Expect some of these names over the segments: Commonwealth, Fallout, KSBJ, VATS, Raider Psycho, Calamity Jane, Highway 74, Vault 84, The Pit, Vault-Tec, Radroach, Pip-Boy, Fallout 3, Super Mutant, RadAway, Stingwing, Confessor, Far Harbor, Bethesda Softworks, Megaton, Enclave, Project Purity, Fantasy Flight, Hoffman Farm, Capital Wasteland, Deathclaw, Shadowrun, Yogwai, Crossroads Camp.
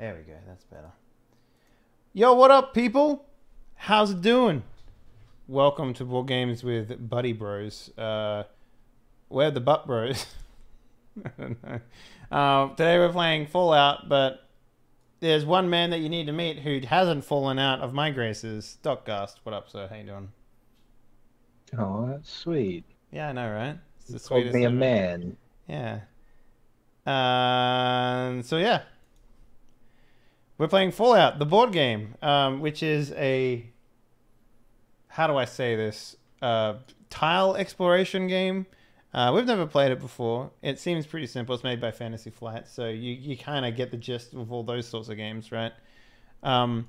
There we go. That's better. Yo, what up, people? How's it doing? Welcome to Board Games with Buddy Bros. We're the Butt Bros. I don't know. Today we're playing Fallout, but there's one man that you need to meet who hasn't fallen out of my graces. Doc Gast, what up, sir? How you doing? Oh, that's sweet. Yeah, I know, right? It's the sweetest. Called me a man. Yeah. So yeah, we're playing Fallout, the board game, which is a, how do I say this, tile exploration game. We've never played it before. It seems pretty simple. It's made by Fantasy Flight, so you kind of get the gist of all those sorts of games, right? So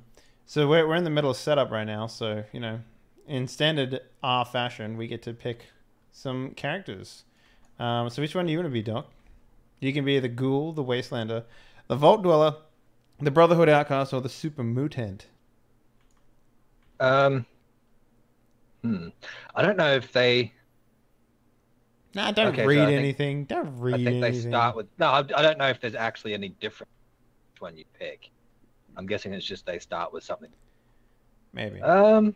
we're in the middle of setup right now, so, you know, in standard R fashion, we get to pick some characters. So which one do you want to be, Doc? You can be the Ghoul, the Wastelander, the Vault Dweller, the Brotherhood Outcast, or the Super Mutant. I don't know if they... Nah, don't read anything. Don't read anything. I think they start with... No, I don't know if there's actually any difference which one you pick. I'm guessing it's just they start with something. Maybe. Well,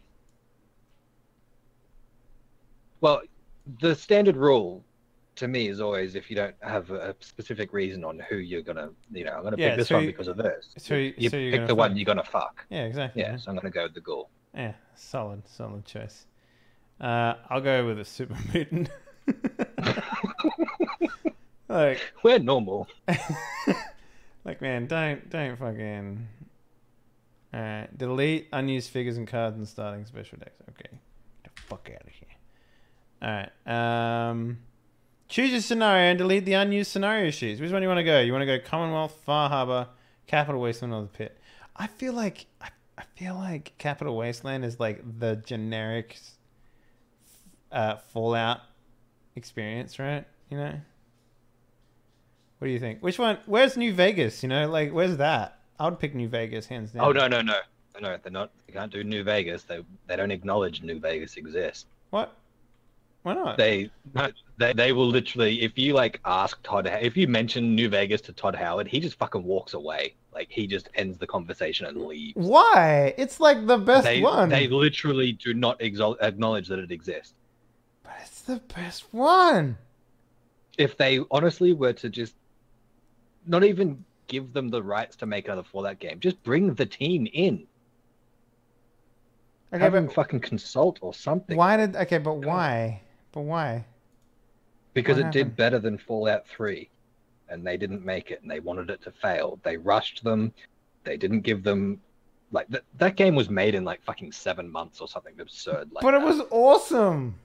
the standard rule... to me is always if you don't have a specific reason on who you're going to, you know, I'm going to pick this one because of this. You pick the one you're going to fuck. Yeah, exactly. Yeah, so I'm going to go with the Ghoul. Yeah, solid choice. I'll go with a Super Mutant. Like, we're normal. Like, man, don't fucking... All right, delete unused figures and cards and starting special decks. Okay, get the fuck out of here. All right, choose a scenario and delete the unused scenario sheets. Which one do you want to go? You want to go Commonwealth, Far Harbor, Capital Wasteland, or The Pit? I feel like Capital Wasteland is like the generic Fallout experience, right? You know. What do you think? Which one? Where's New Vegas? You know, like where's that? I would pick New Vegas hands down. Oh no! They're not. They can't do New Vegas. They don't acknowledge New Vegas exists. What? Why not? They will literally, if you like ask Todd, if you mention New Vegas to Todd Howard, he just fucking walks away. Like he just ends the conversation and leaves. Why? It's like the best one. They literally do not acknowledge that it exists. But it's the best one. If they honestly were to just not even give them the rights to make another Fallout game, just bring the team in. Okay, have them fucking consult or something. Why did? Okay, but why? But why? Because it did better than Fallout 3, and they didn't make it, and they wanted it to fail. They rushed them. They didn't give them... Like, that game was made in, like, fucking 7 months or something absurd like that. But it was awesome!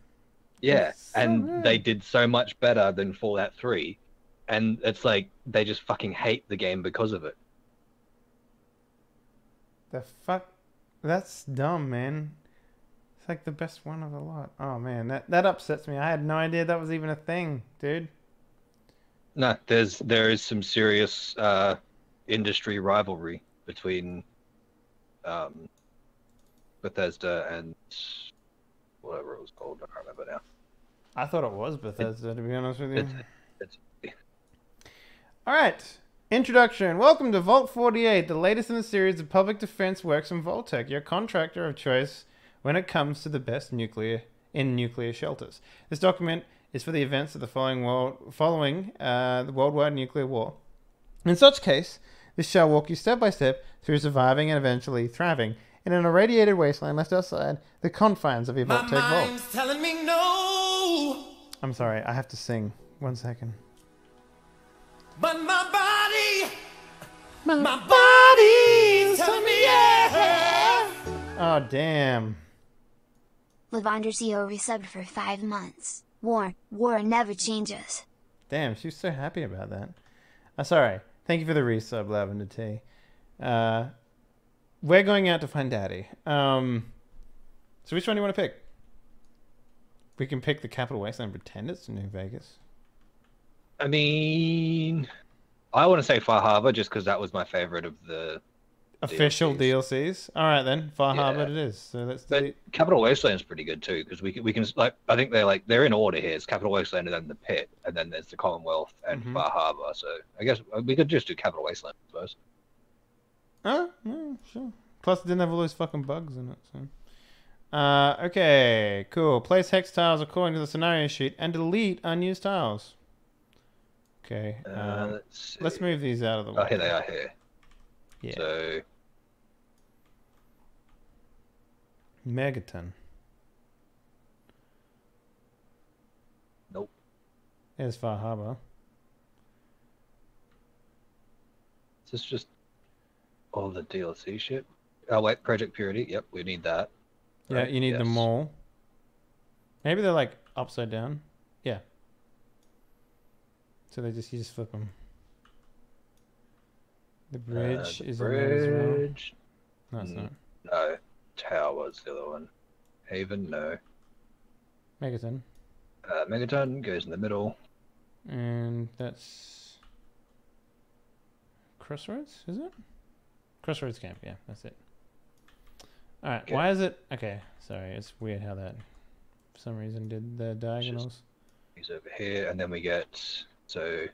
Yeah, and they did so much better than Fallout 3, and it's like, they just fucking hate the game because of it. The fuck? That's dumb, man. It's like the best one of the lot. Oh man, that upsets me. I had no idea that was even a thing, dude. No, there is some serious industry rivalry between Bethesda and whatever it was called. I don't remember now. I thought it was Bethesda, to be honest with you. All right. Introduction. Welcome to Vault 48, the latest in the series of public defense works from Vault-Tec, your contractor of choice when it comes to the best nuclear shelters. This document is for the events of the following the worldwide nuclear war. In such case, this shall walk you step by step through surviving and eventually thriving in an irradiated wasteland left outside the confines of your Vault-Tec vault. Telling me no. I'm sorry, I have to sing. 1 second. But my body's telling me yeah. Oh damn. Lavender CEO resubbed for 5 months. War never changes. Damn, she was so happy about that. Sorry. Thank you for the resub, Lavender T. We're going out to find Daddy. So which one do you want to pick? We can pick the Capital Wasteland and pretend it's New Vegas. I mean, I want to say Far Harbor just because that was my favorite of the... official DLCs. All right then, Far Harbor it is. So that's the Capital Wasteland's pretty good too because we can like I think they're in order here. It's Capital Wasteland and then the Pit and then there's the Commonwealth and Far Harbor. So I guess we could just do Capital Wasteland, I suppose. Yeah, sure. Plus, it didn't have all those fucking bugs in it, so. Okay, cool. Place hex tiles according to the scenario sheet and delete unused tiles. Okay. Let's move these out of the way. Oh, here they are here. Yeah. So... Megaton. Nope. There's Far Harbor. Is this just all the DLC shit? Oh wait, Project Purity. Yep, we need that. Right? Yeah, you need them all. Maybe they're like upside down. Yeah. So they just, you just flip them. The bridge is on there as well. No, it's not. No. Tower's the other one. Haven, no. Megaton. Megaton goes in the middle. And that's... Crossroads, is it? Crossroads Camp, yeah, that's it. Alright, okay. Why is it... Okay, sorry, it's weird how that... For some reason did the diagonals. He's over here, and then we get... So...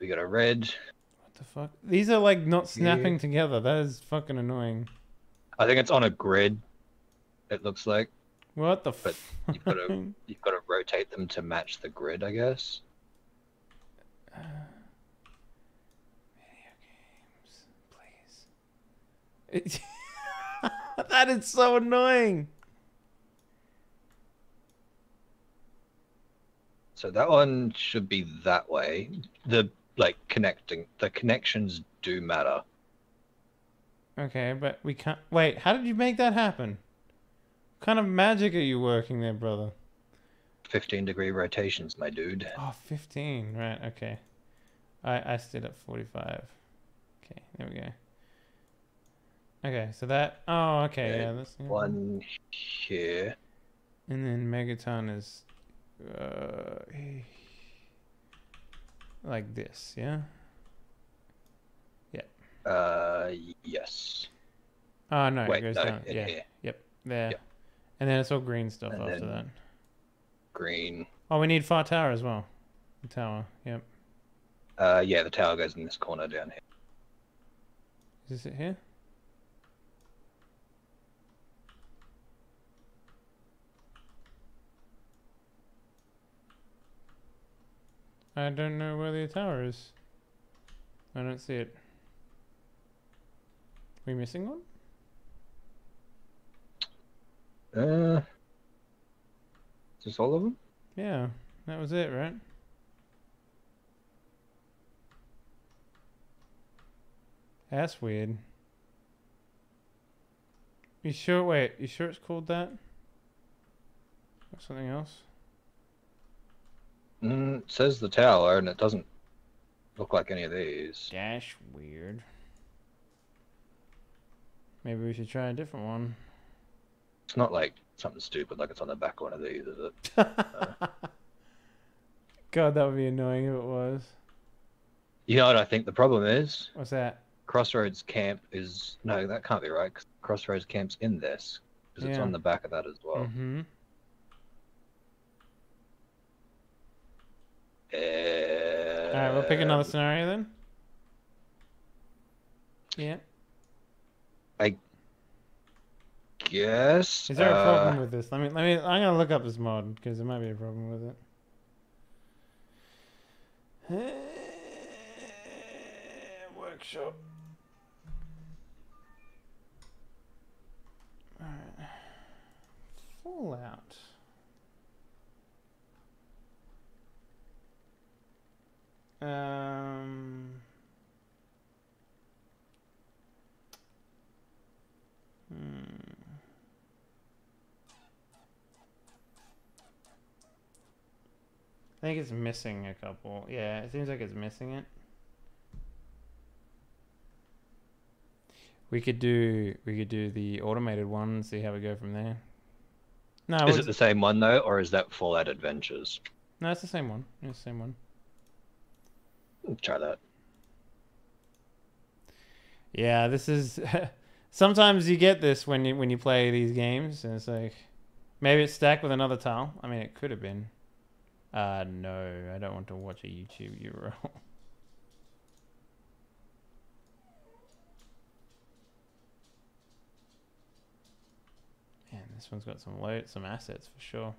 We got a red. What the fuck? These are like not snapping together. That is fucking annoying. I think it's on a grid, it looks like. What the fuck? You've got to rotate them to match the grid, I guess. Video games, please. That is so annoying! So that one should be that way. The, like, connecting, the connections do matter. Okay, but we can't... Wait, how did you make that happen? What kind of magic are you working there, brother? 15-degree rotations, my dude. Oh, 15. Right, okay. I stood at 45. Okay, there we go. Okay, so that... Oh, okay, yeah. That's, yeah. One here. And then Megaton is... like this, yeah? Yes. Oh, no, wait, it goes down. Yeah. Here. Yep. There. Yep. And then it's all green stuff and after that. Green. Oh, we need Far Tower as well. The tower. Yep. Yeah, the tower goes in this corner down here. Is this it here? I don't know where the tower is. I don't see it. We missing one? Just all of them? Yeah, that was it, right? That's weird. You sure? Wait, you sure it's called that? Or something else? It says the tower, and it doesn't look like any of these. Dash weird. Maybe we should try a different one. It's not like something stupid, like it's on the back one of these, is it? God, that would be annoying if it was. You know what I think the problem is? What's that? Crossroads Camp is... No, that can't be right, because Crossroads Camp's in this. Because it's on the back of that as well. Mm-hmm. Alright, we'll pick another scenario then. Yeah. I guess. Is there a problem with this? Let me. I'm gonna look up this mod because there might be a problem with it. Workshop. All right. Fallout. I think it's missing a couple. Yeah, it seems like it's missing it. We could do the automated one and see how we go from there. No, is it the same one though, or is that Fallout Adventures? No, it's the same one. It's the same one. I'll try that. Yeah, this is. Sometimes you get this when you play these games, and it's like, maybe it's stacked with another tile. I mean, it could have been. No, I don't want to watch a YouTube URL. This one's got some loot, some assets for sure.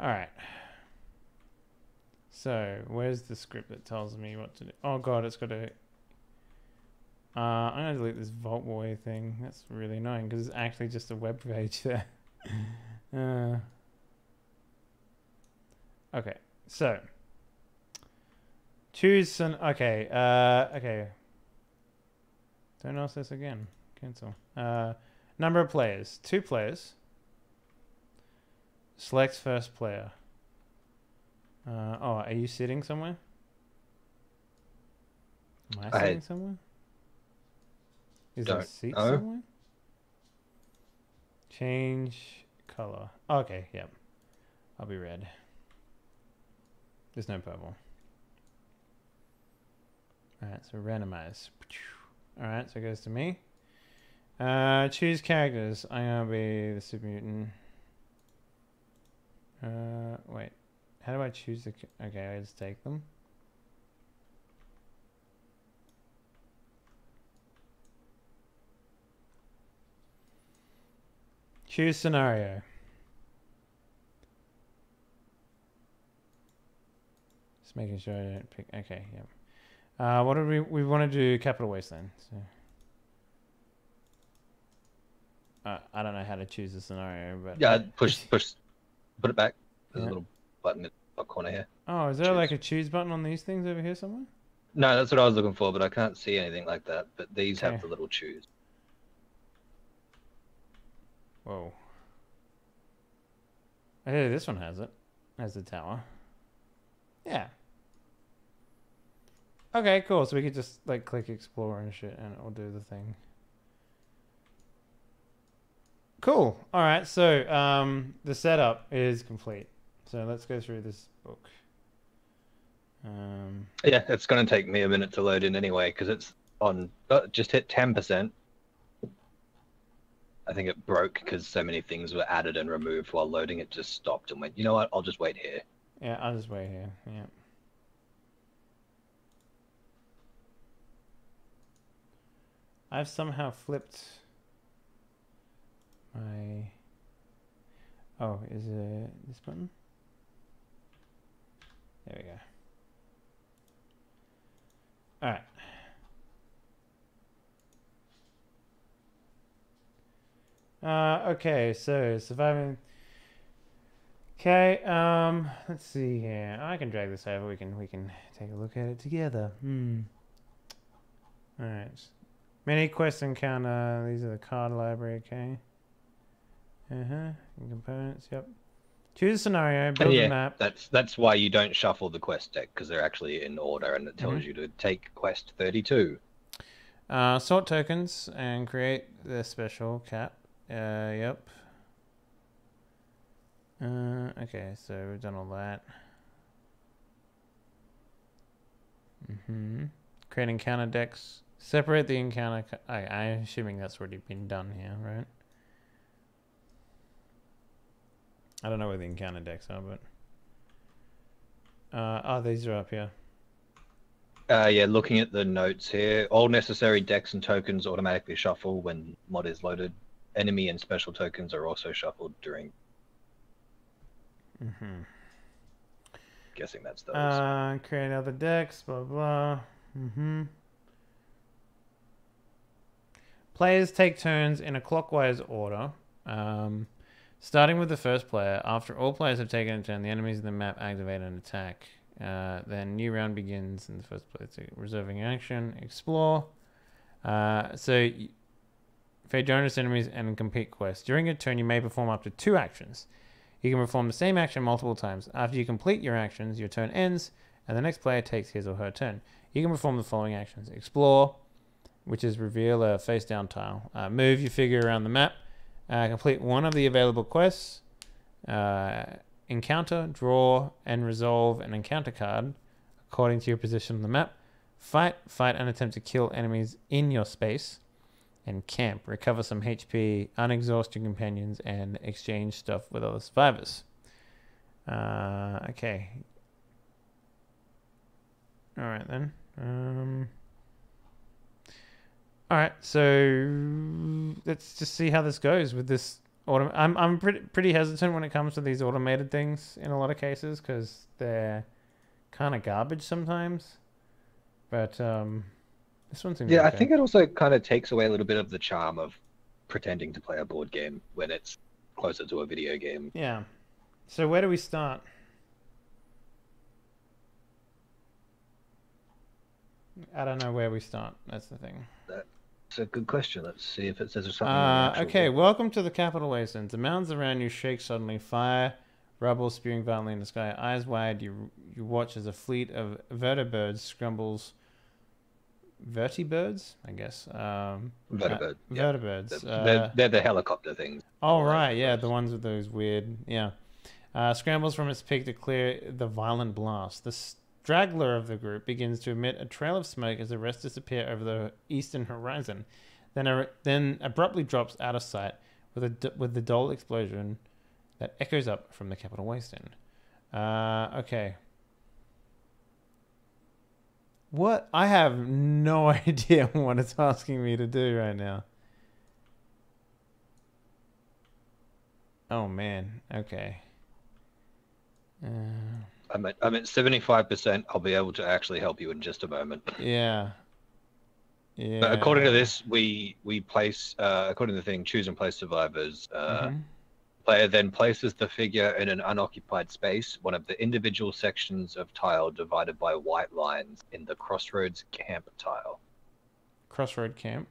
Alright. So, where's the script that tells me what to do? Oh god, it's got to... I'm going to delete this Vault Warrior thing. That's really annoying because it's actually just a web page there. Okay, so... Choose an... Okay, okay. Don't ask this again. Cancel. Number of players. 2 players. Select first player. Oh, are you sitting somewhere? Am I sitting somewhere? Is there a seat somewhere? Change color. Okay, yep. I'll be red. There's no purple. Alright, so randomize. Alright, so it goes to me. Choose characters. I'm gonna be the Super Mutant. Wait. How do I choose the... Okay, I just take them. Choose scenario. Just making sure I don't pick... Okay, yep. What do we want to do? Capital Wasteland. So. I don't know how to choose a scenario, but... Yeah, push... Put it back. There's a little button in the top corner here. Oh, is there like a choose button on these things over here somewhere? No, that's what I was looking for, but I can't see anything like that. But these have the little choose. Whoa. Hey, this one has it. Has the tower. Yeah. Okay, cool. So we could just like click explore and shit and it'll do the thing. Cool. All right. So the setup is complete. So let's go through this book. Yeah, it's going to take me a minute to load in anyway because it's on. Just hit 10%. I think it broke because so many things were added and removed while loading. It just stopped and went, you know what? I'll just wait here. Yeah, I'll just wait here. Yeah. I've somehow flipped. Oh, is it this button? There we go. All right. Okay, so surviving. Okay, let's see here. I can drag this over. We can take a look at it together. All right. Mini quest encounter. These are the card library. Okay. And components, yep. Choose a scenario, build a map. That's why you don't shuffle the quest deck, because they're actually in order, and it tells you to take quest 32. Sort tokens and create the special cap. Yep. Okay, so we've done all that. Create encounter decks. Separate the encounter... I'm assuming that's already been done here, right? I don't know where the encounter decks are, but... oh, these are up here. Yeah, looking at the notes here. All necessary decks and tokens automatically shuffle when mod is loaded. Enemy and special tokens are also shuffled during... Guessing that's those. Create other decks, blah, blah. Players take turns in a clockwise order. Starting with the first player, after all players have taken a turn, the enemies in the map activate an attack. Then new round begins and the first player takes reserving action, explore. So, fade Jonas enemies and complete quests. During your turn, you may perform up to 2 actions. You can perform the same action multiple times. After you complete your actions, your turn ends, and the next player takes his or her turn. You can perform the following actions. Explore, which is reveal a face-down tile. Move your figure around the map. Complete one of the available quests, encounter, draw, and resolve an encounter card according to your position on the map, fight and attempt to kill enemies in your space, and camp, recover some HP, unexhaust your companions, and exchange stuff with other survivors. Okay. All right then. All right, so let's just see how this goes with this. I'm pretty hesitant when it comes to these automated things in a lot of cases because they're kind of garbage sometimes. But this one seems. Yeah, okay. I think it also kind of takes away a little bit of the charm of pretending to play a board game when it's closer to a video game. Yeah. So where do we start? I don't know where we start. That's the thing. That's a good question. Let's see if it says something. Okay, welcome to the Capital Wasteland. The mountains around you shake suddenly. Fire, rubble spewing violently in the sky. Eyes wide, you watch as a fleet of vertibirds scrambles. Vertibirds, I guess. Vertibird. Yeah. Vertibirds. They're the helicopter things. Oh, right. Yeah, the ones with those weird. Yeah. Scrambles from its peak to clear the violent blast. The straggler of the group begins to emit a trail of smoke as the rest disappear over the eastern horizon, then abruptly drops out of sight with the dull explosion that echoes up from the Capital Wasteland. Okay. What? I have no idea what it's asking me to do right now. Oh man. Okay. I'm at 75%. I'll be able to actually help you in just a moment. Yeah. Yeah. But according to this, we place, according to the thing, choose and place survivors. Player then places the figure in an unoccupied space, one of the individual sections of tile divided by white lines in the Crossroads Camp tile. Crossroad Camp?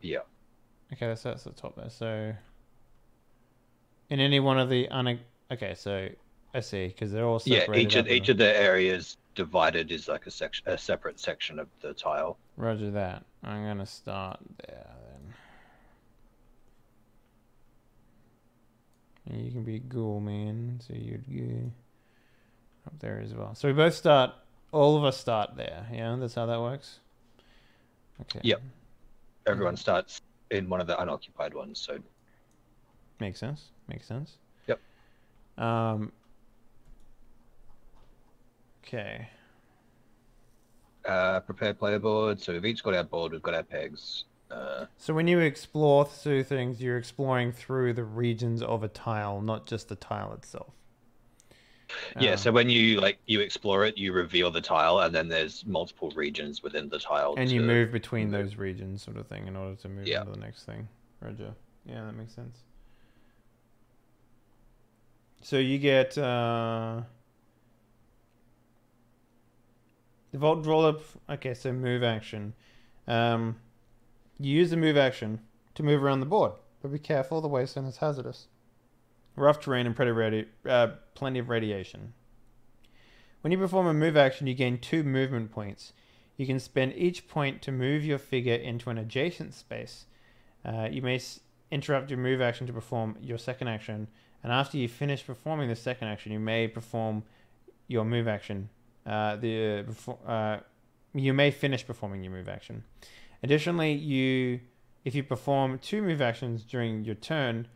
Yeah. Okay, that's the top there. So, in any one of the Okay, so I see, because they're all separated. Yeah, each of the areas divided is like a separate section of the tile. Roger that. I'm gonna start there then. And you can be a ghoul man, so you'd go up there as well. So we both start. All of us start there. Yeah, that's how that works. Okay. Yep. Everyone starts in one of the unoccupied ones. So. Makes sense. Makes sense. Okay. Prepare player board. So we've each got our board, we've got our pegs. So when you explore through things, you're exploring through the regions of a tile, not just the tile itself. Yeah, so when you explore it, you reveal the tile, and then there's multiple regions within the tile. And you move between those regions, sort of thing, in order to move into the next thing. Roger. Yeah, that makes sense. So you get the Vault roll up. Okay, so move action. You use the move action to move around the board, but be careful, the wasteland is hazardous. Rough terrain and plenty of radiation. When you perform a move action, you gain 2 movement points. You can spend each point to move your figure into an adjacent space. You may interrupt your move action to perform your second action. And after you finish performing the second action, you may perform your move action. You may finish performing your move action. Additionally, if you perform 2 move actions during your turn,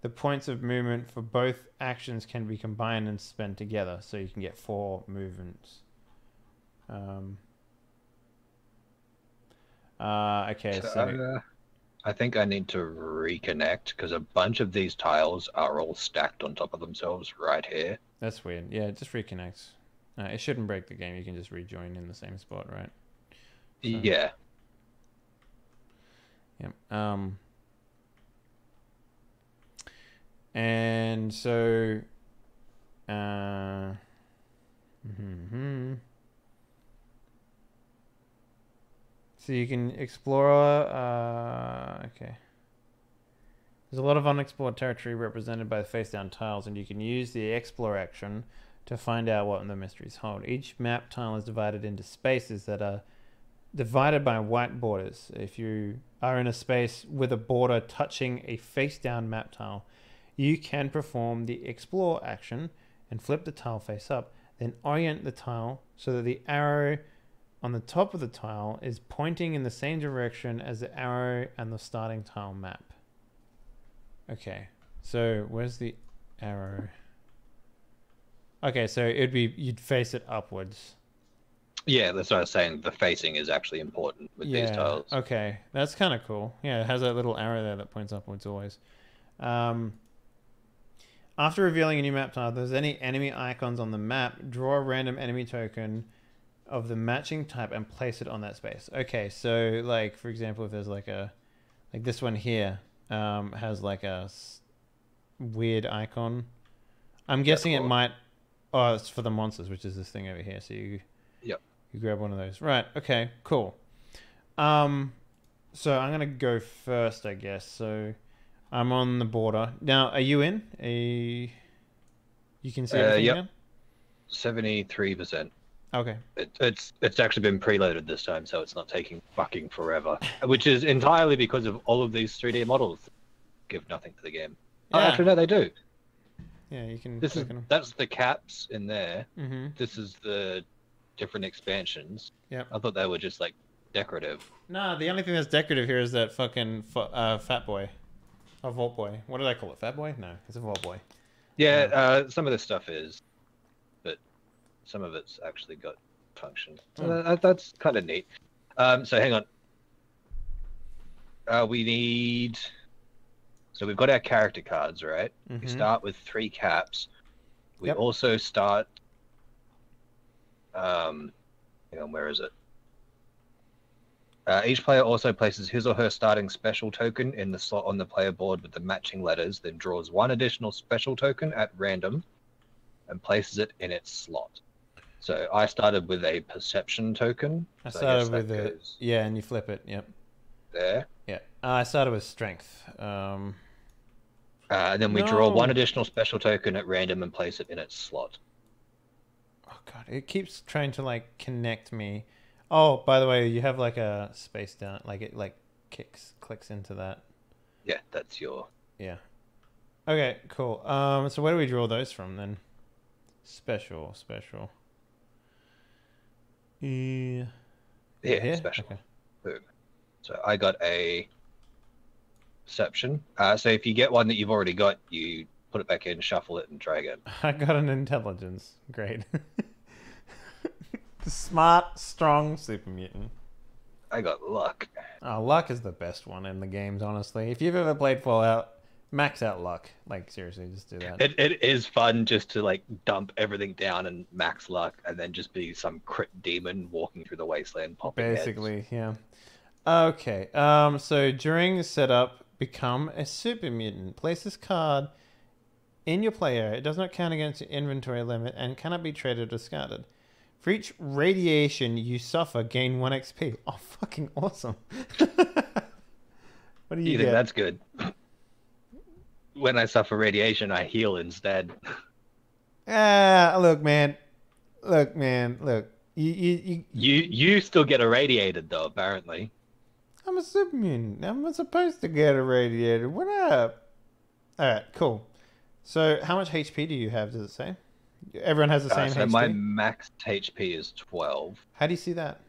the points of movement for both actions can be combined and spent together, so you can get 4 movements. Okay, so I think I need to reconnect because a bunch of these tiles are all stacked on top of themselves right here. That's weird. Yeah, just reconnect. It shouldn't break the game. You can just rejoin in the same spot, right? So, yeah. Yep. Yeah. And so. So you can explore, okay. There's a lot of unexplored territory represented by the face-down tiles, and you can use the explore action to find out what the mysteries hold. Each map tile is divided into spaces that are divided by white borders. If you are in a space with a border touching a face-down map tile, you can perform the explore action and flip the tile face up, then orient the tile so that the arrow on the top of the tile is pointing in the same direction as the arrow and the starting tile map. Okay, so where's the arrow? Okay, so it'd be, you'd face it upwards. Yeah, that's what I was saying. The facing is actually important with these tiles. Okay, that's kind of cool. Yeah, it has that little arrow there that points upwards always. After revealing a new map tile, if there's any enemy icons on the map, draw a random enemy token of the matching type and place it on that space. Okay, so like for example, if there's like a, like this one here has like a weird icon. I'm guessing it might. Oh, it's for the monsters, which is this thing over here. So you, you grab one of those. Right. Okay. Cool. So I'm gonna go first, I guess. So I'm on the border now. Are you in? You can see everything now? 73%. Okay. It's actually been preloaded this time, so it's not taking fucking forever, which is entirely because of all of these 3D models give nothing to the game. Yeah. Oh, actually, no, they do. Yeah, you can. This is them. That's the caps in there. Mm-hmm. This is the different expansions. Yeah. I thought they were just like decorative. Nah, the only thing that's decorative here is that fucking Fat Boy, or Vault Boy. What did I call it? Fat Boy? No, it's a Vault Boy. Yeah, some of this stuff is. Some of it's actually got function. So that's kind of neat. So hang on. We need... So we've got our character cards, right? Mm-hmm. We start with 3 caps. We also start... hang on, where is it? Each player also places his or her starting special token in the slot on the player board with the matching letters, then draws 1 additional special token at random and places it in its slot. So I started with a perception token. I started with it. Yeah, and you flip it. Yep. There. Yeah. I started with strength. And then we draw 1 additional special token at random and place it in its slot. Oh god, it keeps trying to like connect me. Oh, by the way, you have like a space down, like it like clicks into that. Yeah, that's your. Yeah. Okay, cool. So where do we draw those from then? Special. Yeah, special. Okay. Boom. So I got a perception. So if you get one that you've already got, you put it back in, shuffle it, and try again. I got an intelligence. Great. Smart, strong super mutant. I got luck. Oh, luck is the best one in the games, honestly. If you've ever played Fallout, max out luck. Like, seriously, just do that. It is fun just to, like, dump everything down and max luck and then just be some crit demon walking through the wasteland popping heads. Basically, yeah. Okay, so during the setup, become a super mutant. Place this card in your play area. It does not count against your inventory limit and cannot be traded or discarded. For each radiation you suffer, gain 1 XP. Oh, fucking awesome. What do you get? Think that's good? When I suffer radiation, I heal instead. Look, man. You still get irradiated, though, apparently. I'm a super mutant. I'm not supposed to get irradiated. What up? All right, cool. So how much HP do you have, does it say? Everyone has the same HP? My max HP is 12. How do you see that?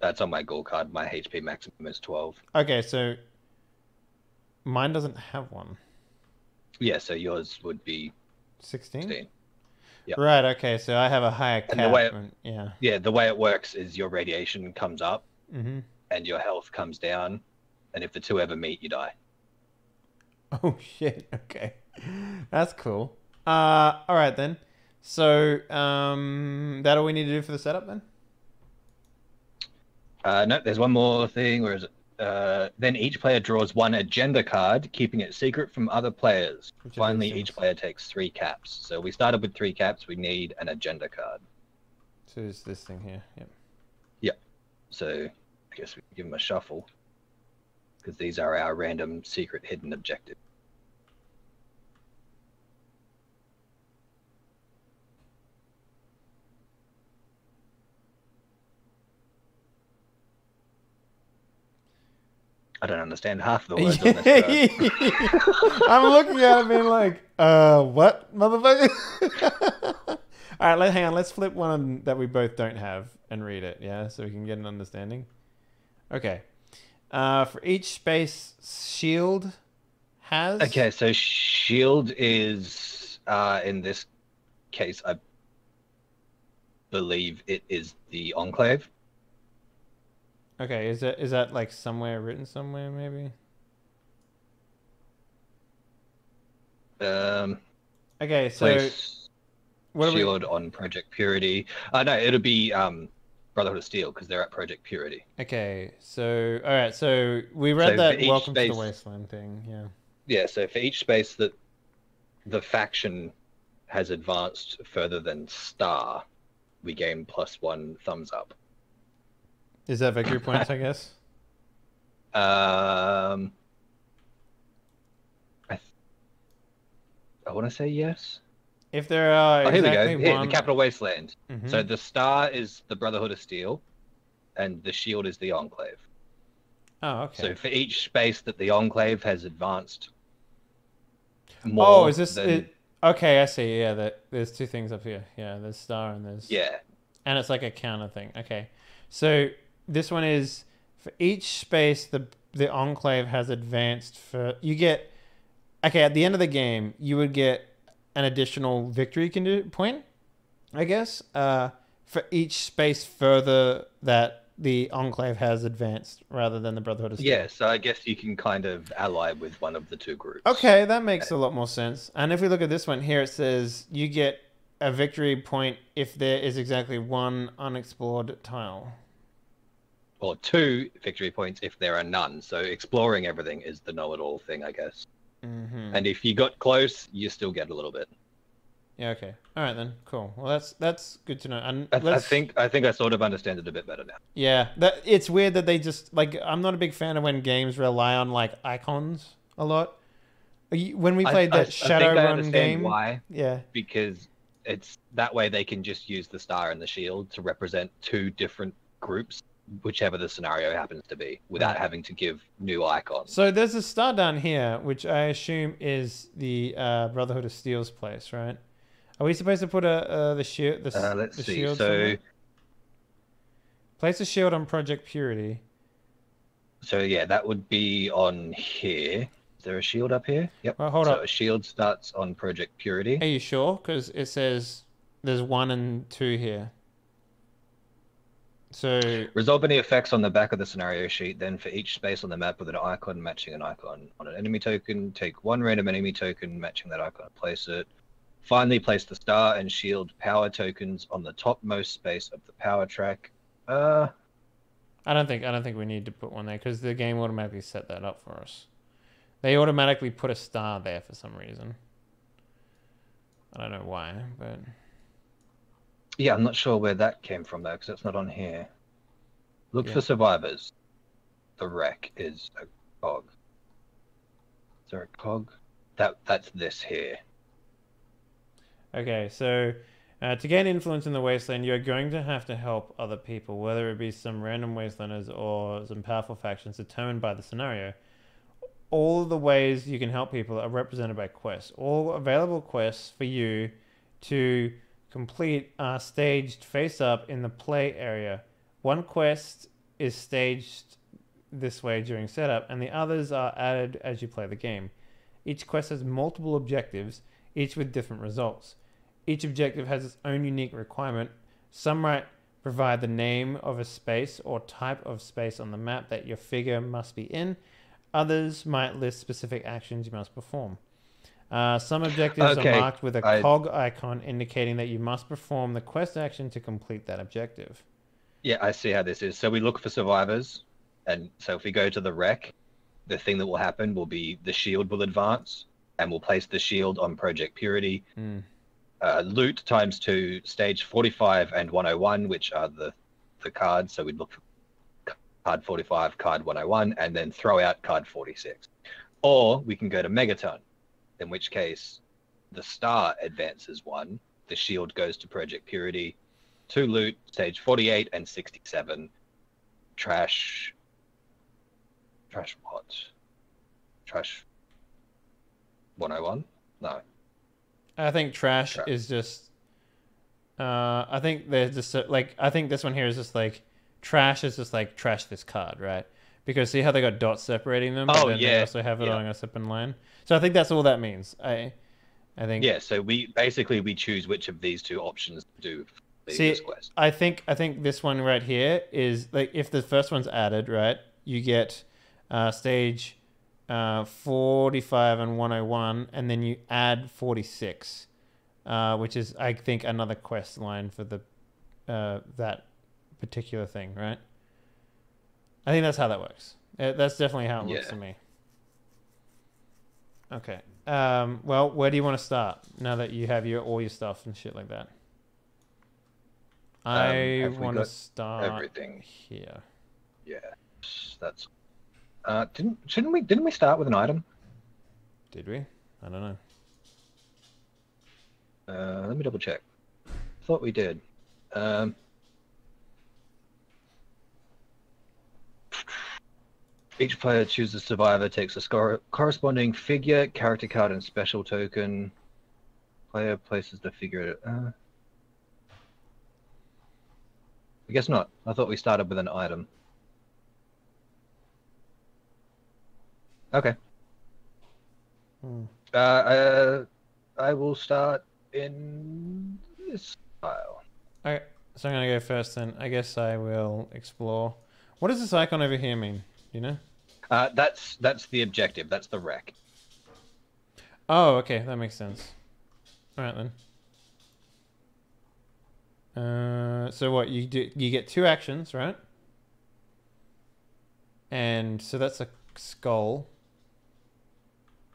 That's on my goal card. My HP maximum is 12. Okay, so... mine doesn't have one. Yeah, so yours would be 16. Yeah. Right. Okay. So I have a higher cap. And the way the way it works is your radiation comes up and your health comes down, and if the two ever meet, you die. Oh shit. Okay, that's cool. All right then. So that all we need to do for the setup then? No, there's one more thing. Where is it? Then each player draws 1 agenda card, keeping it secret from other players. Finally, each player takes 3 caps. So we started with 3 caps. We need an agenda card. So it's this thing here. Yep. Yep. So I guess we can give them a shuffle because these are our random secret hidden objective. I don't understand half the words on this. I'm looking at it being like, what, motherfucker? All right, hang on. Let's flip one that we both don't have and read it, yeah? So we can get an understanding. Okay. For each space, shield has... Okay, so shield is, in this case, I believe it is the Enclave. Okay, is that like somewhere written somewhere maybe? Okay, so place what shield we... on Project Purity. No, it'll be Brotherhood of Steel because they're at Project Purity. Okay, so all right, so we read that Welcome to the Wasteland thing, yeah. Yeah, so for each space that the faction has advanced further than Star, we gain +1 thumbs up. Is that victory points, I guess? I want to say yes. If there are exactly here we go. One... the Capital Wasteland. Mm-hmm. So the Star is the Brotherhood of Steel, and the Shield is the Enclave. Oh, okay. So for each space that the Enclave has advanced more okay, I see. Yeah, there's two things up here. Yeah, there's Star and there's... Yeah. And it's like a counter thing. Okay. So this one is for each space the Enclave has advanced for... You get... Okay, at the end of the game, you would get an additional victory point, I guess, for each space further that the Enclave has advanced rather than the Brotherhood of Steel. Yeah, so I guess you can kind of ally with one of the two groups. Okay, that makes a lot more sense. And if we look at this one here, it says you get a victory point if there is exactly one unexplored tile. Or 2 victory points if there are none. So exploring everything is the know-it-all thing, I guess. Mm-hmm. And if you got close, you still get a little bit. Yeah. Okay. All right then. Cool. Well, that's good to know. And I think I sort of understand it a bit better now. Yeah. It's weird that they just like... I'm not a big fan of when games rely on like icons a lot. When we played that Shadowrun game, why? Yeah. Because it's that way they can just use the Star and the Shield to represent 2 different groups, whichever the scenario happens to be, without having to give new icons. So there's a Star down here, which I assume is the Brotherhood of Steel's place, right? Are we supposed to put the shield? Let's see. Shield so somewhere? Place a shield on Project Purity. So yeah, that would be on here. Is there a shield up here? Yep. Well, hold on. So a shield starts on Project Purity. Are you sure? Because it says there's 1 and 2 here. So resolve any effects on the back of the scenario sheet. Then for each space on the map with an icon matching an icon on an enemy token, take 1 random enemy token matching that icon and place it. Finally, place the Star and Shield power tokens on the topmost space of the power track. I don't think we need to put one there because the game automatically set that up for us. They automatically put a star there for some reason. I don't know why, but... Yeah, I'm not sure where that came from, though, because it's not on here. Look for survivors. The wreck is a cog. Is there a cog? That's this here. Okay, so to gain influence in the Wasteland, you're going to have to help other people, whether it be some random Wastelanders or some powerful factions determined by the scenario. All of the ways you can help people are represented by quests. All available quests for you to... complete are staged face up in the play area. 1 quest is staged this way during setup, and the others are added as you play the game. Each quest has multiple objectives, each with different results. Each objective has its own unique requirement. Some might provide the name of a space or type of space on the map that your figure must be in. Others might list specific actions you must perform. Some objectives are marked with a cog icon indicating that you must perform the quest action to complete that objective. Yeah, I see how this is. So we look for survivors, and so if we go to the wreck, the thing that will happen will be the shield will advance, and we'll place the shield on Project Purity. Loot ×2, stage 45 and 101, which are the cards. So we'd look for card 45, card 101, and then throw out card 46. Or we can go to Megaton, in which case the Star advances 1, the Shield goes to Project Purity, 2 loot, stage 48 and 67. Trash what? Trash 101? No. I think trash is just... I think there's just like... I think this one here is just like... Trash is just like, trash this card, right? Because see how they got dots separating them? Oh, but then they also have it on a separate line. So I think that's all that means. I I think. Yeah, so we choose which of these two options to do this quest. I think this one right here is like, if the first one's added, right, you get stage 45 and 101, and then you add 46, which is, I think, another quest line for the that particular thing, right? I think that's how that works. That's definitely how it looks to me. Okay. Well, where do you want to start now that you have your all your stuff and shit like that? I want to start everything here. Yeah, that's. Didn't we start with an item? Did we? I don't know. Let me double check. I thought we did. Each player chooses a survivor, takes a corresponding figure, character card, and special token. Player places the figure. I guess not. I thought we started with an item. Okay. I will start in this file. Alright, so I'm going to go first then. I guess I will explore. What does this icon over here mean? You know? That's the objective. That's the wreck. Oh, okay. That makes sense. All right, then. So what you do, you get two actions, right? And so that's a skull.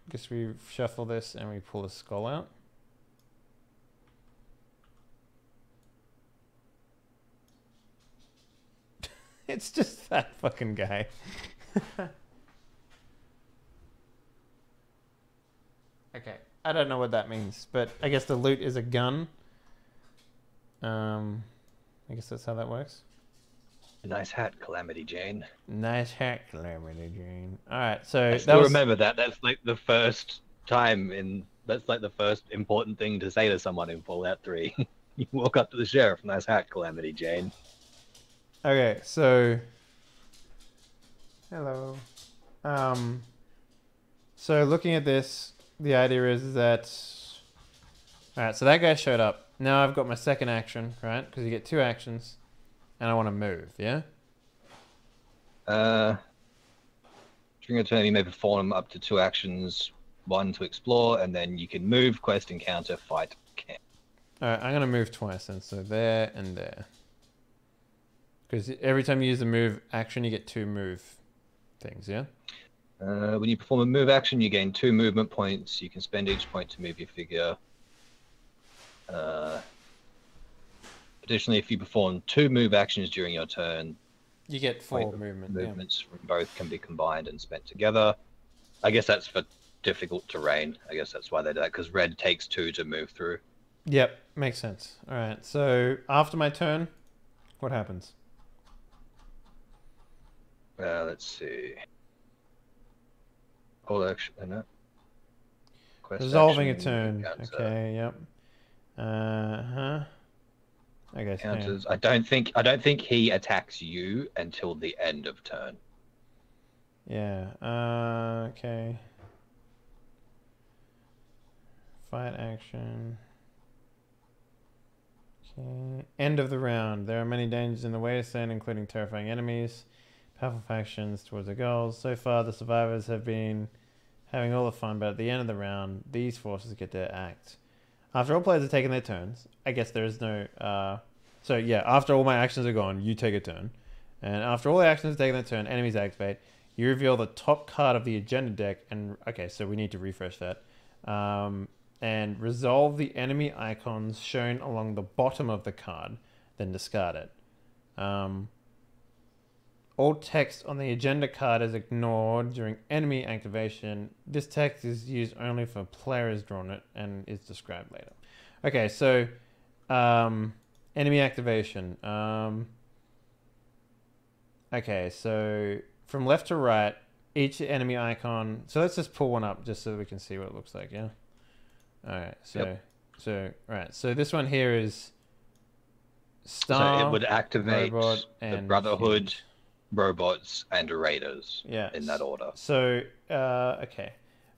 I guess we shuffle this and we pull the skull out. It's just that fucking guy. Okay, I don't know what that means, but I guess the loot is a gun. I guess that's how that works. Nice hat, Calamity Jane. Nice hat, Calamity Jane. All right, so remember that. That's like the first time in. That's like the first important thing to say to someone in Fallout 3. You walk up to the sheriff. Nice hat, Calamity Jane. Okay, so hello. So looking at this, the idea is that alright, so that guy showed up. Now I've got my second action, right? Because you get two actions, and I want to move, yeah? During a turn, you may perform up to two actions, one to explore, and then you can move, quest, encounter, fight, camp. Alright, I'm going to move twice then, so there and there. Because every time you use the move action, you get two move things, yeah? When you perform a move action, you gain 2 movement points. You can spend each point to move your figure. Additionally, if you perform 2 move actions during your turn, you get 4 movements from both can be combined and spent together. I guess that's for difficult terrain. I guess that's why they do that, because red takes 2 to move through. Yep, makes sense. All right, so after my turn, what happens? Let's see. All action. No. Quest resolving action, a turn. Counter. Okay. Yep. Okay. Counters. So I don't think he attacks you until the end of turn. Yeah. Okay. Fight action. Okay. End of the round. There are many dangers in the wasteland, including terrifying enemies. Powerful factions towards the goals. So far, the survivors have been having all the fun, but at the end of the round, these forces get to act. After all players have taken their turns, I guess there is no... so, yeah, after all my actions are gone, you take a turn. And after all the actions have taken their turn, enemies activate. You reveal the top card of the agenda deck and... Okay, so we need to refresh that. And resolve the enemy icons shown along the bottom of the card, then discard it. All text on the agenda card is ignored during enemy activation. This text is used only for players drawn it and is described later. Okay, so enemy activation. Okay, so from left to right, each enemy icon. So let's just pull one up just so we can see what it looks like. Yeah. All right. So yep. So right. So this one here is Star. So it would activate robot, and the Brotherhood. Huge. Robots and raiders, yeah, in that order. So okay,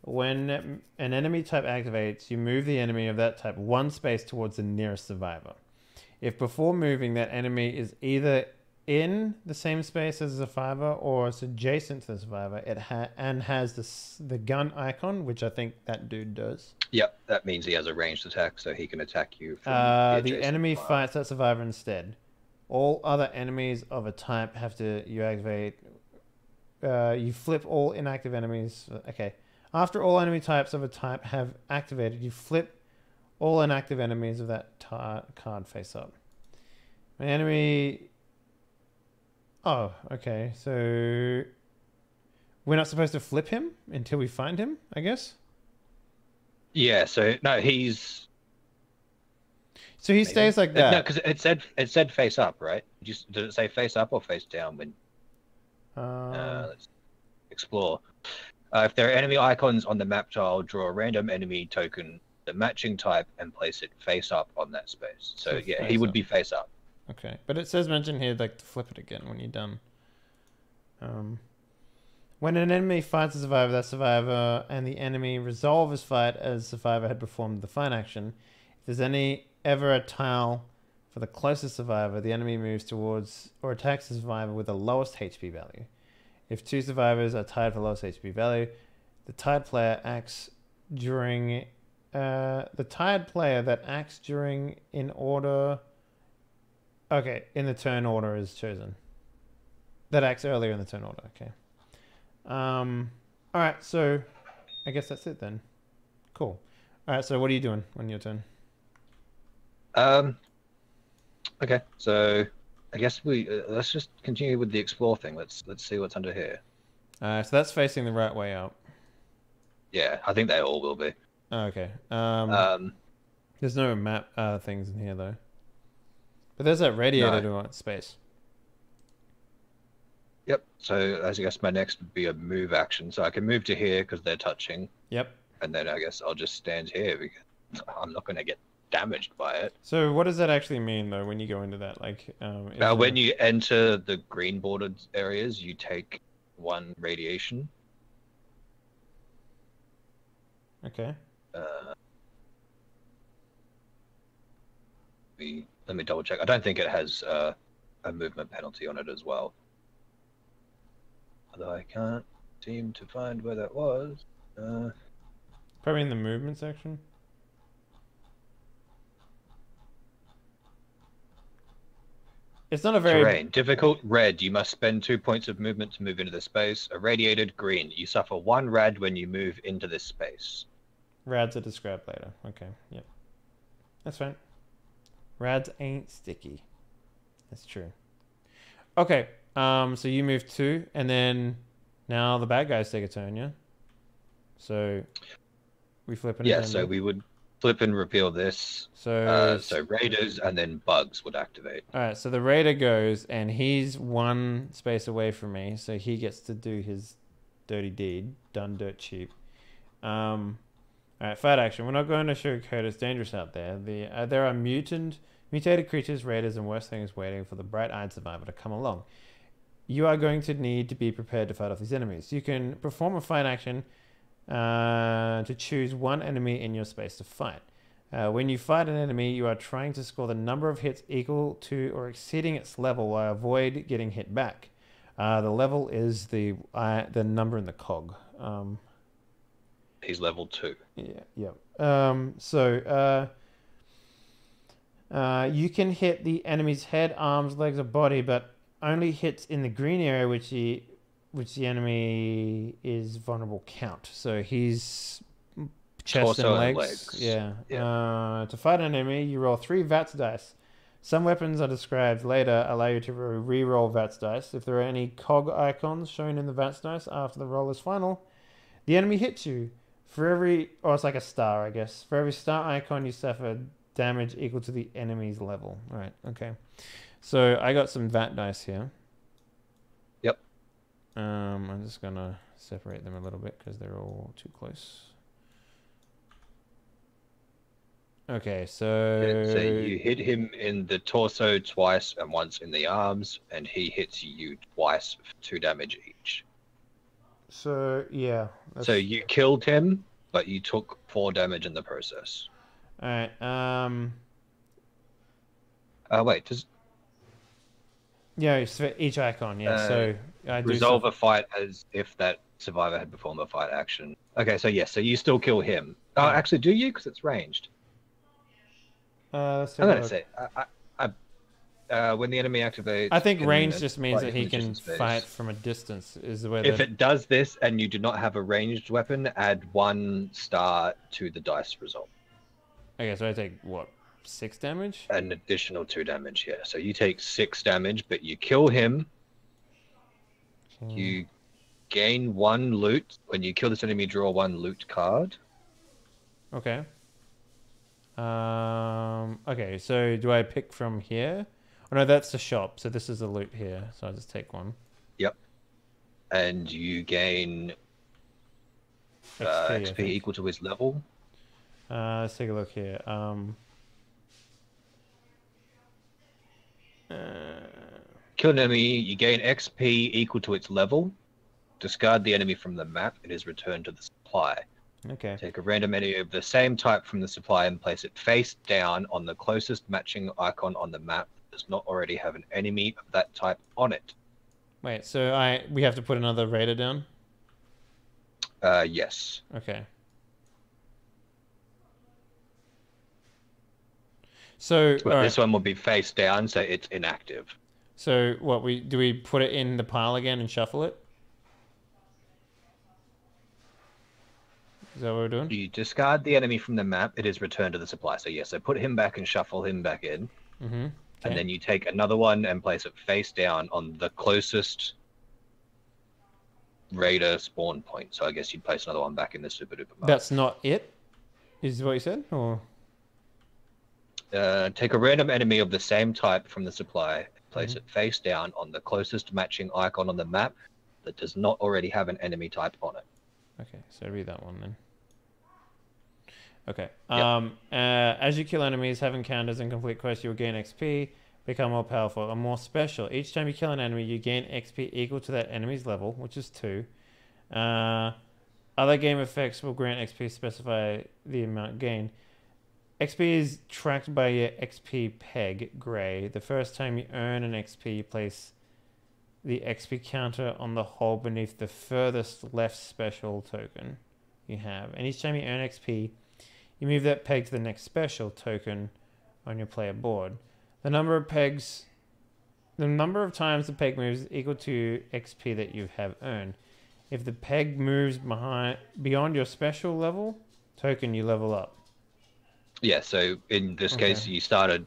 When an enemy type activates, you move the enemy of that type one space towards the nearest survivor. If before moving that enemy is either in the same space as the survivor or is adjacent to the survivor, it has the gun icon, which I think that dude does. Yep, that means he has a ranged attack, so he can attack you from the enemy survivor. Fights that survivor instead. All other enemies of a type have to you activate. You flip all inactive enemies. Okay. After all enemy types of a type have activated, you flip all inactive enemies of that card face up. An enemy... Oh, okay. So... We're not supposed to flip him until we find him, I guess? Yeah, so... No, he's... So he stays like that? No, because it said face up, right? Did it say face up or face down when... let's explore. If there are enemy icons on the map tile, draw a random enemy token, the matching type, and place it face up on that space. So yeah, he would be face up. Okay, but it says mentioned here like to flip it again when you're done. When an enemy fights a survivor, that survivor and the enemy resolve his fight as survivor had performed the fight action. If there's ever a tile for the closest survivor, the enemy moves towards or attacks the survivor with the lowest HP value. If two survivors are tied for lowest HP value, the tied player acts during in the turn order is chosen. That acts earlier in the turn order, okay. All right, so I guess that's it then. Cool. All right, so what are you doing on your turn? Okay, so I guess we let's just continue with the explore thing. Let's see what's under here. So that's facing the right way out. Yeah, I think they all will be. Okay. There's no map things in here though. But there's that radiator space. Yep. So I guess my next would be a move action. So I can move to here because they're touching. Yep. And then I guess I'll just stand here because I'm not going to get damaged by it. So what does that actually mean though when you go into that, like when you enter the green bordered areas you take 1 radiation. Okay. Let me double check. I don't think it has a movement penalty on it as well, although I can't seem to find where that was. Probably in the movement section. It's not a very... Terrain. Difficult. Red. You must spend 2 points of movement to move into the space. Irradiated. Green. You suffer 1 rad when you move into this space. Rads are described later. Okay. Yep. That's fine. Rads ain't sticky. That's true. Okay. So you move 2, and then now the bad guys take a turn, yeah? So we flip it. Yeah, so we would... Flip and repeal this. So, so raiders and then bugs would activate. All right, so the raider goes, and he's 1 space away from me, so he gets to do his dirty deed, done dirt cheap. All right, fight action. We're not going to sugarcoat. It's dangerous out there. There are mutated creatures, raiders, and worse things waiting for the bright-eyed survivor to come along. You are going to need to be prepared to fight off these enemies. You can perform a fight action. To choose 1 enemy in your space to fight. When you fight an enemy, you are trying to score the number of hits equal to or exceeding its level while avoid getting hit back. The level is the number in the cog. He's level 2. Yeah. You can hit the enemy's head, arms, legs, or body, but only hits in the green area which the enemy is vulnerable count. So he's chest also and legs. Yeah. To fight an enemy, you roll 3 VATS dice. Some weapons are described later allow you to re-roll VATS dice. If there are any cog icons shown in the VATS dice after the roll is final, the enemy hits you. For every... Oh, it's like a star, I guess. For every star icon, you suffer damage equal to the enemy's level. All right, okay. So I got some VAT dice here. I'm just gonna separate them a little bit because they're all too close. Okay, so you hit him in the torso twice and once in the arms, and he hits you twice for 2 damage each. So, yeah. That's... So you killed him, but you took 4 damage in the process. Alright, wait, does... Yeah, it's for each icon, yeah, so... I do resolve a fight as if that survivor had performed a fight action. Okay, so yes, so you still kill him. Oh, actually, do you? Because it's ranged. I'm going to say... when the enemy activates... I think range just means that he can fight from a distance. Is the way. If it does this and you do not have a ranged weapon, add 1 star to the dice result. Okay, so I take, what, 6 damage? An additional 2 damage, yeah. So you take 6 damage, but you kill him. Hmm. You gain 1 loot. When you kill this enemy, draw 1 loot card. Okay. Okay, so do I pick from here? Oh, no, that's the shop, so this is the loot here, so I'll just take 1. Yep. And you gain XP equal to his level. Let's take a look here. Kill an enemy, you gain XP equal to its level. Discard the enemy from the map, it is returned to the supply. Okay. Take a random enemy of the same type from the supply and place it face down on the closest matching icon on the map. Does not already have an enemy of that type on it. Wait, so we have to put another raider down? Yes. Okay. So this one will be face down, so it's inactive. So what do we put it in the pile again and shuffle it? Is that what we're doing? You discard the enemy from the map, it is returned to the supply. So yes, so put him back and shuffle him back in. Mm-hmm. Okay. And then you take another one and place it face down on the closest raider spawn point. So I guess you'd place another one back in the super duper market. That's not it? Is what you said? Or take a random enemy of the same type from the supply, place it face down on the closest matching icon on the map that does not already have an enemy type on it. Okay, so read that one then. Okay. Yep. As you kill enemies, have encounters and complete quests, you'll gain XP, become more powerful and more special. Each time you kill an enemy, you gain XP equal to that enemy's level, which is 2. Other game effects will grant XP, specify the amount gained. XP is tracked by your XP peg, grey. The first time you earn an XP, you place the XP counter on the hole beneath the furthest left special token you have. And each time you earn XP, you move that peg to the next special token on your player board. The number of times the peg moves is equal to XP that you have earned. If the peg moves beyond your special level token, you level up. Yeah, so in this case, you started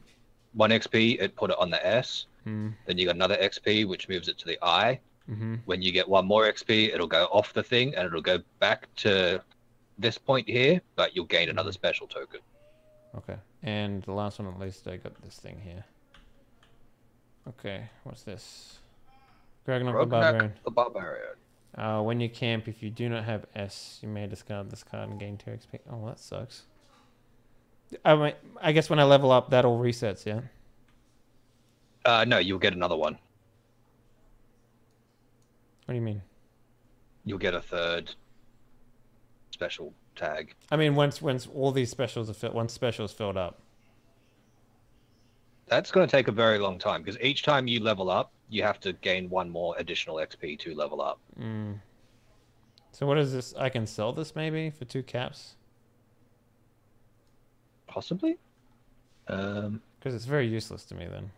1 XP, it put it on the S. Then you got another XP, which moves it to the I. When you get 1 more XP, it'll go off the thing, and it'll go back to... this point here, but you'll gain another special token. Okay, and the last one at least, I got this thing here. Okay, what's this? Grognok the Barbarian. When you camp, if you do not have S, you may discard this card and gain 2 XP. Oh, that sucks. I guess when I level up, that all resets, yeah? No, you'll get another one. What do you mean? You'll get a 3rd. Special tag. I mean, once all these specials are filled up. That's going to take a very long time because each time you level up, you have to gain 1 more additional XP to level up. So what is this? I can sell this maybe for 2 caps. Possibly. Because it's very useless to me then.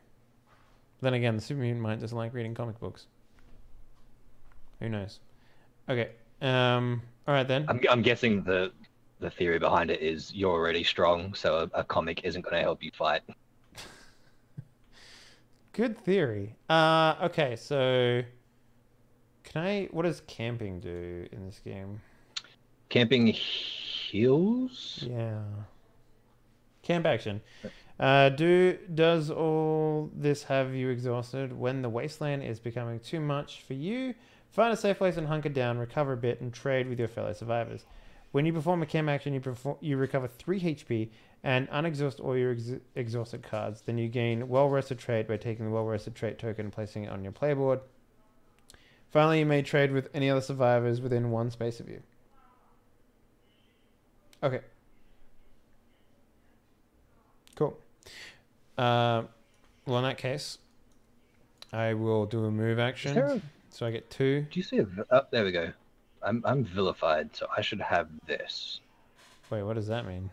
Then again, the Super Mutant might just like reading comic books. Who knows? Okay. All right then. I'm guessing the theory behind it is you're already strong, so a comic isn't going to help you fight. Good theory. Okay, so what does camping do in this game? Camping heals? Yeah. Camp action. Does all this have you exhausted when the wasteland is becoming too much for you? Find a safe place and hunker down, recover a bit, and trade with your fellow survivors. When you perform a camp action, you recover 3 HP and unexhaust all your exhausted cards. Then you gain well-rested trait by taking the well-rested trait token and placing it on your playboard. Finally, you may trade with any other survivors within one space of you. Okay. Cool. Well, in that case, I will do a move action. So I get two. Do you see it? Oh, there we go. I'm vilified, so I should have this. Wait, what does that mean?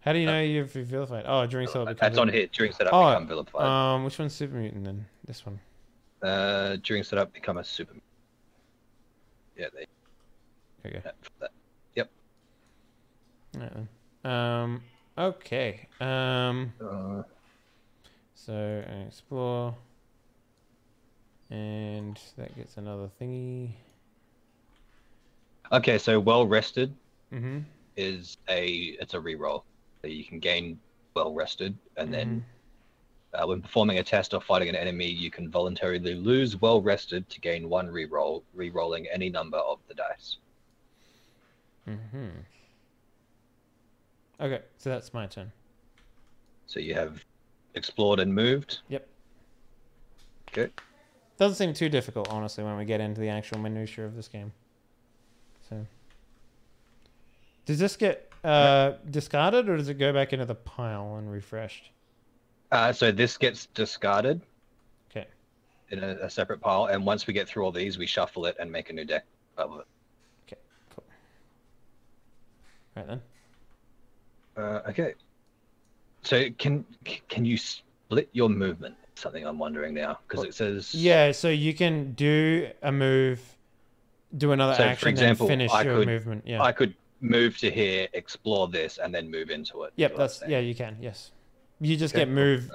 How do you know you've vilified? Oh, during setup. That's on here. During setup, become vilified. Which one's Super Mutant then? This one. During setup, become a Super Mutant. Yeah, there you go. That. Yep. All right. Okay. So I explore, and that gets another thingy. Okay, so well rested is a reroll. So you can gain well rested, and then when performing a test or fighting an enemy, you can voluntarily lose well rested to gain one reroll, rerolling any number of the dice. Okay, so that's my turn. So you have explored and moved. Yep. Good. Doesn't seem too difficult, honestly, when we get into the actual minutiae of this game. So, does this get discarded, or does it go back into the pile and refreshed? So this gets discarded. Okay. In a separate pile, and once we get through all these, we shuffle it and make a new deck out of it. Okay. Cool. Right then. Okay. So can you split your movement? Something I'm wondering now, because it says so you can do a move, do another action, for example, and finish your movement. Yeah, I could move to here, explore this, and then move into it. Yep, that's you can. Yes, you just get move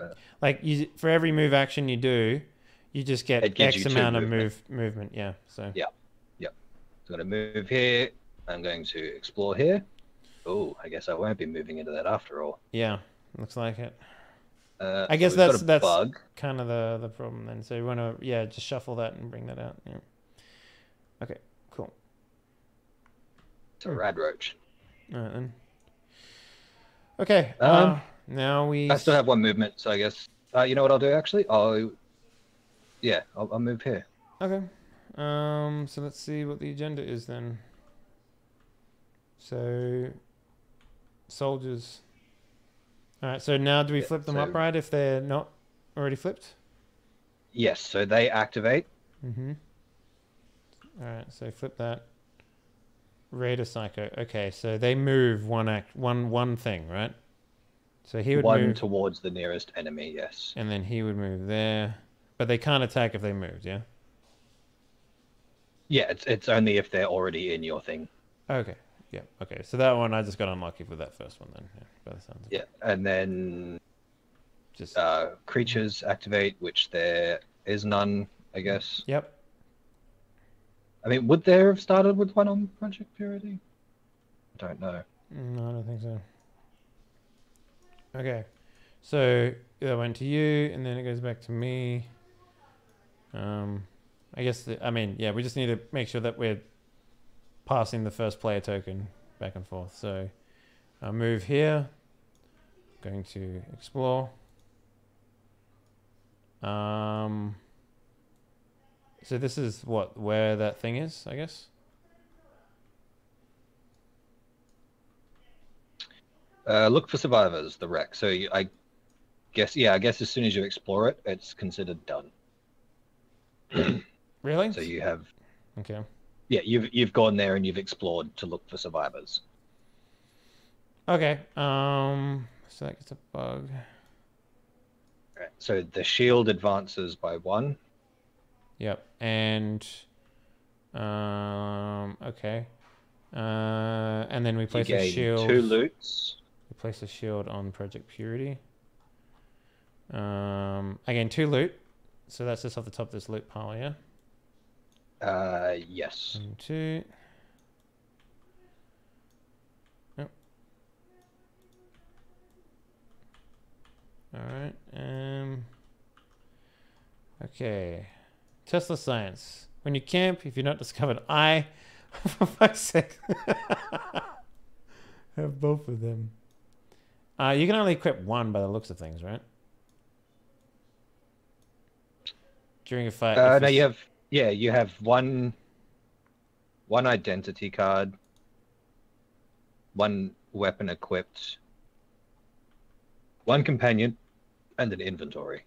for every move action you do, you just get X amount of movement. Yeah. So so I'm gonna move here. I'm going to explore here. Oh, I guess I won't be moving into that after all. Yeah, looks like it. I guess that's kind of the problem then. So you want to just shuffle that and bring that out. Yeah. Okay, cool. It's a Radroach. All right then. Okay. Now we. I still have one movement, so I guess you know what I'll do actually. I'll move here. Okay. So let's see what the agenda is then. So, soldiers. All right, so now do we flip them upright if they're not already flipped? Yes, so they activate. All right, so flip that. Raider Psycho. Okay, so they move one thing, right? So he would move towards the nearest enemy, yes. And then he would move there. But they can't attack if they moved, yeah? Yeah, it's only if they're already in your thing. Okay. Yeah, okay. So that one, I just got unlucky with that first one then. Yeah, by the sounds of it. And then just creatures activate, which there is none, I guess. Yep. I mean, would there have started with one on Project Purity? I don't know. No, I don't think so. Okay. So that went to you, and then it goes back to me. I guess, we just need to make sure that we're passing the first player token back and forth. So I'll move here. Going to explore. So this is where that thing is, I guess. Look for survivors, the wreck. So I guess as soon as you explore it, it's considered done. Really? So you have... Okay. Yeah, you've gone there and you've explored to look for survivors. Okay, so that gets a bug. All right, so the shield advances by 1. Yep, and okay, and then we place a shield. 2 loots. We place a shield on Project Purity. Again, 2 loot. So that's just off the top of this loot pile, yeah. Yes. 2. Yep. All right. Okay. Tesla science. When you camp, if you're not discovered, for fuck's sake, have both of them. You can only equip one by the looks of things, right? during a fight? No, you have you have one identity card, one weapon equipped, one companion, and an inventory.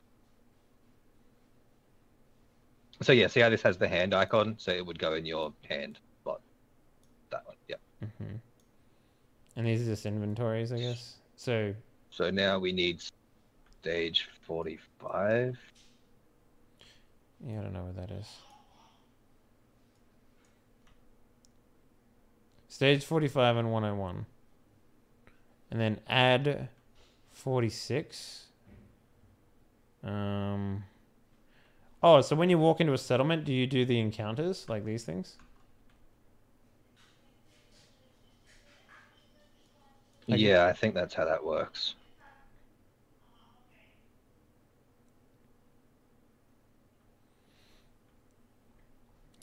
So yeah, see how this has the hand icon? So it would go in your hand slot. That one, yep. Mm-hmm. And these are just inventories, I guess. So now we need stage 45. Yeah, I don't know what that is. Stage 45 and 101. And then add 46. Oh, so when you walk into a settlement, do you do the encounters, like these things? Okay. Yeah, I think that's how that works.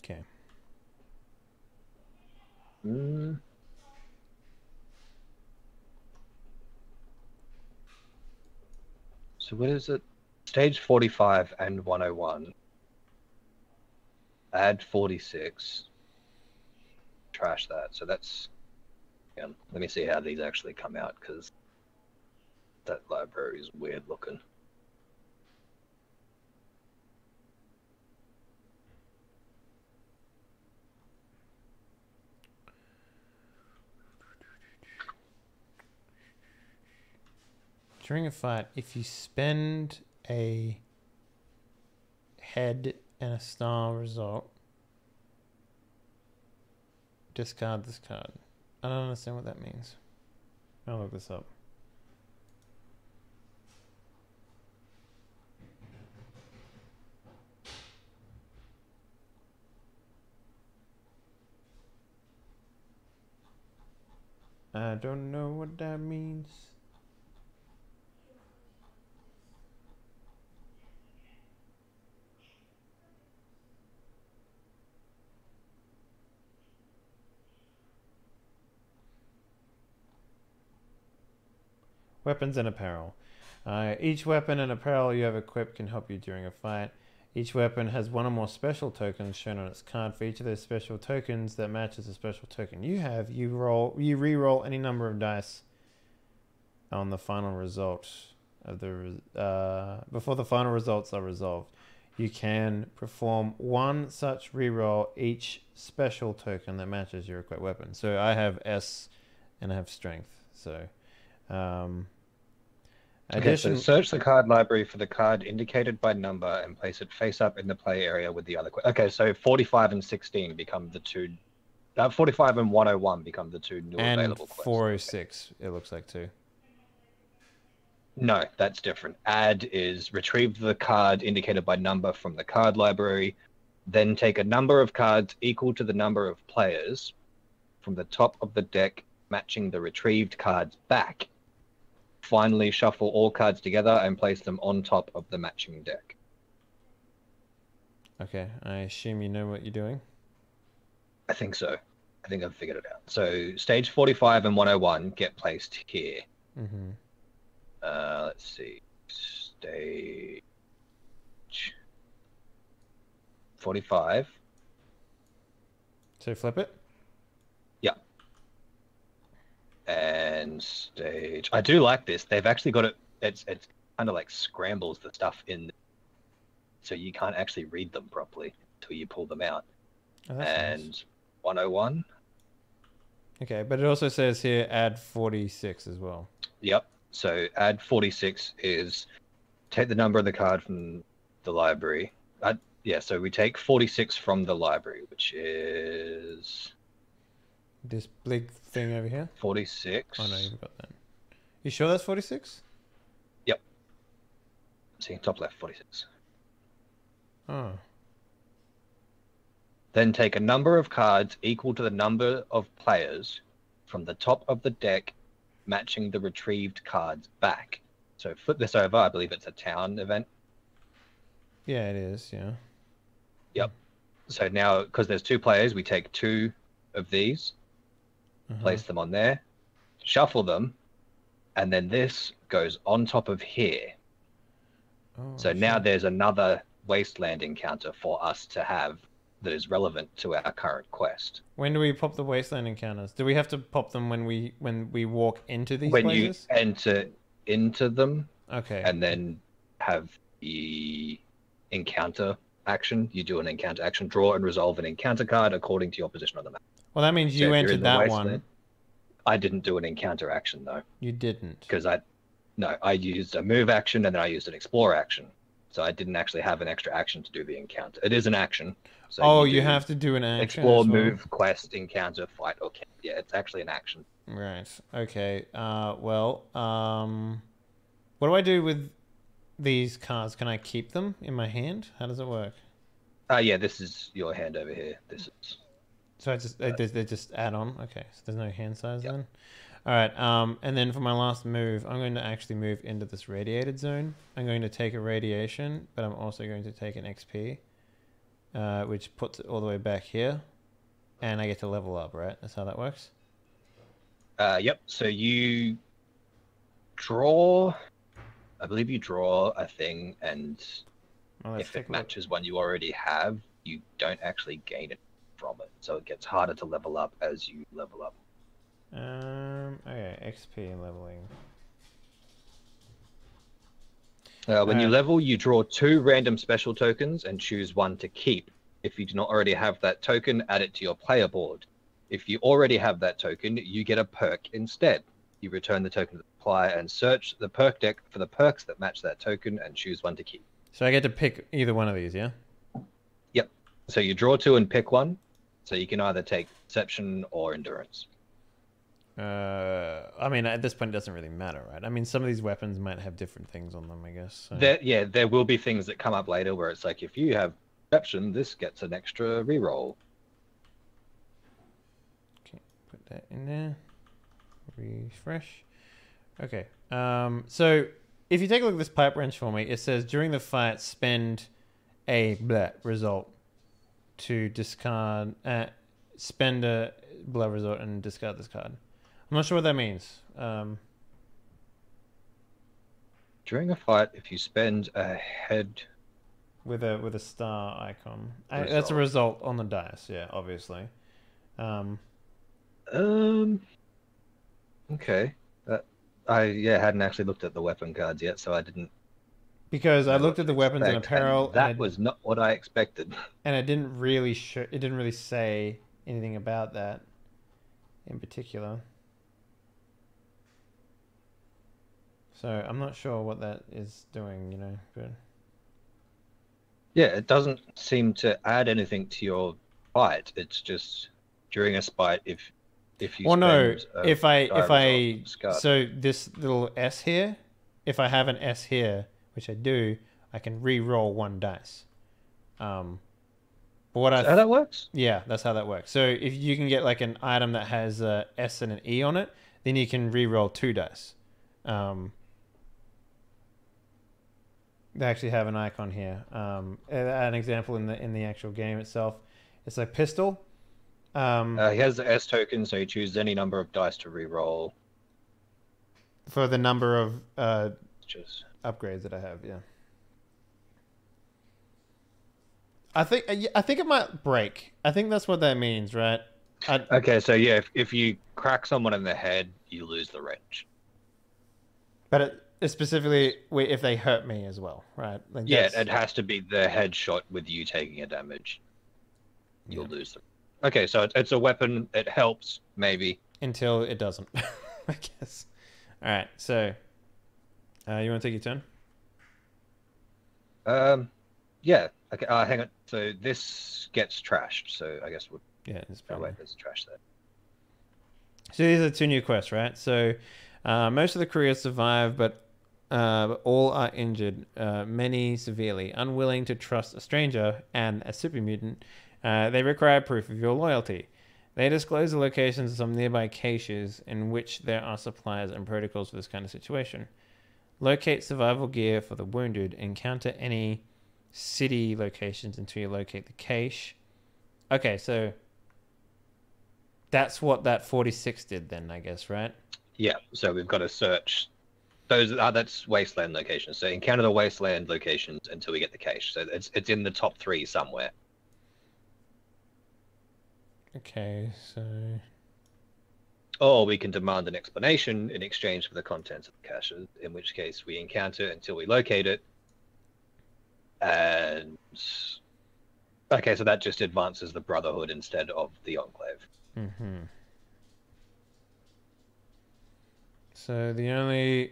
Okay. So what is it? Stage 45 and 101. Add 46. Trash that. So that's... Yeah, let me see how these actually come out, because that library is weird looking. During a fight, if you spend a head and a star result, discard this card. I don't understand what that means. I'll look this up. I don't know what that means. Weapons and apparel. Each weapon and apparel you have equipped can help you during a fight. Each weapon has one or more special tokens shown on its card. For each of those special tokens that matches a special token you have, you re-roll any number of dice on the final result of the before the final results are resolved. You can perform one such re-roll each special token that matches your equipped weapon. So I have S and I have strength. So. Okay, so search the card library for the card indicated by number and place it face up in the play area with the other. Okay, so 45 and 16 become the two. 45 and 101 become the two new available quests. And 406, it looks like, too. No, that's different. Add is retrieve the card indicated by number from the card library, then take a number of cards equal to the number of players from the top of the deck, matching the retrieved cards back. Finally, shuffle all cards together and place them on top of the matching deck. Okay, I assume you know what you're doing? I think so. I think I've figured it out. So, stage 45 and 101 get placed here. Mm-hmm. Let's see. Stage 45. So, flip it? Yeah. And stage, I do like this. They've actually got it. It's kind of like scrambles the stuff in, so you can't actually read them properly until you pull them out. Oh, and nice. 101. Okay, but it also says here add 46 as well. Yep. So add 46 is take the number of the card from the library. Yeah. So we take 46 from the library, which is. This big thing over here? 46. Oh, no, you've got that. You sure that's 46? Yep. See, top left, 46. Oh. Then take a number of cards equal to the number of players from the top of the deck, matching the retrieved cards back. So flip this over. I believe it's a town event. Yeah, it is, yeah. Yep. So now, because there's two players, we take two of these. Place them on there, shuffle them, and then this goes on top of here. Oh, so now there's another Wasteland encounter for us to have that is relevant to our current quest. When do we pop the Wasteland encounters? Do we have to pop them when we walk into these places? When you enter into them, okay, and then have the encounter action. You do an encounter action, draw and resolve an encounter card according to your position on the map. Well, that means you entered that one. I didn't do an encounter action, though. You didn't? Because I used a move action and then I used an explore action. So I didn't actually have an extra action to do the encounter. It is an action. So you have to do an action. Explore, move, quest, encounter, fight, or camp. Yeah, it's actually an action. Right. Okay. What do I do with these cards? Can I keep them in my hand? How does it work? Yeah, this is your hand over here. This is. So I just they're just add-on. Okay, so there's no hand size then. All right, and then for my last move, I'm going to actually move into this radiated zone. I'm going to take a radiation, but I'm also going to take an XP, which puts it all the way back here, and I get to level up, right? That's how that works? Yep, so you draw, I believe you draw a thing, and if it matches one you already have, you don't actually gain it from it, so it gets harder to level up as you level up. Okay, XP leveling. When you level, you draw 2 random special tokens and choose one to keep. If you do not already have that token, add it to your player board. If you already have that token, you get a perk instead. You return the token to the player and search the perk deck for the perks that match that token and choose one to keep. So I get to pick either one of these, yeah? Yep. So you draw 2 and pick one. So you can either take Deception or Endurance. I mean, at this point, it doesn't really matter, right? I mean, some of these weapons might have different things on them, I guess. So. There will be things that come up later where it's like, if you have Deception, this gets an extra reroll. Okay, put that in there. Refresh. Okay, so if you take a look at this pipe wrench for me, it says, during the fight, spend a blah result to discard... spend a blah result and discard this card. I'm not sure what that means. During a fight, if you spend a head with a star icon, that's a result on the dice. Yeah, obviously. Okay. I hadn't actually looked at the weapon cards yet, so I didn't. Because I looked at the weapons and apparel. And that was not what I expected. And it didn't really show. It didn't really say anything about that in particular. So I'm not sure what that is doing, you know, but yeah, it doesn't seem to add anything to your fight. It's just during a fight, if you so this little S here, if I have an S here, which I do, I can re-roll 1 dice. But what is that how that works? Yeah, that's how that works. So if you can get like an item that has a S and an E on it, then you can re-roll 2 dice. They actually have an icon here. An example in the actual game itself, it's like pistol. He has the S token, so you choose any number of dice to re-roll. For the number of upgrades that I have, yeah. I think it might break. I think that's what that means, right? Okay, so yeah, if you crack someone in the head, you lose the wrench. But it specifically if they hurt me as well, right? Like it has to be the headshot with you taking a damage. You'll lose them. Okay, so it's a weapon. It helps, maybe. Until it doesn't, I guess. All right, so you want to take your turn? Yeah. Okay, hang on. So this gets trashed, so I guess we'll... Yeah, it's probably... Oh, wait, there's trash there. So these are 2 new quests, right? So most of the crew survive, but all are injured, many severely, unwilling to trust a stranger and a super mutant. They require proof of your loyalty. They disclose the locations of some nearby caches in which there are supplies and protocols for this kind of situation. Locate survival gear for the wounded. Encounter any... city locations until you locate the cache. Okay, so that's what that 46 did then, I guess, right? Yeah, so we've got to search Those are, that's wasteland locations. So encounter the wasteland locations until we get the cache. So it's in the top three somewhere. Okay, so. Or we can demand an explanation in exchange for the contents of the cache, in which case we encounter until we locate it. And okay, so that just advances the Brotherhood instead of the Enclave. Mm-hmm. So the only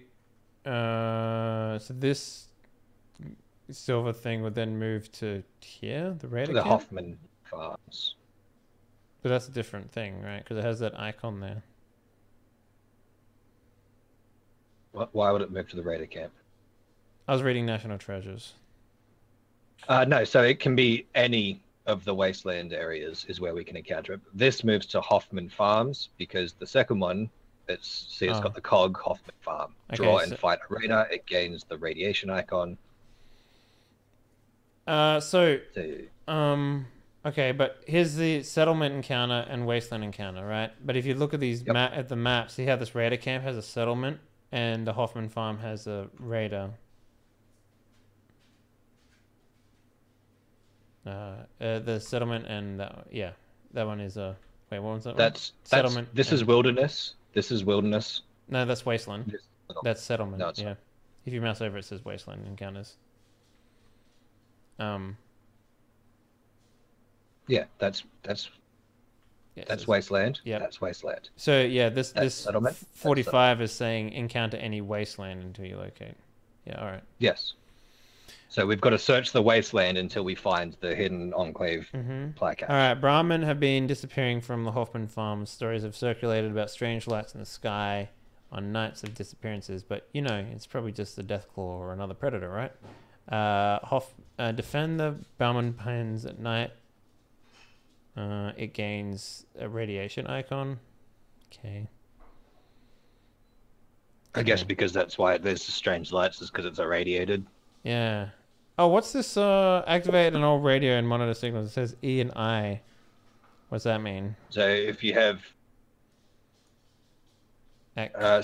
so this silver thing would then move to here, the Raider camp? Hoffman Farms. But that's a different thing, right? Because it has that icon there. What? Why would it move to the Raider camp? I was reading National Treasures. No, so it can be any of the wasteland areas is where we can encounter it. This moves to Hoffman Farms because the second one, it's got the cog Hoffman Farm. Draw okay, so... and fight arena. It gains the radiation icon. Okay, but here's the settlement encounter and wasteland encounter, right? But if you look at these at the map, see how this Raider camp has a settlement and the Hoffman Farm has a Raider. The settlement and that, yeah, that one is a wait. What was that? That's settlement. This is wilderness. This is wilderness. No, that's wasteland. That's settlement. No, yeah. If you mouse over, it says wasteland encounters. Yeah, that's wasteland. Yeah, that's wasteland. So yeah, this 45 is saying encounter any wasteland until you locate. Yeah, all right. Yes. So we've got to search the wasteland until we find the hidden Enclave placard. All right, Brahmin have been disappearing from the Hoffman Farms. Stories have circulated about strange lights in the sky on nights of disappearances, but you know, it's probably just the Deathclaw or another predator, right? Defend the Brahmin pens at night. It gains a radiation icon. Okay. I guess because that's why there's strange lights, is because it's irradiated. Yeah. Oh, what's this? Activate an old radio and monitor signals. It says E and I. What's that mean? So if you have...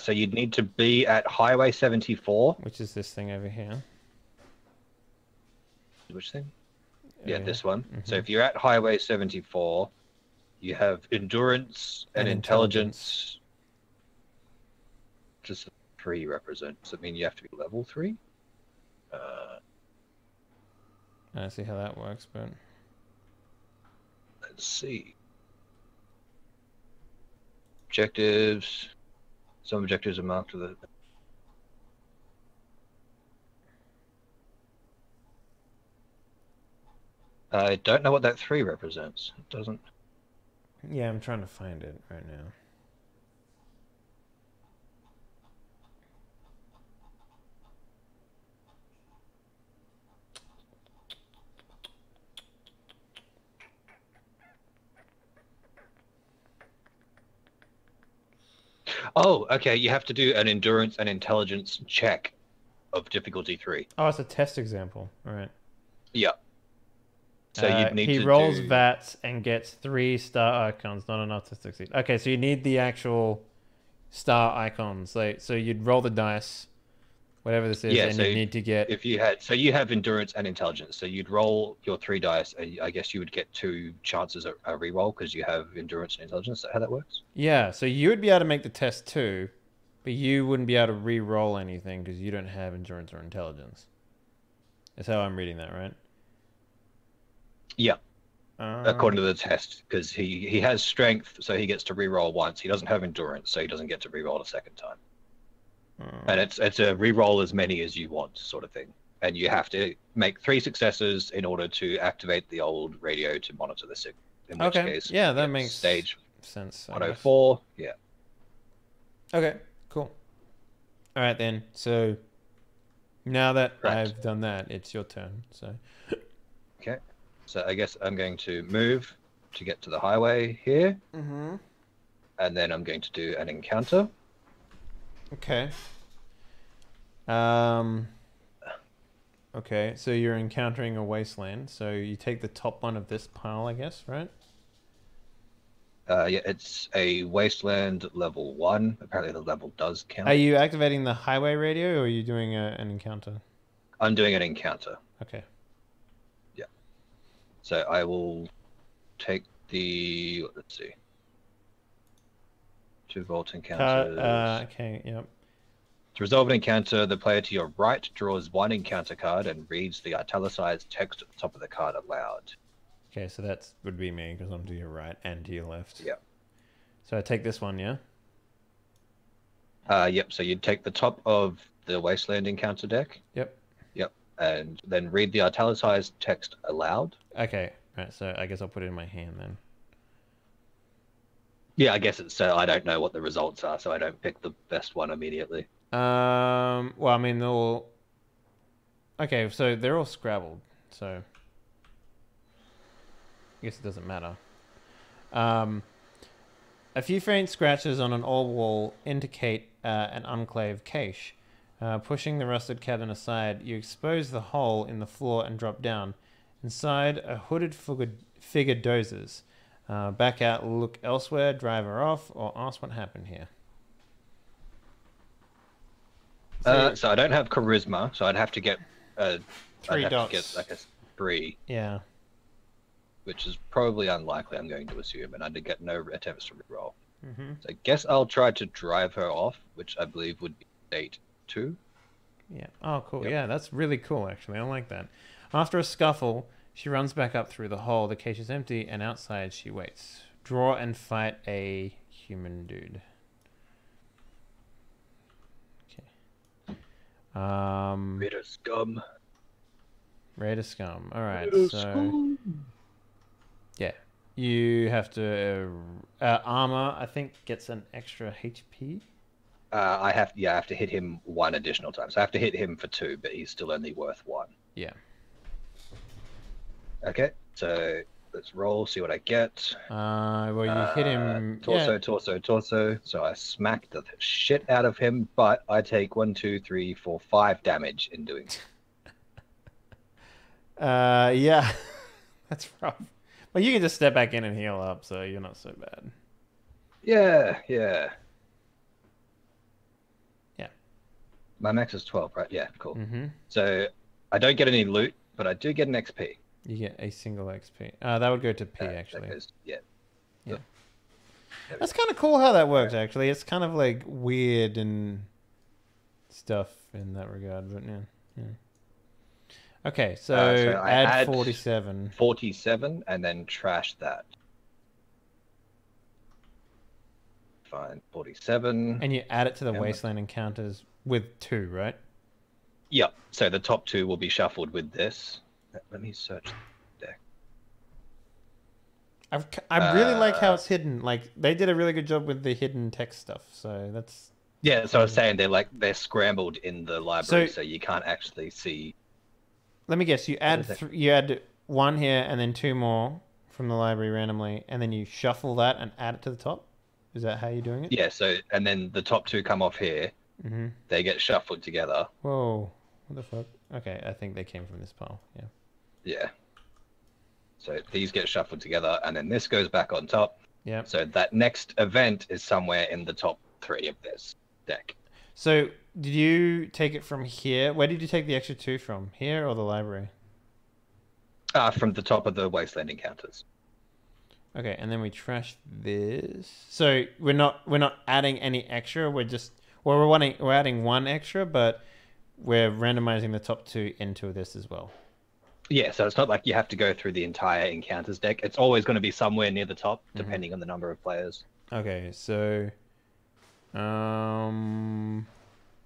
so you'd need to be at Highway 74. Which is this thing over here. Which thing? Yeah, this one. So if you're at Highway 74, you have endurance and intelligence. Just 3 represents. Does it mean you have to be level 3? I don't see how that works, but let's see. Objectives. Some objectives are marked with a... I don't know what that 3 represents. It doesn't. Yeah, I'm trying to find it right now. Oh, okay, you have to do an endurance and intelligence check of difficulty 3. Oh, it's a test example. All right. Yeah. So you'd need to rolls VATS and gets 3 star icons, not enough to succeed. Okay, so you need the actual star icons. Like, so you'd roll the dice, whatever this is, and so you need to get... If you had, so you have endurance and intelligence. So you'd roll your 3 dice, and I guess you would get 2 chances at a reroll because you have endurance and intelligence. Is that how that works? Yeah, so you would be able to make the test too, but you wouldn't be able to reroll anything because you don't have endurance or intelligence. That's how I'm reading that, right? Yeah, according to the test, because he has strength, so he gets to reroll once. He doesn't have endurance, so he doesn't get to reroll a second time. And it's a reroll as many as you want sort of thing. And you have to make 3 successes in order to activate the old radio to monitor the signal. In which case, yeah, that makes stage sense. 104, yeah. Okay, cool. All right then. So now that I've done that, it's your turn. So okay. So I guess I'm going to move to get to the highway here. And then I'm going to do an encounter. Okay. Okay, so you're encountering a wasteland. So you take the top one of this pile, I guess, right? Yeah, it's a Wasteland level 1. Apparently the level does count. Are you activating the highway radio, or are you doing an encounter? I'm doing an encounter. Okay. Yeah. So I will take the... Let's see. 2 Vault encounters. Okay, yep. To resolve an encounter, the player to your right draws 1 encounter card and reads the italicized text at the top of the card aloud. Okay, so that would be me, because I'm to your right and to your left. Yep. So I take this one, yeah? Yep, so you'd take the top of the Wasteland encounter deck. Yep. Yep, and then read the italicized text aloud. Okay, right, so I guess I'll put it in my hand then. Yeah, I guess it's, I don't know what the results are, so I don't pick the best one immediately. Well, I mean, they're all... Okay, so they're all scrabbled, so... I guess it doesn't matter. A few faint scratches on an old wall indicate an unclave cache. Pushing the rusted cabin aside, you expose the hole in the floor and drop down. Inside, a hooded figure dozes. Back out, look elsewhere, drive her off, or ask what happened here. So I don't have charisma, so I'd have to get 3 dots. To get, like, a 3. Yeah. Which is probably unlikely, I'm going to assume, and I did get no attempts to reroll. Mm-hmm. So I guess I'll try to drive her off, which I believe would be date 2. Yeah. Oh, cool. Yep. Yeah, that's really cool, actually. I like that. After a scuffle, she runs back up through the hole. The cage is empty, and outside she waits. Draw and fight a human dude. Okay. Raider scum. Raider scum. All right. Raider so. Scum. Yeah, you have to armor. I think gets an extra HP. I have to hit him 1 additional time. So I have to hit him for 2, but he's still only worth 1. Yeah. Okay, so let's roll. See what I get. Well, you hit him. Torso, yeah. torso. So I smack the shit out of him, but I take 1, 2, 3, 4, 5 damage in doing. Yeah, that's rough. Well, you can just step back in and heal up, so you're not so bad. Yeah, yeah. Yeah. My max is 12, right? Yeah, cool. Mm-hmm. So I don't get any loot, but I do get an XP. You get a single XP. That would go to P, actually. Goes, yeah. Yeah. That's kind of cool how that works, actually. It's kind of, like, weird and stuff in that regard, but yeah. Yeah. Okay, so, add 47. 47, and then trash that. Fine, 47. And you add it to the Wasteland encounters with 2, right? Yep, so the top 2 will be shuffled with this. Let me search the deck. I really like how it's hidden. Like, they did a really good job with the hidden text stuff, so that's... Yeah, so I was saying they're scrambled in the library, so you can't actually see... Let me guess. You add you add 1 here and then 2 more from the library randomly, and then you shuffle that and add it to the top. Is that how you're doing it? Yeah. So and then the top 2 come off here. Mm-hmm. They get shuffled together. Whoa! What the fuck? Okay, I think they came from this pile. Yeah. Yeah. So these get shuffled together, and then this goes back on top. Yeah. So that next event is somewhere in the top 3 of this deck. So. Did you take it from here? Where did you take the extra 2 from? Here or the library? From the top of the Wasteland encounters. Okay, and then we trash this. So we're not adding any extra. We're just we're adding 1 extra, but we're randomizing the top 2 into this as well. Yeah, so it's not like you have to go through the entire encounters deck. It's always going to be somewhere near the top, depending on the number of players. Okay, so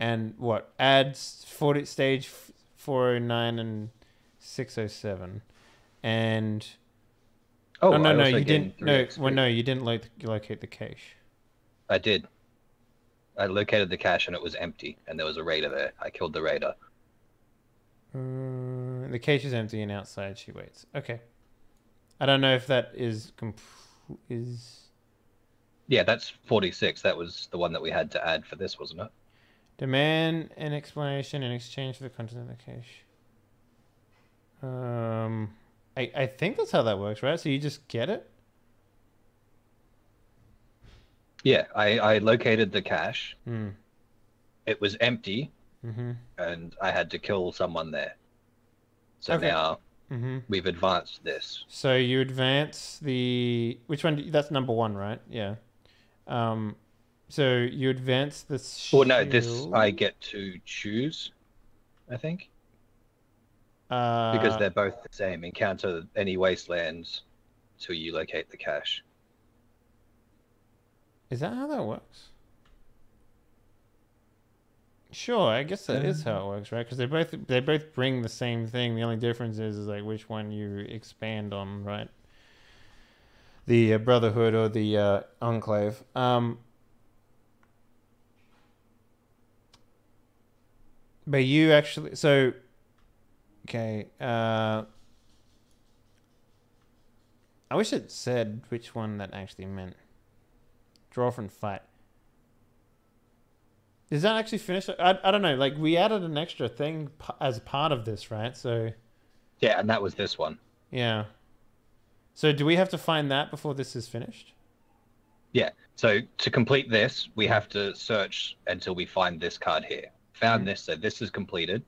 and what? Adds 40, stage 409 and 607. And... Oh, no, you didn't... No, well, no, you didn't locate the cache. I did. I located the cache and it was empty. And there was a raider there. I killed the raider. The cache is empty and outside she waits. Okay. I don't know if that is... Yeah, that's 46. That was the one that we had to add for this, wasn't it? Demand an explanation in exchange for the content of the cache. I think that's how that works, right? So you just get it? Yeah, I located the cache. Mm. It was empty, mm-hmm. and I had to kill someone there. So okay. now mm-hmm. we've advanced this. So you advance the... Which one? That's number one, right? Yeah. So you advance the shield... Well, no, this I get to choose, I think. Because they're both the same. Encounter any wastelands till you locate the cache. Is that how that works? Sure, I guess that is how it works, right? Because they both bring the same thing. The only difference is like which one you expand on, right? The Brotherhood or the Enclave. But you actually so okay. I wish it said which one that actually meant. Draw from fight. Is that actually finished? I don't know. Like, we added an extra thing as part of this, right? So... Yeah, and that was this one. Yeah. So do we have to find that before this is finished? Yeah. So to complete this, we have to search until we find this card here. Found this, so this is completed.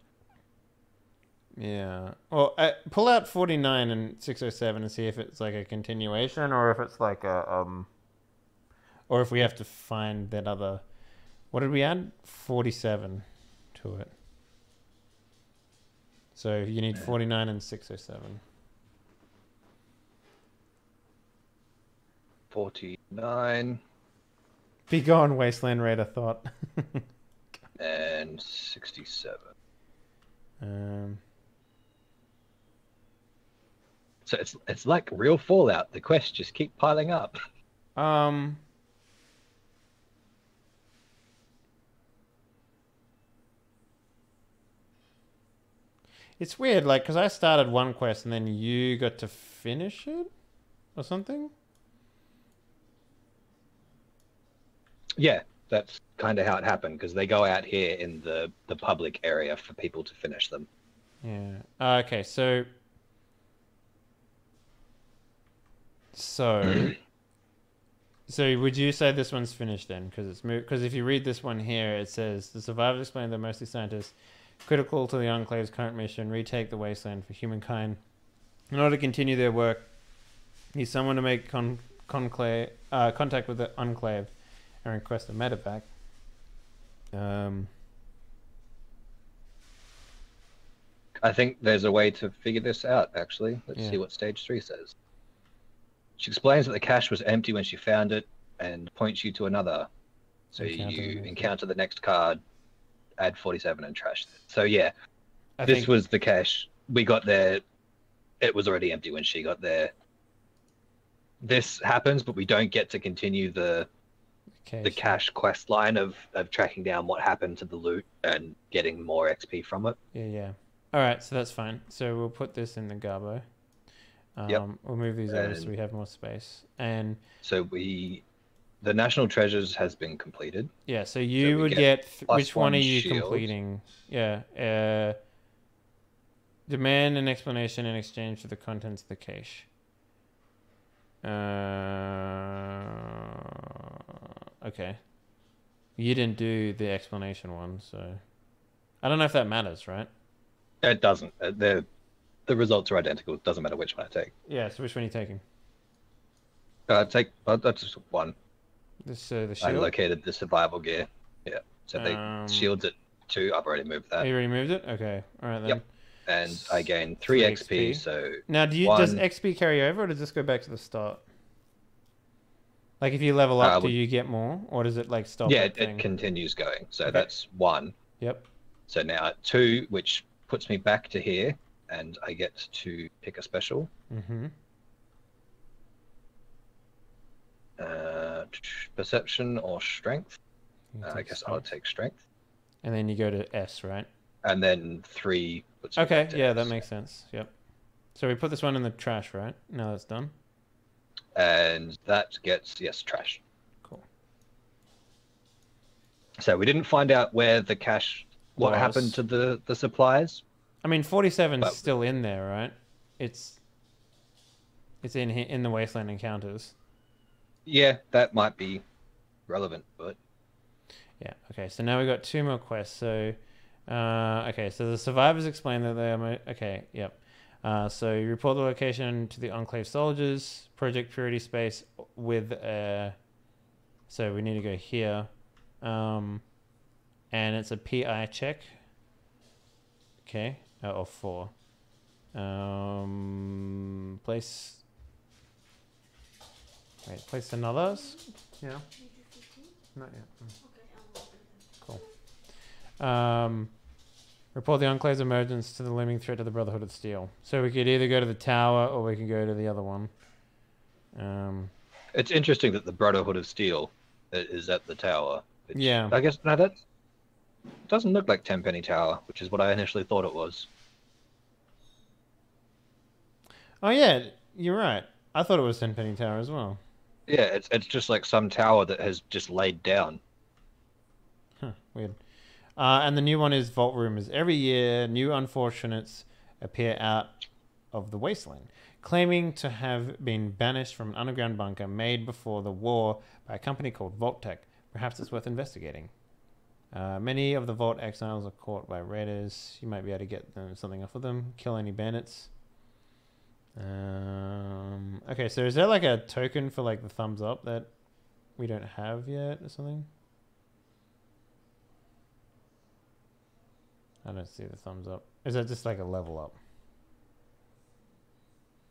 Yeah. Well, pull out 49 and 607 and see if it's like a continuation or if it's like a... Or if we have to find that other... What did we add? 47 to it. So you need 49 and 607. 49. Be gone, Wasteland Raider thought. and 67. So it's like real Fallout. The quests just keep piling up. It's weird, like, because I started one quest and then you got to finish it or something? Yeah, that's kind of how it happened, because they go out here in the public area for people to finish them. Yeah. Okay, so... So would you say this one's finished then? Because if you read this one here, it says, the survivors explained they're mostly scientists... critical to the Enclave's current mission, retake the wasteland for humankind. In order to continue their work, need someone to make contact with the Enclave and request a medevac. I think there's a way to figure this out, actually. Let's see what stage 3 says. She explains that the cache was empty when she found it and points you to another. So you encounter the next card, add 47 and trash it. So yeah, this was the cache. We got there. It was already empty when she got there. This happens, but we don't get to continue the cache quest line of tracking down what happened to the loot and getting more XP from it. Yeah, yeah. All right, so that's fine. So we'll put this in the Garbo. Yep. We'll move these over so we have more space. And so the National Treasures has been completed. Yeah, so you would get which one are you shield. Completing? Yeah. Demand an explanation in exchange for the contents of the cache. Okay. You didn't do the explanation one, so... I don't know if that matters, right? It doesn't. The results are identical. It doesn't matter which one I take. Yeah, so which one are you taking? That's just one. This, the shield? I located the survival gear. Yeah. So they shields it too. I've already moved that. You already moved it? Okay. All right then. Yep. And I gain 3 XP. So now, does XP carry over, or does this go back to the start? Like, if you level up, do you get more, or does it like stop? Yeah, it continues going. So that's one. Yep. So now at 2, which puts me back to here, and I get to pick a special. Mm-hmm. Perception or strength. I guess I'll take strength. And then you go to S, right? And then 3. Okay, yeah, that makes sense. Yep. So we put this one in the trash, right? Now that's done. And that gets, yes, trash. Cool. So we didn't find out where the cache, what happened to the supplies. I mean, 47's still in there, right? It's in the Wasteland Encounters. Yeah, that might be relevant, but yeah. Okay, so now we've got two more quests. So okay, so the survivors explain that they are okay. Yep. So you report the location to the Enclave soldiers, Project Purity space with so we need to go here, and it's a PI check. Okay, out of 4. Place. Wait, place another. Yeah. Not yet. Mm. Cool. Report the Enclave's emergence to the looming threat of the Brotherhood of Steel. So we could either go to the tower or we can go to the other one. It's interesting that the Brotherhood of Steel is at the tower. Which, yeah. I guess now that doesn't look like Tenpenny Tower, which is what I initially thought it was. Oh yeah, you're right. I thought it was Tenpenny Tower as well. Yeah, it's just like some tower that has just laid down. Huh, weird. And the new one is Vault Rumors. Every year, new unfortunates appear out of the wasteland, claiming to have been banished from an underground bunker made before the war by a company called Vault-Tec. Perhaps it's worth investigating. Many of the Vault exiles are caught by raiders. You might be able to get them, something off of them. Kill any bandits. Okay, so is there like a token for like the thumbs up that we don't have yet or something? I don't see the thumbs up. Is that just like a level up?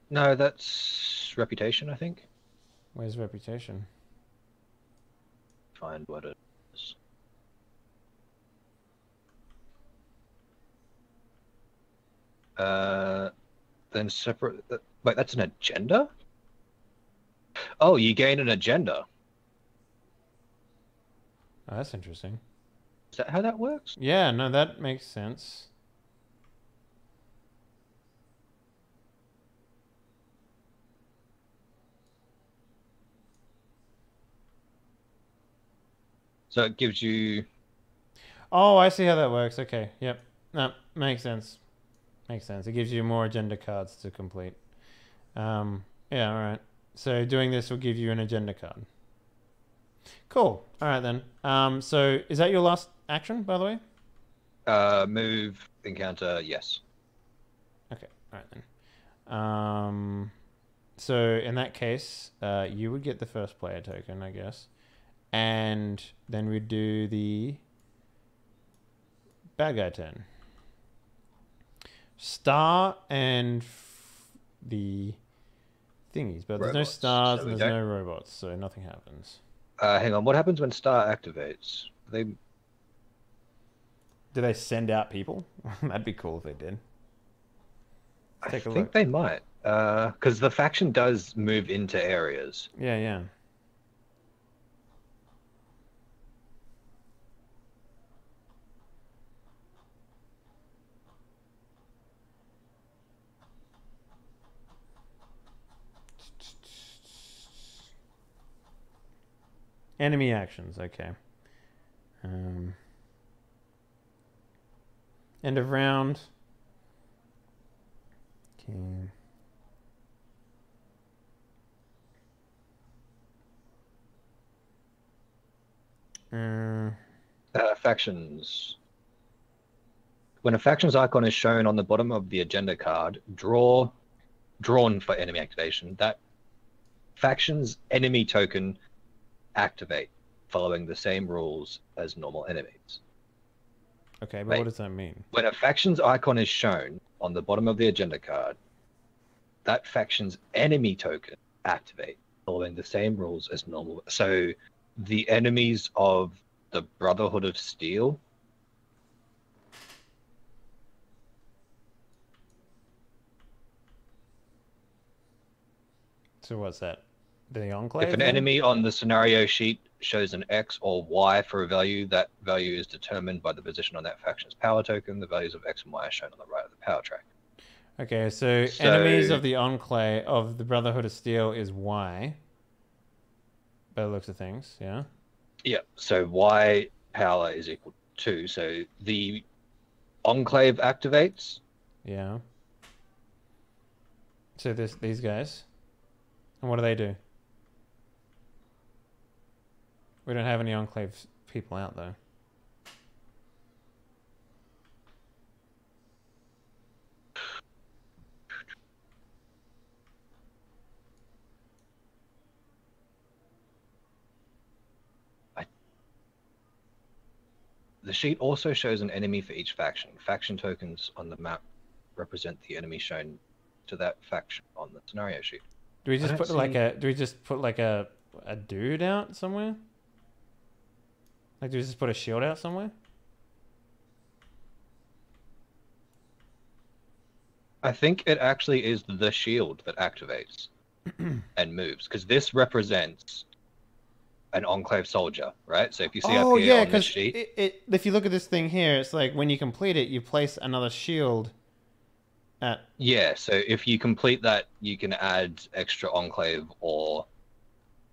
No, that's reputation, I think. Where's reputation? Find what it is. Then separate. Wait, that's an agenda? Oh, you gain an agenda. Oh, that's interesting. Is that how that works? Yeah, no, that makes sense. So it gives you. Oh, I see how that works. Okay, yep. No, makes sense. Makes sense. It gives you more agenda cards to complete. Yeah, all right. So doing this will give you an agenda card. Cool. All right, then. So is that your last action, by the way? Move, encounter, yes. Okay, all right, then. So in that case, you would get the first player token, I guess. And then we'd do the bad guy turn. Star and the thingies, but robots. There's no stars and there's no robots, so nothing happens. Hang on, what happens when star activates? Do they send out people? That'd be cool if they did. I think they might, because the faction does move into areas. Yeah, yeah. Enemy actions, okay. End of round. Okay. Factions. When a faction's icon is shown on the bottom of the agenda card, drawn for enemy activation, that faction's enemy token activate following the same rules as normal enemies. Okay, but wait, what does that mean? When a faction's icon is shown on the bottom of the agenda card, that faction's enemy token activate following the same rules as normal. So the enemies of the Brotherhood of Steel. So what's that? The Enclave, if an enemy on the scenario sheet shows an X or Y for a value, that value is determined by the position on that faction's power token. The values of X and Y are shown on the right of the power track. Okay, so enemies of the Enclave of the Brotherhood of Steel is Y. By the looks of things, yeah. Yeah, so Y power is equal to 2. So the Enclave activates. Yeah. So these guys. And what do they do? We don't have any Enclave people out, though. The sheet also shows an enemy for each faction. Faction tokens on the map represent the enemy shown to that faction on the scenario sheet. Do we just put like a? Do we just put like a dude out somewhere? Like, do we just put a shield out somewhere? I think it actually is the shield that activates and moves, because this represents an Enclave soldier, right? So if you see up here on the sheet, if you look at this thing here, it's like when you complete it, you place another shield at... Yeah, so if you complete that, you can add extra Enclave or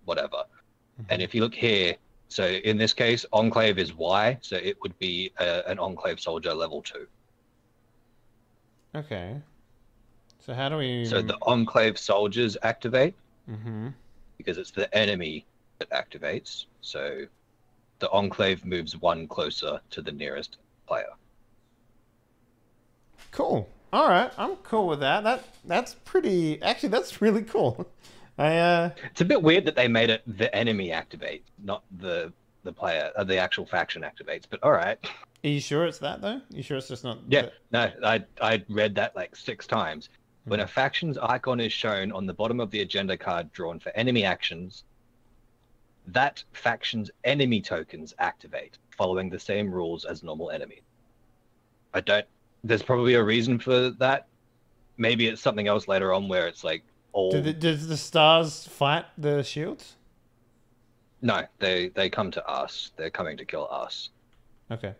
whatever. Mm-hmm. And if you look here, so in this case, Enclave is Y, so it would be an Enclave soldier level 2. Okay. So how do we... So the Enclave soldiers activate, mm-hmm, because it's the enemy that activates, so the Enclave moves one closer to the nearest player. Cool. All right, I'm cool with that. That's pretty... Actually, that's really cool. It's a bit weird that they made it the enemy activate, not the player, the actual faction activates. But all right. Are you sure it's that though? You sure it's just not? Yeah. No, I read that like 6 times. Mm-hmm. When a faction's icon is shown on the bottom of the agenda card drawn for enemy actions, that faction's enemy tokens activate, following the same rules as normal enemies. I don't... There's probably a reason for that. Maybe it's something else later on where it's like all... Does the stars fight the shields? No, they come to us. They're coming to kill us. Okay.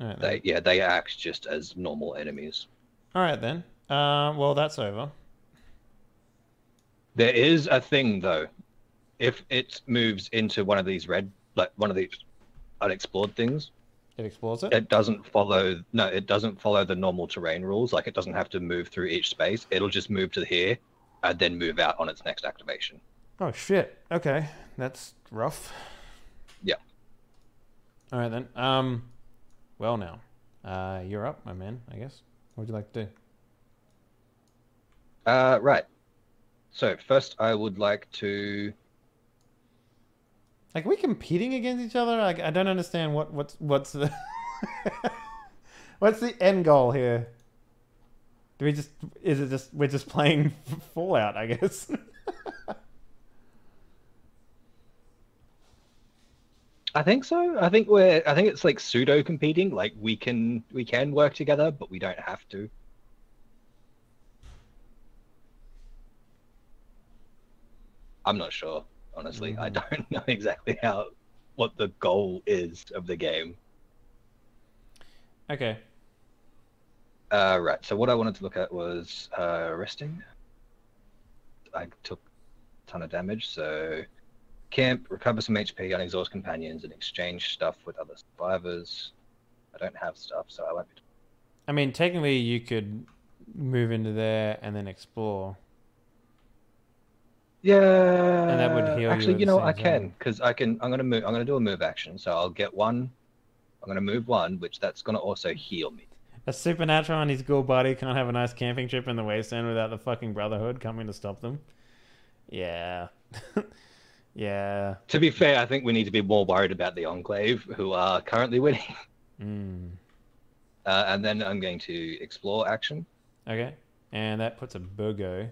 All right, then. They act just as normal enemies. All right, then. Well, that's over. There is a thing, though. If it moves into one of these one of these unexplored things, it explores it. It doesn't follow. No, it doesn't follow the normal terrain rules. Like, it doesn't have to move through each space. It'll just move to here and then move out on its next activation. Oh shit. Okay, that's rough. Yeah. All right then. Well now, you're up, my man. I guess. What would you like to do? Right. So first, I would like to... Like, are we competing against each other? Like, I don't understand what's the what's the end goal here? Do we just... Is it just we're just playing Fallout, I guess? I think so. I think it's like pseudo competing. Like, we can work together, but we don't have to. I'm not sure. Honestly, mm-hmm. I don't know exactly what the goal is of the game. Okay. Right. So what I wanted to look at was resting. I took a ton of damage, so camp, recover some HP on exhaust companions, and exchange stuff with other survivors. I don't have stuff, so I won't be... I mean, technically, you could move into there and then explore. Yeah, and that would heal. Actually, you know, I can, because I can... I'm gonna do a move action, so I'll get one. I'm gonna move one, which that's gonna also heal me. A supernatural and his ghoul buddy can't have a nice camping trip in the wasteland without the fucking Brotherhood coming to stop them. Yeah, yeah. To be fair, I think we need to be more worried about the Enclave, who are currently winning. Mm. And then I'm going to explore action. Okay, and that puts a burgo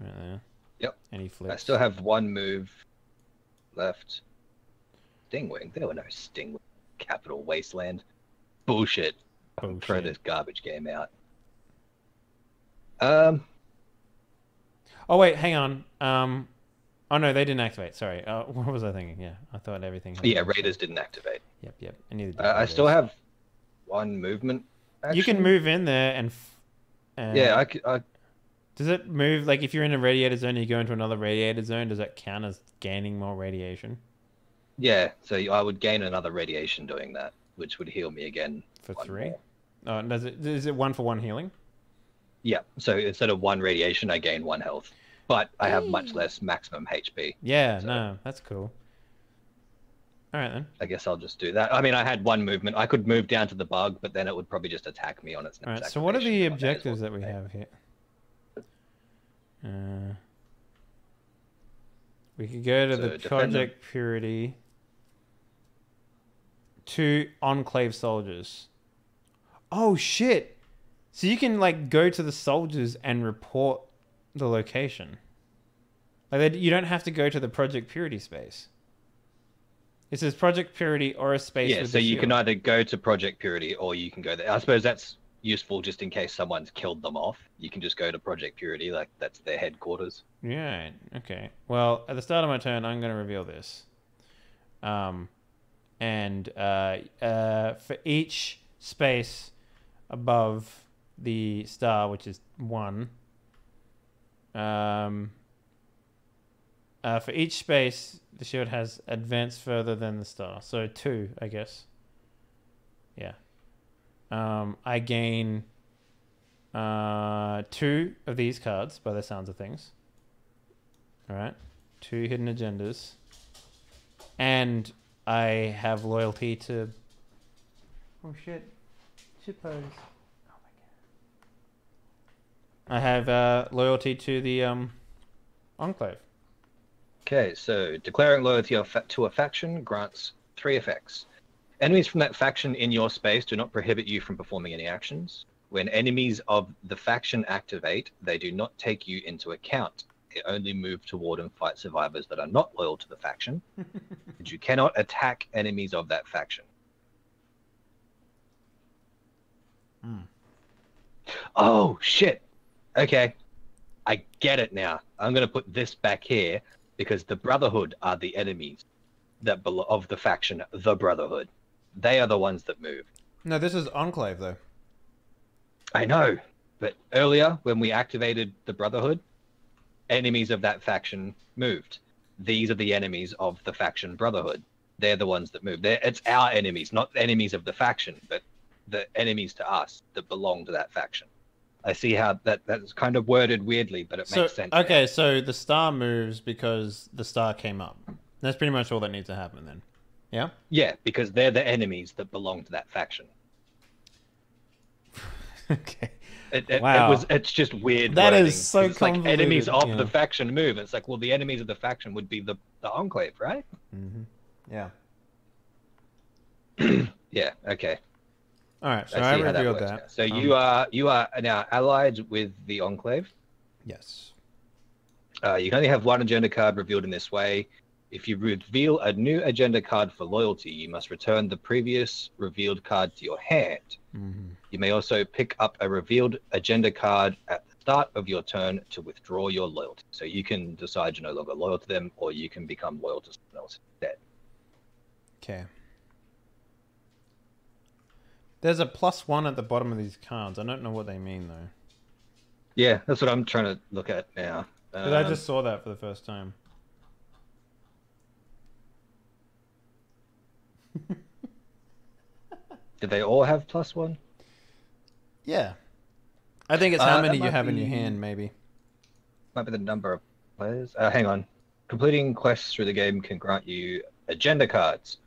right there. Yep. And he flips. I still have one move left. Stingwing. There were no Stingwing. Capital Wasteland. Bullshit. Bullshit. Throw this garbage game out. Oh wait, hang on. Oh no, they didn't activate. Sorry. What was I thinking? Yeah, I thought everything... Yeah, Raiders didn't activate. Yep, yep. And neither did I still have one movement action. You can move in there and... Yeah, I... Does it move, like, if you're in a radiator zone and you go into another radiator zone, does that count as gaining more radiation? Yeah, so I would gain another radiation doing that, which would heal me again. For 3? Oh, does it... Is it 1 for 1 healing? Yeah, so instead of 1 radiation, I gain 1 health. but I have much less maximum HP. Yeah, so. No, that's cool. All right, then. I guess I'll just do that. I mean, I had one movement. I could move down to the bug, but then it would probably just attack me on its next. All right, so what are the objectives that we have here? We could go to the Project Purity. 2 Enclave soldiers. Oh, shit. So you can, like, go to the soldiers and report the location. Like, you don't have to go to the Project Purity space. It says Project Purity or a space. Yeah, so you can either go to Project Purity or you can go there. I suppose that's useful just in case someone's killed them off. You can just go to Project Purity, like, that's their headquarters. Yeah, okay. Well, at the start of my turn, I'm going to reveal this. For each space above the star, which is 1, for each space, the shield has advanced further than the star. So 2, I guess. Yeah. I gain 2 of these cards by the sounds of things. All right. 2 hidden agendas. And I have loyalty to... Oh, shit. Shitpost. Oh, my God. I have loyalty to the Enclave. Okay, so declaring loyalty to a faction grants 3 effects. Enemies from that faction in your space do not prohibit you from performing any actions. When enemies of the faction activate, they do not take you into account. They only move toward and fight survivors that are not loyal to the faction, but you cannot attack enemies of that faction. Oh, shit. Okay. I get it now. I'm going to put this back here because the Brotherhood are the enemies that of the faction, the Brotherhood. They are the ones that move. No, this is Enclave, though. I know, but earlier when we activated the Brotherhood, enemies of that faction moved. These are the enemies of the faction Brotherhood. They're the ones that move. It's our enemies, not enemies of the faction, but the enemies to us that belong to that faction. I see how that's kind of worded weirdly, but it makes sense. Okay, now. So the star moves because the star came up. That's pretty much all that needs to happen then. Yeah? Yeah, because they're the enemies that belong to that faction. Okay. Wow. It's just weird. That wording. Is so it's convoluted. Like enemies of the faction move. It's like, well, the enemies of the faction would be the Enclave, right? Mm-hmm. Yeah. Yeah. Okay. All right. So I revealed that. So you are now allied with the Enclave. Yes. You can only have 1 agenda card revealed in this way. If you reveal a new agenda card for loyalty, you must return the previous revealed card to your hand. Mm-hmm. You may also pick up a revealed agenda card at the start of your turn to withdraw your loyalty. So you can decide you're no longer loyal to them, or you can become loyal to someone else instead. Okay. There's a +1 at the bottom of these cards. I don't know what they mean, though. Yeah, that's what I'm trying to look at now. Because I just saw that for the first time. Did they all have +1? Yeah. I think it's how many you have in your hand, maybe. Might be the number of players. Hang on. Completing quests through the game can grant you agenda cards.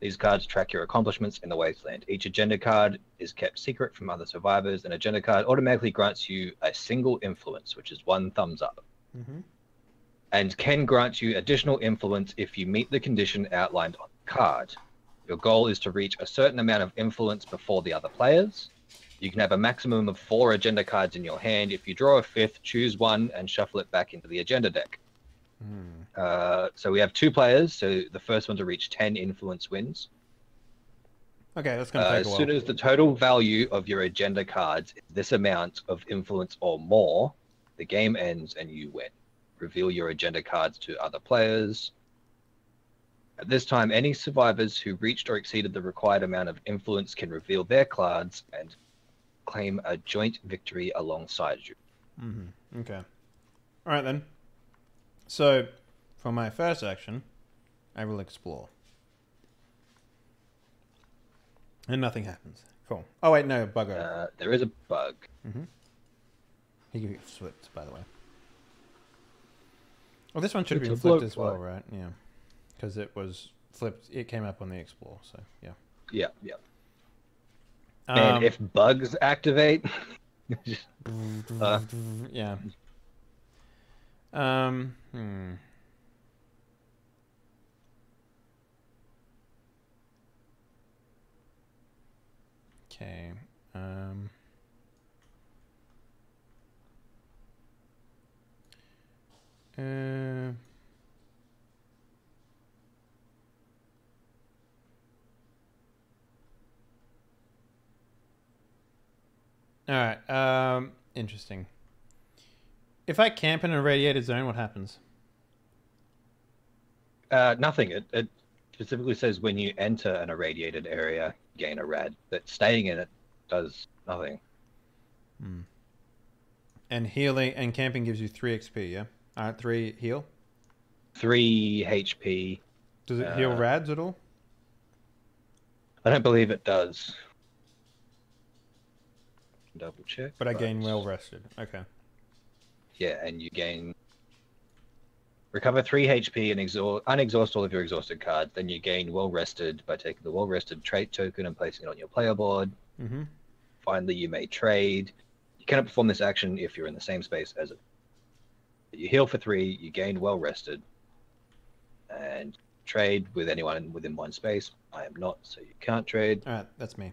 These cards track your accomplishments in the Wasteland. Each agenda card is kept secret from other survivors. An agenda card automatically grants you a single influence, which is 1 thumbs up. Mm-hmm. And can grant you additional influence if you meet the condition outlined on the card. Your goal is to reach a certain amount of influence before the other players. You can have a maximum of 4 agenda cards in your hand. If you draw a 5th, choose 1 and shuffle it back into the agenda deck. Mm. So we have 2 players, so the first one to reach 10 influence wins. Okay, that's going to take a while. As soon as the total value of your agenda cards is this amount of influence or more, the game ends and you win. Reveal your agenda cards to other players. At this time, any survivors who reached or exceeded the required amount of influence can reveal their cards and claim a joint victory alongside you. Mm-hmm. Okay. All right, then. So, for my first action, I will explore. And nothing happens. Cool. Oh, wait, no, bugger. There is a bug. Mm-hmm. He can be flipped, by the way. Well, this one should be flipped as well, right? Yeah, because it was flipped. It came up on the Explore, so yeah. Yeah, yeah. And if bugs activate, yeah. Okay. All right. Interesting. If I camp in a radiated zone, what happens? Nothing. It specifically says when you enter an irradiated area, gain a rad. But staying in it does nothing. Hmm. And healing and camping gives you 3 XP, yeah? 3 heal? 3 HP. Does it heal rads at all? I don't believe it does. Double check. But I gain well rested. Okay. Yeah, and you gain... Recover 3 HP and unexhaust all of your exhausted cards. Then you gain well rested by taking the well rested trait token and placing it on your player board. Mm-hmm. Finally, you may trade. You cannot perform this action if you're in the same space as it. You heal for 3, you gain well rested, and trade with anyone within one space. I am not, so you can't trade. All right, that's me.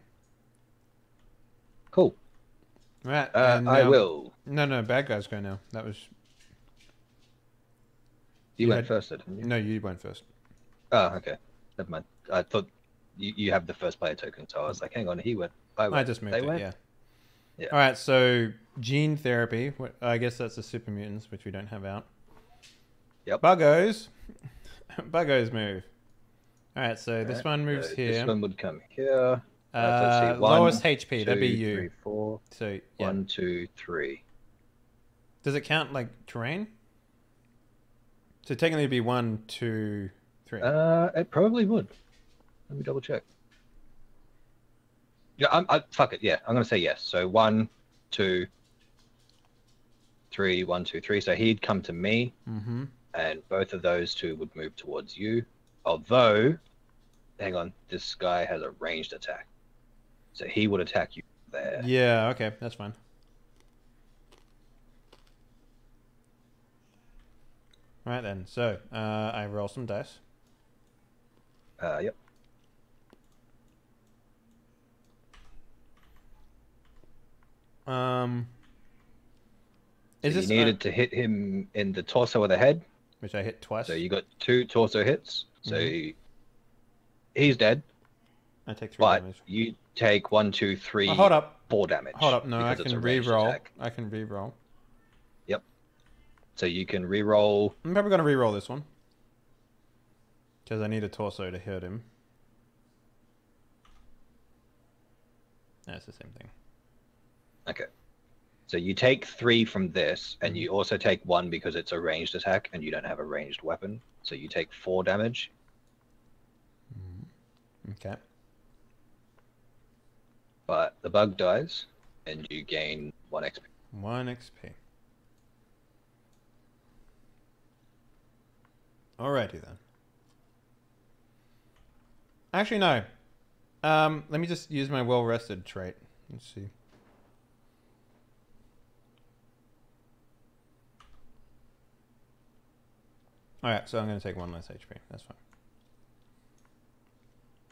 Cool. All right, I will. No, bad guys go now. That was. You went first, didn't you? No, you went first. Oh, okay. Never mind. I thought you have the first player token, so I was like, hang on, he went. I just moved it, yeah. Yeah. All right, so gene therapy. I guess that's the super mutants, which we don't have out. Yep. Buggos. Buggos move. All right, so this one moves here. This one would come here. Let's see. Lowest HP, that'd be you. 3, 4. So, yeah. 1, 2, 3. Does it count like terrain? So technically it'd be 1, 2, 3. It probably would. Let me double check. Yeah, fuck it. Yeah, I'm gonna say yes. So 1, 2, 3, 1, 2, 3. So he'd come to me, mm-hmm. and both of those two would move towards you. Although, hang on, this guy has a ranged attack, so he would attack you there. Yeah. Okay, that's fine. All right then. So I roll some dice. Yep. You needed to hit him in the torso or the head, which I hit twice. So you got 2 torso hits. So he's dead. I take 3 damage. You take 1, 2, 3. Oh, hold up. 4 damage. Hold up. No, I can reroll. I can reroll. Yep. So you can reroll. I'm probably gonna reroll this one because I need a torso to hurt him. That's the same thing. Okay. So you take 3 from this, and you also take 1 because it's a ranged attack, and you don't have a ranged weapon. So you take 4 damage. Okay. But the bug dies, and you gain 1 XP. 1 XP. Alrighty then. Actually, no. Let me just use my well-rested trait. Let's see. Alright, so I'm going to take 1 less HP. That's fine.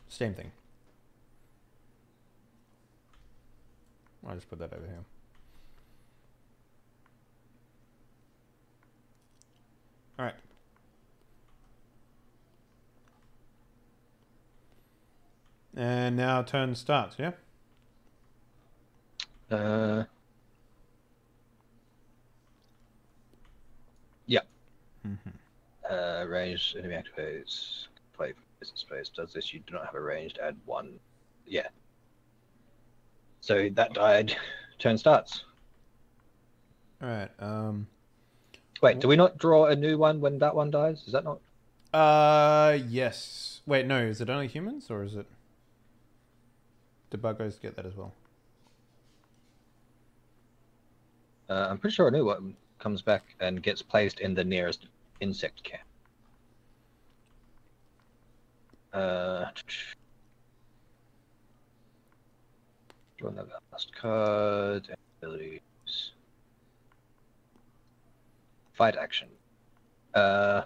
Same thing. I'll just put that over here. Alright. And now turn starts, yeah? Yeah. Mm-hmm. Ranged enemy activates play from distance space. Does this? You do not have a ranged. Add 1. Yeah. So that died. Turn starts. All right. Wait. Do we not draw a new one when that one dies? Is that not? Yes. Wait. No. Is it only humans or is it? Do buggos get that as well? I'm pretty sure a new one comes back and gets placed in the nearest insect camp. Run the last card, abilities, fight action. When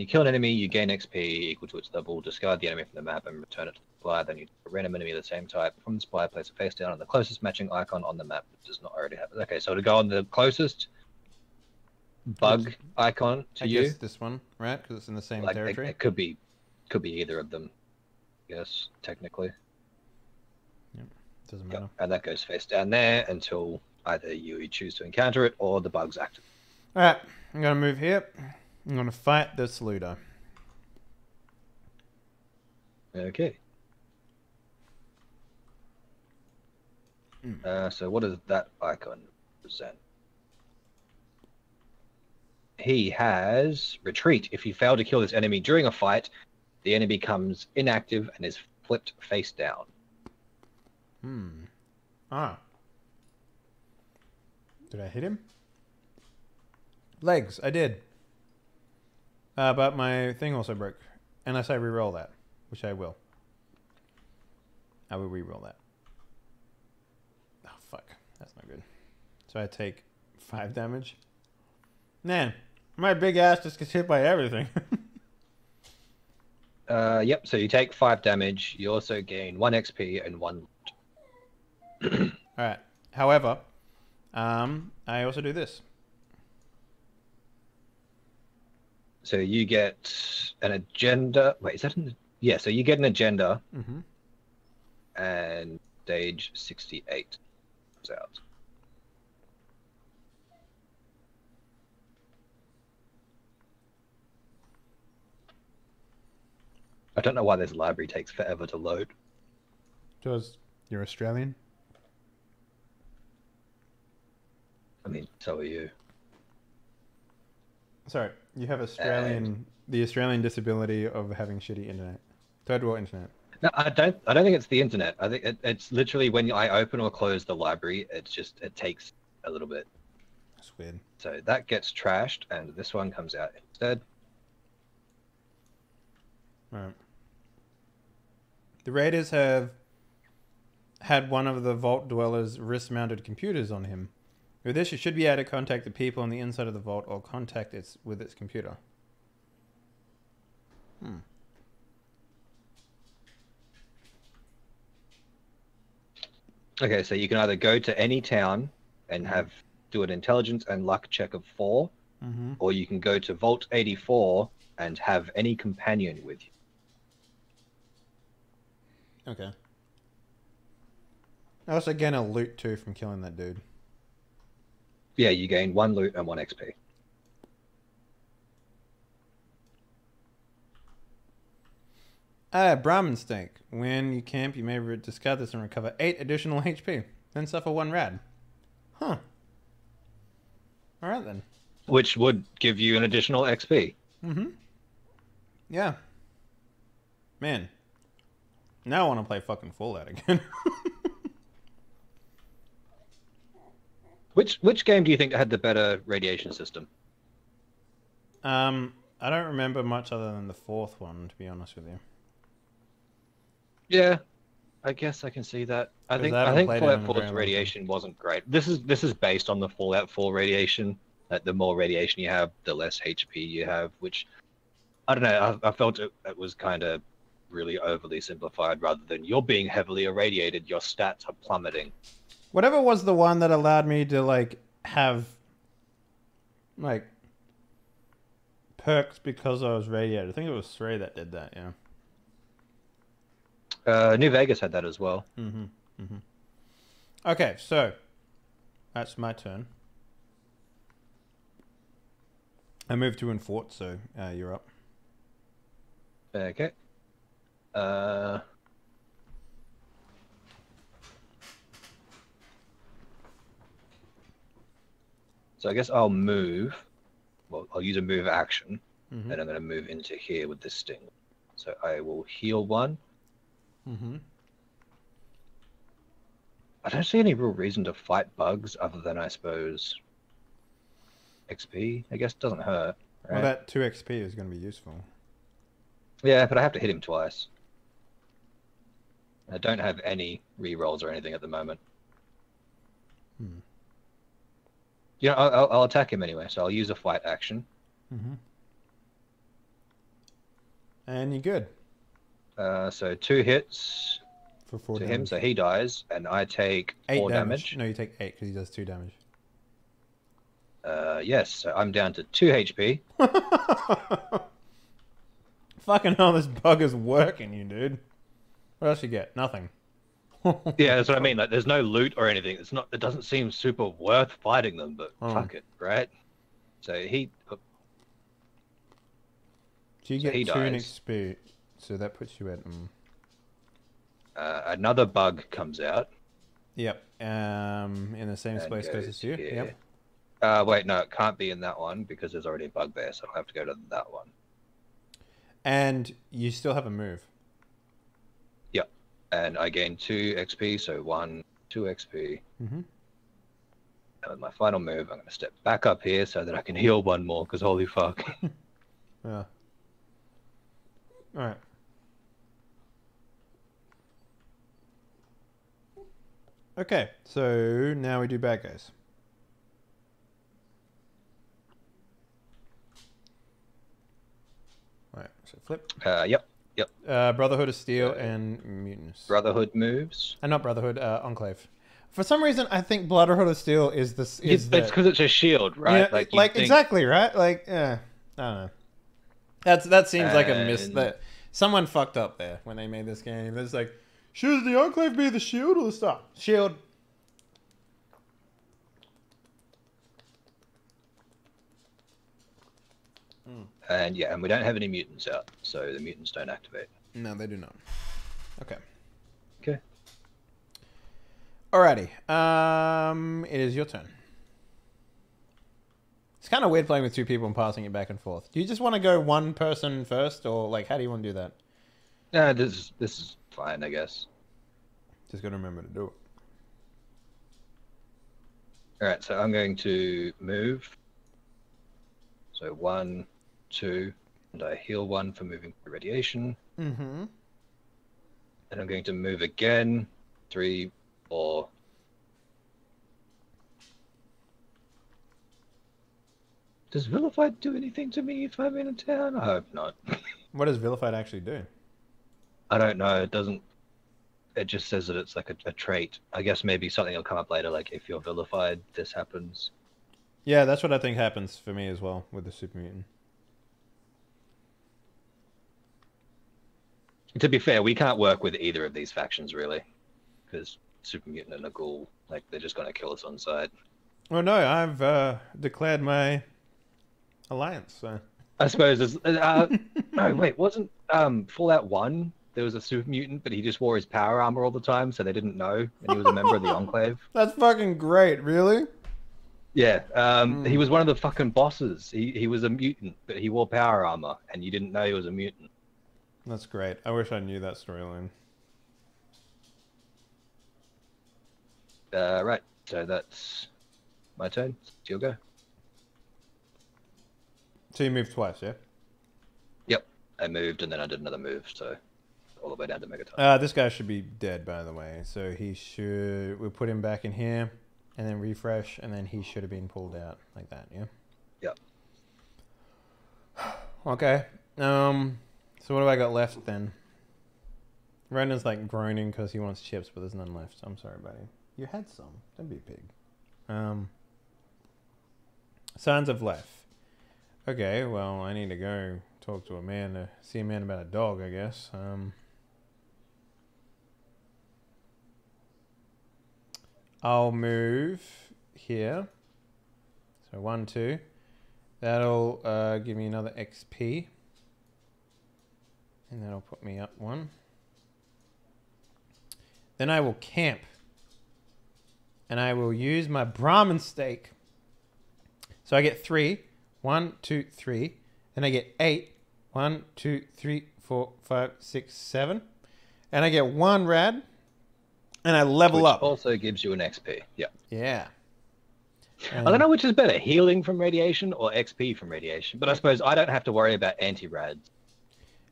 you kill an enemy, you gain XP equal to its level, discard the enemy from the map and return it to the supplier, then you draw a random enemy of the same type from the supplier, place it face down on the closest matching icon on the map that does not already have it. Okay, so to go on the closest bug icon to I guess this one, right? Because it's in the same territory. It could be either of them, I guess, technically. Yep, doesn't matter. Yep. And that goes face down there until either you choose to encounter it or the bug's active. Alright, I'm going to move here. I'm going to fight this looter. Okay. So what does that icon represent? He has retreat. If you fail to kill this enemy during a fight, the enemy becomes inactive and is flipped face down. Did I hit him? Legs, I did. But my thing also broke. Unless I reroll that, which I will. I will reroll that. Oh, fuck. That's not good. So I take 5 damage. Man, my big ass just gets hit by everything. Yep, so you take 5 damage. You also gain 1 XP and 1 loot. Alright. However, I also do this. So you get an agenda. Wait, is that an... Yeah, so you get an agenda. And stage 68 comes out. I don't know why this library takes forever to load. Because you're Australian? I mean, so are you. Sorry, you have the Australian disability of having shitty internet. Third world internet. No, I don't think it's the internet. I think it's literally when I open or close the library, it's just, it takes a little bit. That's weird. So that gets trashed and this one comes out instead. Alright. The Raiders have had one of the Vault Dweller's wrist-mounted computers on him. With this, you should be able to contact the people on the inside of the vault or contact it with its computer. Okay, so you can either go to any town and do an intelligence and luck check of 4, or you can go to Vault 84 and have any companion with you. Okay. I also gain a loot too from killing that dude. Yeah, you gain 1 loot and 1 XP. Brahmin Stake. When you camp, you may discard this and recover 8 additional HP. Then suffer 1 rad. Huh. Alright then. Which would give you an additional XP. Yeah. Man. Now I want to play fucking Fallout again. Which game do you think had the better radiation system? I don't remember much other than the 4th one, to be honest with you. Yeah, I guess I can see that. I think Fallout 4's radiation wasn't great. This is based on the Fallout 4 radiation. That the more radiation you have, the less HP you have. Which I don't know. I felt it was kind of really overly simplified. Rather than you're being heavily irradiated, your stats are plummeting. Whatever was the one that allowed me to, like, have, like, perks because I was radiated. I think it was 3 that did that, yeah. New Vegas had that as well. Okay, so, that's my turn. I moved to Enfort, so you're up. Okay. So I guess I'll move. Well, I'll use a move action, and I'm going to move into here with this sting. So I will heal 1. I don't see any real reason to fight bugs other than, I suppose, XP. I guess it doesn't hurt. Right? Well, that 2 XP is going to be useful. Yeah, but I have to hit him twice. I don't have any rerolls or anything at the moment. Hmm. You know, I'll attack him anyway, so I'll use a fight action. Mm-hmm. And you're good. So 2 hits for 4 to damage. Him, so he dies, and I take 4 damage. No, you take 8 because he does 2 damage. Yes, so I'm down to 2 HP. Fucking hell, this bug is working, you dude. What else you get? Nothing. Yeah, that's what I mean. Like, there's no loot or anything. It's not. It doesn't seem super worth fighting them, but fuck it, right? So he. So you get 2 XP, so that puts you at. Another bug comes out. Yep. In the same space goes as you. Yep. Wait, no, it can't be in that one because there's already a bug there, so I'll have to go to that one. And you still have a move. Yep. And I gain 2 XP, so 2 XP. Mm-hmm. And with my final move, I'm going to step back up here so that I can heal 1 more, because holy fuck. Yeah. Alright. Okay, so now we do bad guys. Alright, so flip. Yep. Brotherhood of Steel and Mutants. Brotherhood moves. And not Brotherhood, Enclave. For some reason, I think Brotherhood of Steel is this. It's because it's a shield, right? You know, like think... exactly, right? Like, yeah. I don't know. That seems like a miss that someone fucked up there when they made this game. It's like, should the Enclave be the shield or the star? Shield. And yeah, and we don't have any mutants out, so the mutants don't activate. No, they do not. Okay. Okay. Alrighty. It is your turn. It's kind of weird playing with 2 people and passing it back and forth. Do you just want to go 1 person first, or like, how do you want to do that? Yeah, this is fine, I guess. Just gotta remember to do it. All right, so I'm going to move. So 1, 2, and I heal 1 for moving the radiation. Mm-hmm. And I'm going to move again, 3, 4. Does Vilified do anything to me if I'm in a town? I hope not. What does Vilified actually do? I don't know. It doesn't... It just says that it's like a trait. I guess maybe something will come up later, like if you're vilified, this happens. Yeah, that's what I think happens for me as well with the Super Mutant. To be fair, we can't work with either of these factions, really. Because Super Mutant and a ghoul, like, they're just going to kill us on sight. Well, no, I've declared my... alliance, so I suppose it's no, wait, wasn't Fallout 1 there was a Super Mutant but he just wore his power armor all the time so they didn't know and he was a member of the Enclave? That's fucking great. Really? Yeah. He was one of the fucking bosses. He was a mutant but he wore power armor and you didn't know he was a mutant. That's great. I wish I knew that storyline. Right, so that's my turn. It's your go. So you moved twice, yeah? Yep. I moved and then I did another move, so all the way down to Megaton. This guy should be dead, by the way. So he should... We'll put him back in here and then refresh and then he should have been pulled out like that, yeah? Yep. Okay. So what do I got left then? Brandon's like groaning because he wants chips, but there's none left. I'm sorry, buddy. You had some. Don't be a pig. Signs of life. Okay, well, I need to go talk to a man to see a man about a dog, I guess. I'll move here. So 1, 2. That'll give me another XP. And that'll put me up 1. Then I will camp. And I will use my Brahmin steak. So I get 3. 1, 2, 3. Then I get 8. 1, 2, 3, 4, 5, 6, 7. And I get 1 rad. And I level up. Which also gives you an XP. Yeah. Yeah. I don't know which is better, healing from radiation or XP from radiation. But I suppose I don't have to worry about anti-rad.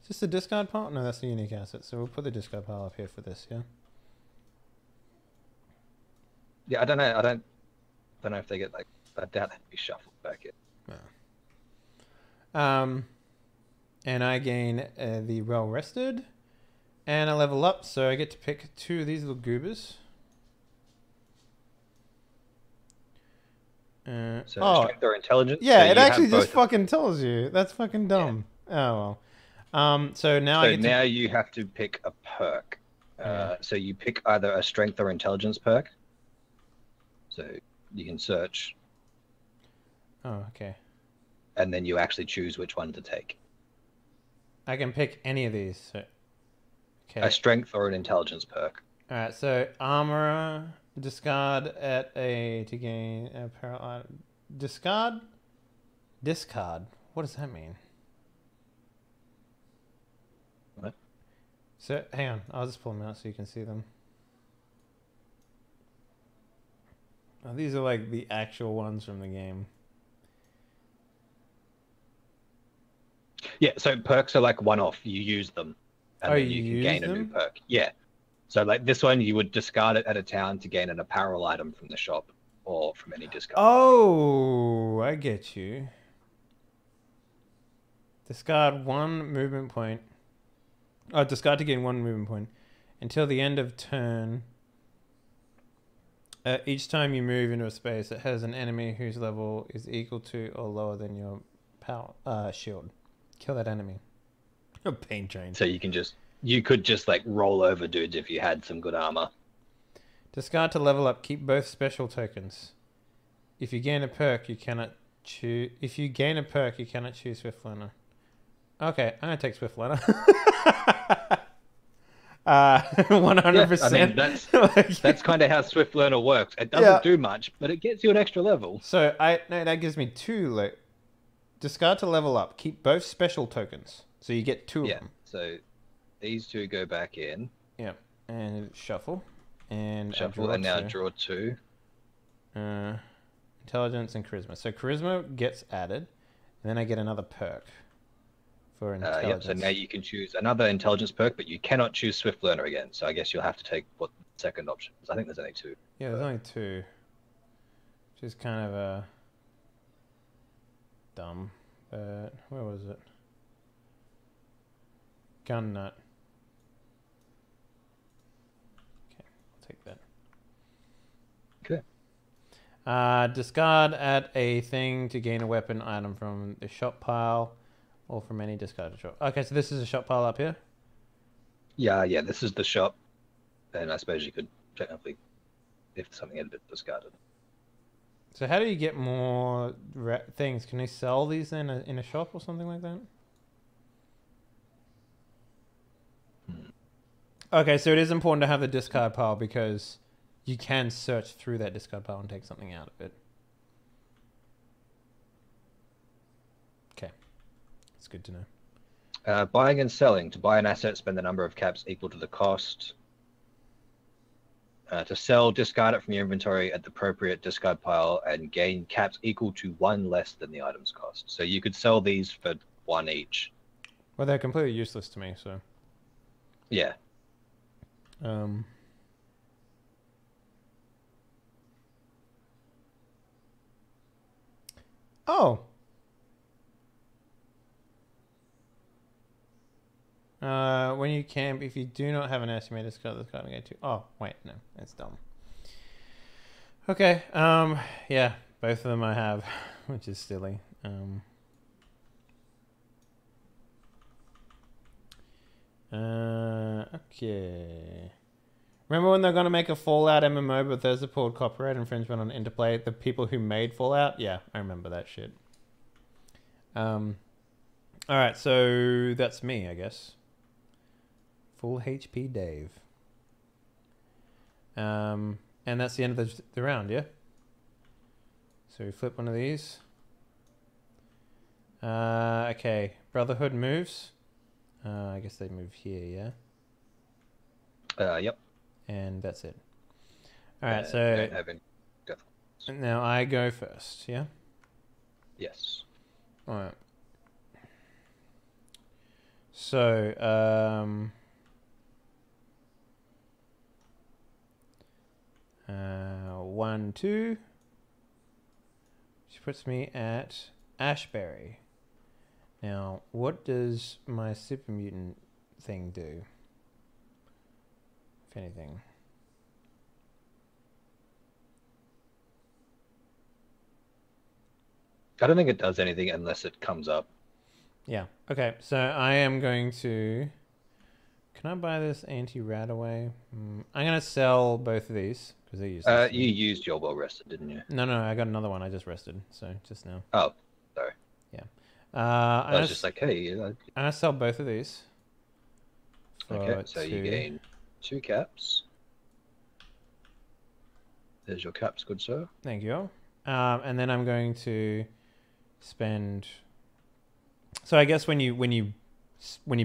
Is this the discard pile? No, that's the unique asset. So we'll put the discard pile up here for this, yeah? Yeah, I don't know. I don't know if they get, like, I doubt they'd be shuffled back in. No. And I gain the well-rested. And I level up, so I get to pick two of these little goobers. So strength or intelligence? Yeah, so it actually just fucking tells you. That's fucking dumb. Yeah. Oh, well. So now I get to... now you have to pick a perk. So you pick either a strength or intelligence perk. So you can search. Oh, okay. And then you actually choose which one to take. I can pick any of these. So... okay. A strength or an intelligence perk. All right, so armorer, discard at a to gain a parallel. Discard. What does that mean? What? So hang on, I'll just pull them out so you can see them. Oh, these are like the actual ones from the game. Yeah. So perks are like one-off. You use them. And then you can gain a new perk. Yeah. So like this one, you would discard it at a town to gain an apparel item from the shop or from any discard. Oh, I get you. Discard one movement point. Oh, discard to gain one movement point. Until the end of turn, each time you move into a space that has an enemy whose level is equal to or lower than your power, shield. Kill that enemy. A pain train. So you can just, you could just like roll over dudes if you had some good armor. Discard to level up. Keep both special tokens. If you gain a perk, you cannot choose. If you gain a perk, you cannot choose Swiftliner. Okay, I'm gonna take Swiftliner. 100%. I mean, that's kind of how Swiftliner works. It doesn't do much, but it gets you an extra level. So that gives me two. Like, discard to level up. Keep both special tokens. So you get two of them. So these two go back in. Yeah. And shuffle. And shuffle and now draw two. Intelligence and charisma. So charisma gets added. And then I get another perk for intelligence. So now you can choose another intelligence perk, but you cannot choose Swift Learner again. So I guess you'll have to take what the second option is. I think there's only two. Yeah, there's only two. Which is kind of a... dumb. But where was it? Gun nut. Okay, I'll take that. Okay. Discard at a thing to gain a weapon item from the shop pile or from any discarded shop. Okay, so this is a shop pile up here? Yeah, this is the shop. And I suppose you could technically, if something had been discarded. So how do you get more things? Can you sell these in a shop or something like that? Okay, so it is important to have the discard pile because you can search through that discard pile and take something out of it. Okay, it's good to know. Buying and selling. To buy an asset, spend the number of caps equal to the cost. To sell, discard it from your inventory at the appropriate discard pile and gain caps equal to one less than the item's cost. So you could sell these for one each. Well, they're completely useless to me, so... yeah. When you camp, if you do not have an ass, you may discard this card and go to... oh, wait, no, that's dumb. Okay, yeah, both of them I have, which is silly. Okay. Remember when they're going to make a Fallout MMO, but there's a pulled copyright infringement on Interplay? The people who made Fallout? Yeah, I remember that shit. Alright, so that's me, I guess. Full HP Dave. And that's the end of the round, yeah? So we flip one of these. Okay, Brotherhood moves. I guess they move here, yeah? Yep. And that's it. All right, so... Now I go first, yeah? Yes. Alright. So, one, two. She puts me at Ashbury. Now, what does my super mutant thing do? If anything. I don't think it does anything unless it comes up. Yeah. Okay. So I am going to... Can I buy this anti-RadAway? I'm going to sell both of these because they're useless. You used your well-rested, didn't you? No, no. I got another one. I just rested. So just now. Oh, sorry. Yeah. I was just like, hey. I'm going to sell both of these. Okay. So you gain 2 caps. There's your caps, good sir. Thank you. And then I'm going to spend... So I guess when you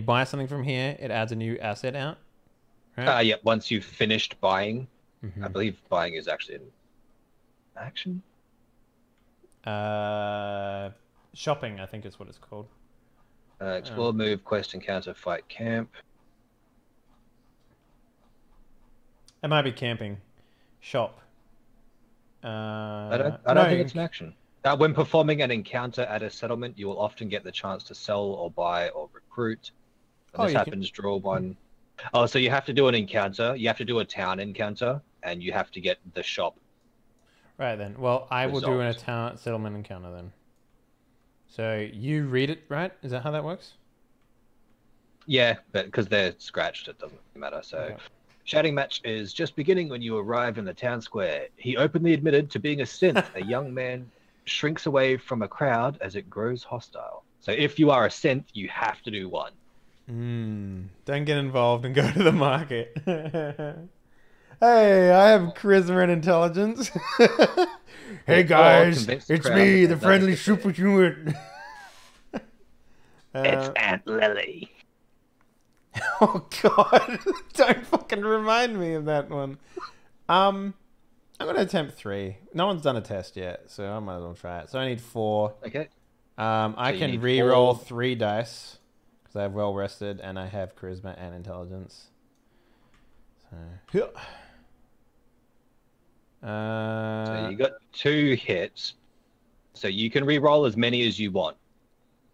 buy something from here, it adds a new asset out, right? Yeah, once you've finished buying. Mm-hmm. I believe buying is actually an action. Shopping, I think is what it's called. Explore, move, quest, encounter, fight, camp. It might be camping. Shop. I don't think it's an action. When performing an encounter at a settlement, you will often get the chance to sell or buy or recruit. When this happens, draw one. Oh, so you have to do an encounter. You have to do a town encounter, and you have to get the shop. Right then. Well, I will do a town settlement encounter then. So you read it, right? Is that how that works? Yeah, but because they're scratched, it doesn't matter. So... Okay. Shouting match is just beginning when you arrive in the town square. He openly admitted to being a synth. A young man shrinks away from a crowd as it grows hostile. So if you are a synth, you have to do one. Don't get involved and go to the market. Hey, I have charisma and intelligence. Hey guys, it's me, the friendly super human. It's Aunt Lily. Oh god, don't fucking remind me of that one. I'm gonna attempt 3. No one's done a test yet, so I might as well try it. So I need 4. Okay. I can re-roll 3 dice because I have well rested and I have charisma and intelligence. So, so you got 2 hits. So you can re-roll as many as you want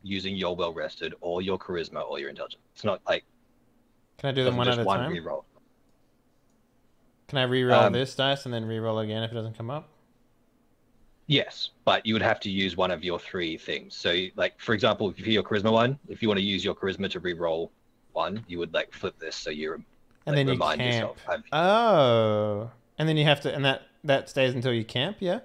using your well rested or your charisma or your intelligence. It's not like... Can I do them one at a time? Re-roll. Can I re-roll this dice and then re-roll again if it doesn't come up? Yes, but you would have to use one of your 3 things. So, like, for example, if you hear your charisma one, if you want to use your charisma to re-roll one, you would, like, flip this so you then remind you camp. Yourself. Oh. And then you have to... And that stays until you camp, yeah?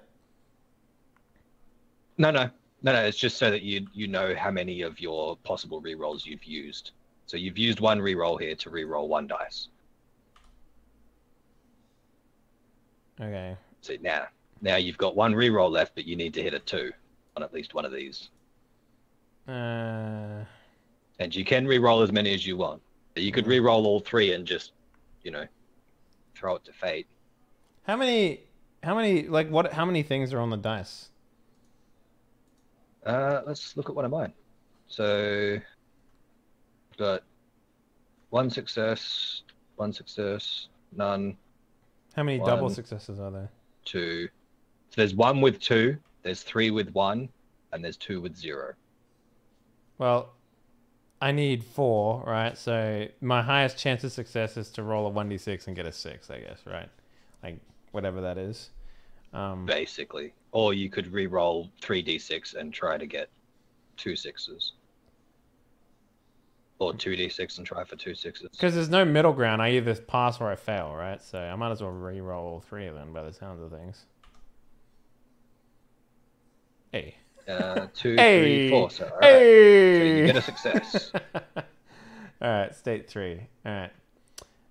No. It's just so that you know how many of your possible re-rolls you've used. So you've used one re-roll here to re-roll 1 dice. Okay. So now you've got 1 re-roll left, but you need to hit a 2 on at least one of these. And you can re-roll as many as you want. So you could re-roll all 3 and just, you know, throw it to fate. How many things are on the dice? Let's look at one of mine. So... Got 1 success, 1 success, none. How many double successes are there? 2. So there's 1 with 2, there's 3 with 1, and there's 2 with 0. Well, I need 4, right? So my highest chance of success is to roll a 1d6 and get a 6, I guess, right? Like whatever that is. Basically. Or you could re-roll 3d6 and try to get 2 sixes. Or 2d6 and try for 2 sixes. Because there's no middle ground. I either pass or I fail, right? So I might as well re-roll all 3 of them by the sounds of things. Hey. 2, 3, 4. So, all right. So you get a success. All right, state 3. All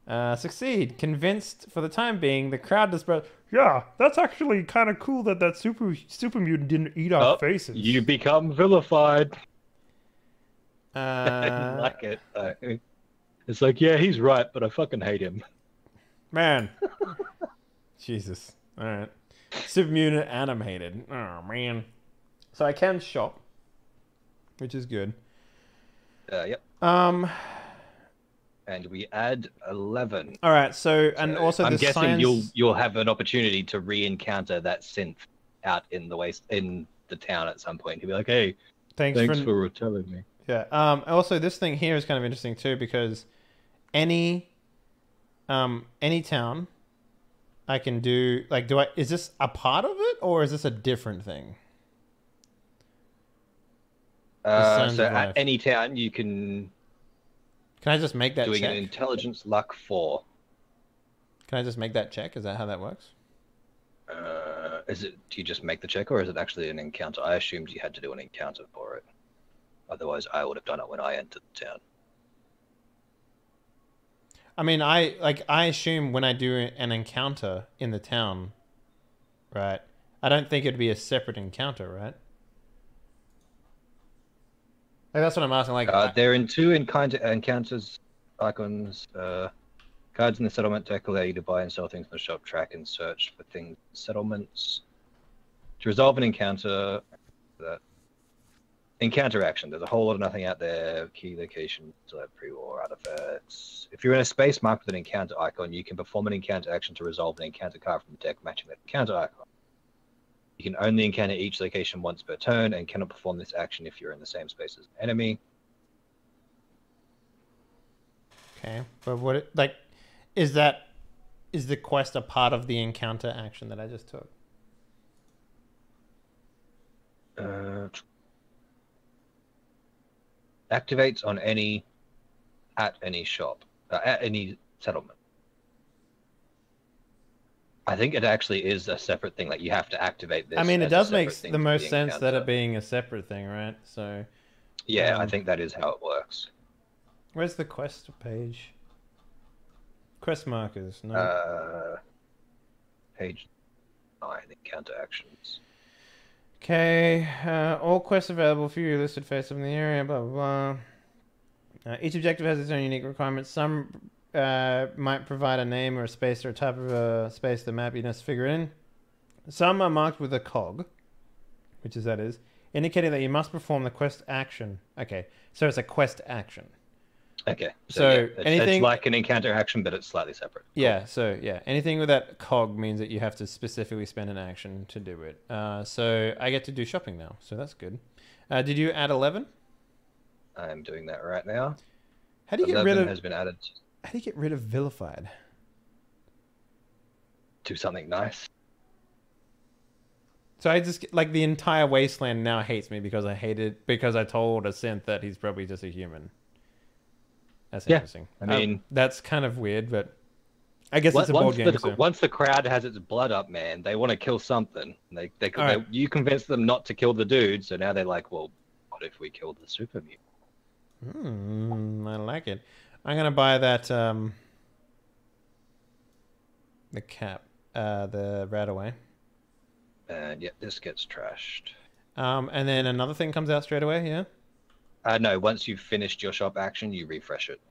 right. Succeed. Convinced for the time being, the crowd dispersed. Yeah, that's actually kind of cool that super mutant didn't eat our faces. You become vilified. I didn't like it. It's like, yeah, he's right, but I fucking hate him. Man. Jesus. All right. Super Mutant animated. Oh, man. So I can shop, which is good. Yep. And we add 11. All right. So, and also I'm guessing science... you'll have an opportunity to re-encounter that synth out in the waste in the town at some point. He'll be like, "Hey, thanks for telling me." Yeah. Also, this thing here is kind of interesting too, because any town I can do, like, is this a part of it or is this a different thing? So at any town you can. Can I just make that check? Doing an intelligence luck 4. Can I just make that check? Is that how that works? Is it? Do you just make the check, or is it actually an encounter? I assumed you had to do an encounter for it. Otherwise, I would have done it when I entered the town. I mean, I assume when I do an encounter in the town, right? I don't think it'd be a separate encounter, right? Like, that's what I'm asking. Like, they're in 2 encounters icons. Cards in the settlement deck allow you to buy and sell things in the shop, track and search for things in settlements. To resolve an encounter, encounter action. There's a whole lot of nothing out there. Key locations, pre-war artifacts. If you're in a space marked with an encounter icon, you can perform an encounter action to resolve an encounter card from the deck matching that encounter icon. You can only encounter each location once per turn and cannot perform this action if you're in the same space as an enemy. Okay, but what, like, is the quest a part of the encounter action that I just took? Activates on any, at any shop, at any settlement. I think it actually is a separate thing. Like, you have to activate this. I mean, it does make the most sense that it being a separate thing, right? So. Yeah, I think that is how it works. Where's the quest page? Quest markers, no. Page 9, encounter actions. Okay, all quests available for you listed face up in the area. Blah blah blah. Each objective has its own unique requirements. Some. Might provide a name or a space or a type of a space the map you must figure in. Some are marked with a cog, which is indicating that you must perform the quest action. Okay, so it's a quest action. Okay, so yeah, it's like an encounter action, but it's slightly separate. Cool. Yeah, so yeah, anything with that cog means that you have to specifically spend an action to do it. So I get to do shopping now, so that's good. Did you add 11? I'm doing that right now. How do you get rid of? 11 has been added. How do you get rid of vilified? Do something nice. So I just, like, the entire wasteland now hates me because I hated, because I told a synth that he's probably just a human. That's interesting. I mean, that's kind of weird, but I guess it's a board game. So. Once the crowd has its blood up, man, they want to kill something. They you convince them not to kill the dude, so now they're like, well, what if we killed the super mutant? Hmm, I like it. I'm gonna buy that the cap, the RadAway. And yeah, this gets trashed. And then another thing comes out straight away, yeah? No, once you've finished your shop action, you refresh it.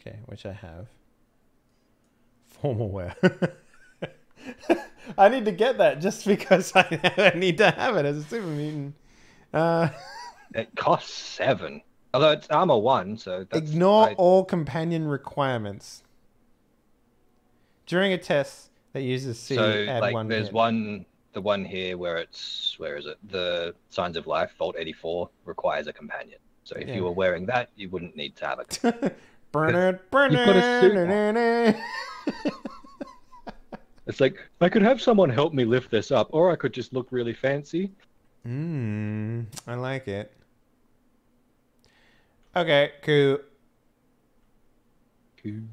Okay, which I have. Formal wear. I need to get that just because I need to have it as a super mutant. It costs 7. Although it's armor 1, so... That's, ignore all companion requirements. During a test that uses C, so, add like, 1 there's hit. The one here where it's... Where is it? The Signs of Life, Vault 84, requires a companion. So if you were wearing that, you wouldn't need to have a companion. It's like, I could have someone help me lift this up, or I could just look really fancy. Mmm, I like it. Okay, cool. Cool.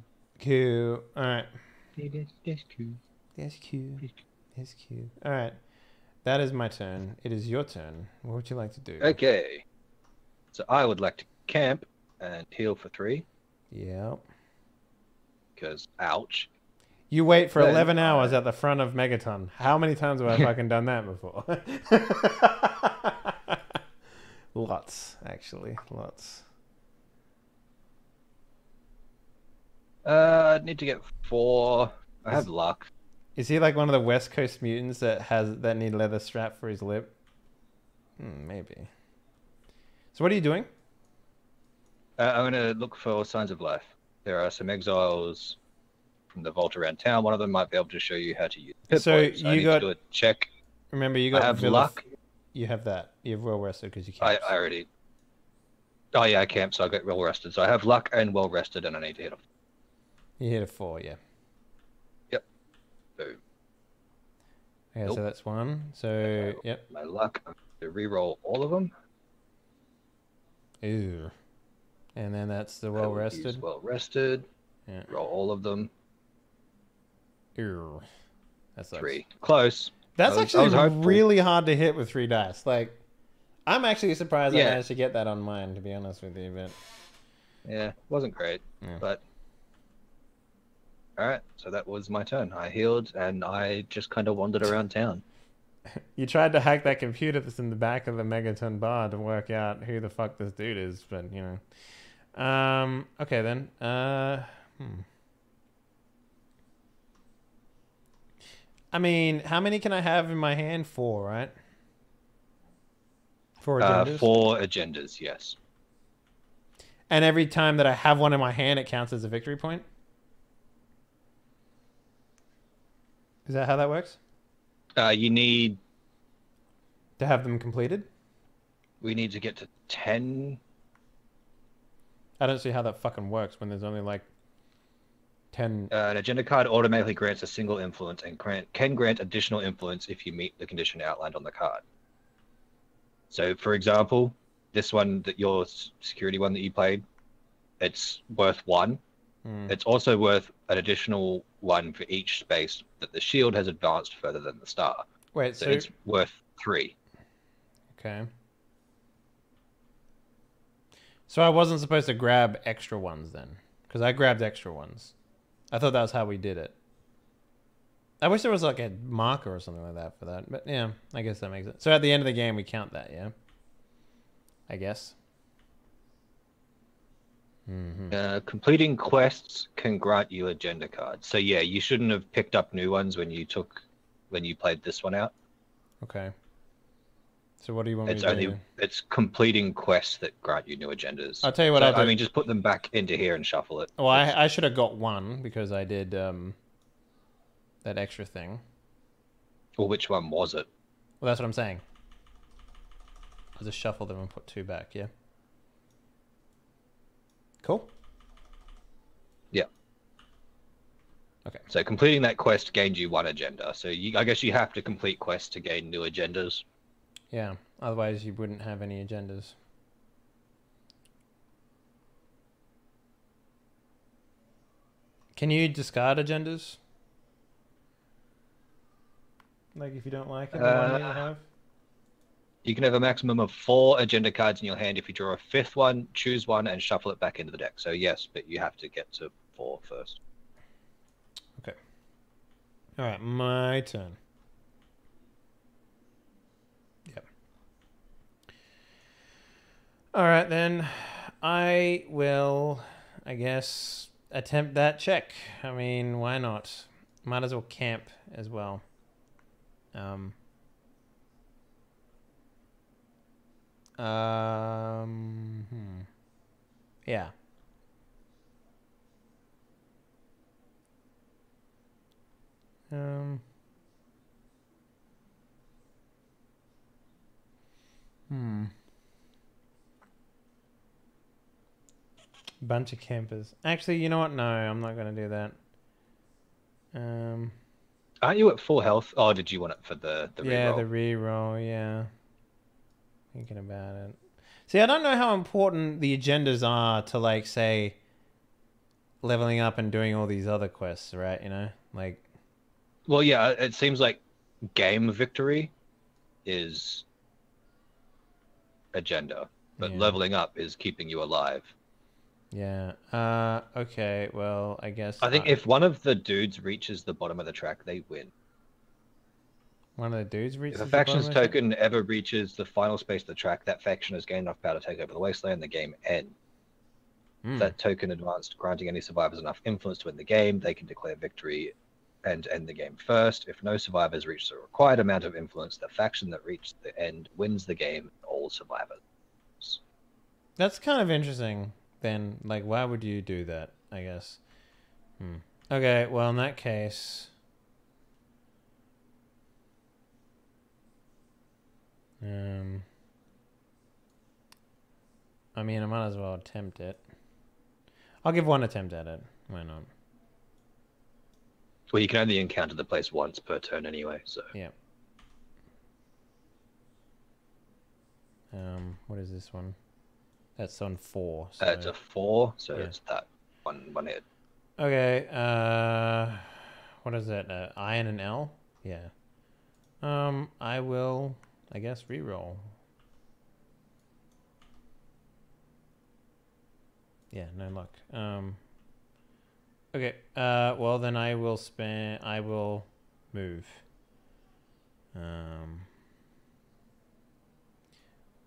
Cool. Alright. That's cool. That's cool. That's cool. Alright. That is my turn. It is your turn. What would you like to do? Okay. So I would like to camp and heal for 3. Yep. Because, ouch. You wait for 11 hours at the front of Megaton. How many times have I fucking done that before? Lots, actually. Lots. I need to get 4. I have luck. Is he like one of the West Coast mutants that need leather strap for his lip? Maybe. So what are you doing? I'm going to look for signs of life. There are some exiles from the vault around town. One of them might be able to show you how to use it. So you got to check. Remember, you got. I have luck. You have that. You have well rested because you can't. I already. Oh yeah, I camped, so I got well rested. So I have luck and well rested, and I need to hit a 4. You hit a 4, yeah. Yep. Boom. Okay, nope. So that's one. So yep. My luck. I'm going to reroll all of them. Ooh. And then that's the well rested. Well rested. Yeah. Roll all of them. Ooh. That's 3. Close. That's actually really hard to hit with 3 dice. Like, I'm actually surprised I managed to get that on mine, to be honest with you. But yeah, wasn't great. Yeah. But all right, so that was my turn. I healed and I just kind of wandered around town. You tried to hack that computer that's in the back of the Megaton bar to work out who the fuck this dude is, but you know. Okay then. I mean, how many can I have in my hand? 4, right? 4 agendas? 4 agendas, yes. And every time that I have one in my hand, it counts as a victory point? Is that how that works? You need... to have them completed? We need to get to 10. I don't see how that fucking works when there's only like 10. An agenda card automatically grants a single influence and can grant additional influence if you meet the condition outlined on the card. So, for example, this one that your security one that you played, it's worth 1. Mm. It's also worth an additional 1 for each space that the shield has advanced further than the star. Wait, so it's worth 3. Okay. So I wasn't supposed to grab extra ones then, because I grabbed extra ones. I thought that was how we did it. I wish there was like a marker or something like that for that. But yeah, I guess that makes it. So at the end of the game, we count that, yeah? I guess. Mm-hmm. Completing quests can grant you agenda cards. So yeah, you shouldn't have picked up new ones when you played this one out. Okay. So what do you want me to do? It's completing quests that grant you new agendas. I'll tell you what so, I did. I mean, just put them back into here and shuffle it. Well, I should have got 1 because I did that extra thing. Well, which one was it? Well, that's what I'm saying. I'll just shuffle them and put 2 back, yeah? Cool. Yeah. Okay. So completing that quest gained you 1 agenda. So I guess you have to complete quests to gain new agendas. Yeah, otherwise you wouldn't have any agendas. Can you discard agendas? Like if you don't like it, the one you have? You can have a maximum of 4 agenda cards in your hand. If you draw a 5th one, choose 1 and shuffle it back into the deck. So yes, but you have to get to 4 first. Okay. All right, my turn. All right, then I will, I guess, attempt that check. I mean, why not? Might as well camp as well. Yeah. Bunch of campers. Actually, you know what? No, I'm not going to do that. Aren't you at full health? Oh, did you want it for the reroll? Yeah, the reroll, yeah. Thinking about it. See, I don't know how important the agendas are to, like, say, leveling up and doing all these other quests, right? You know? Like... Well, yeah, it seems like game victory is agenda, but leveling up is keeping you alive. Yeah, okay, well, I guess... I think if one of the dudes reaches the bottom of the track, they win. One of the dudes reaches the bottom? If a faction's token ever reaches the final space of the track, that faction has gained enough power to take over the wasteland, the game ends. That token advanced, granting any survivors enough influence to win the game, they can declare victory and end the game first. If no survivors reach the required amount of influence, the faction that reached the end wins the game, and all survivors. That's kind of interesting, then. Like, why would you do that, I guess? Hmm. Okay, well, in that case... I mean, I might as well attempt it. I'll give one attempt at it. Why not? Well, you can only encounter the place once per turn anyway, so... Yeah. What is this one? That's on 4. So... it's a 4, so yeah. It's that one hit. Okay, what is it? I and an L? Yeah. I will, I guess, reroll. Yeah, no luck. Okay, well then I will move.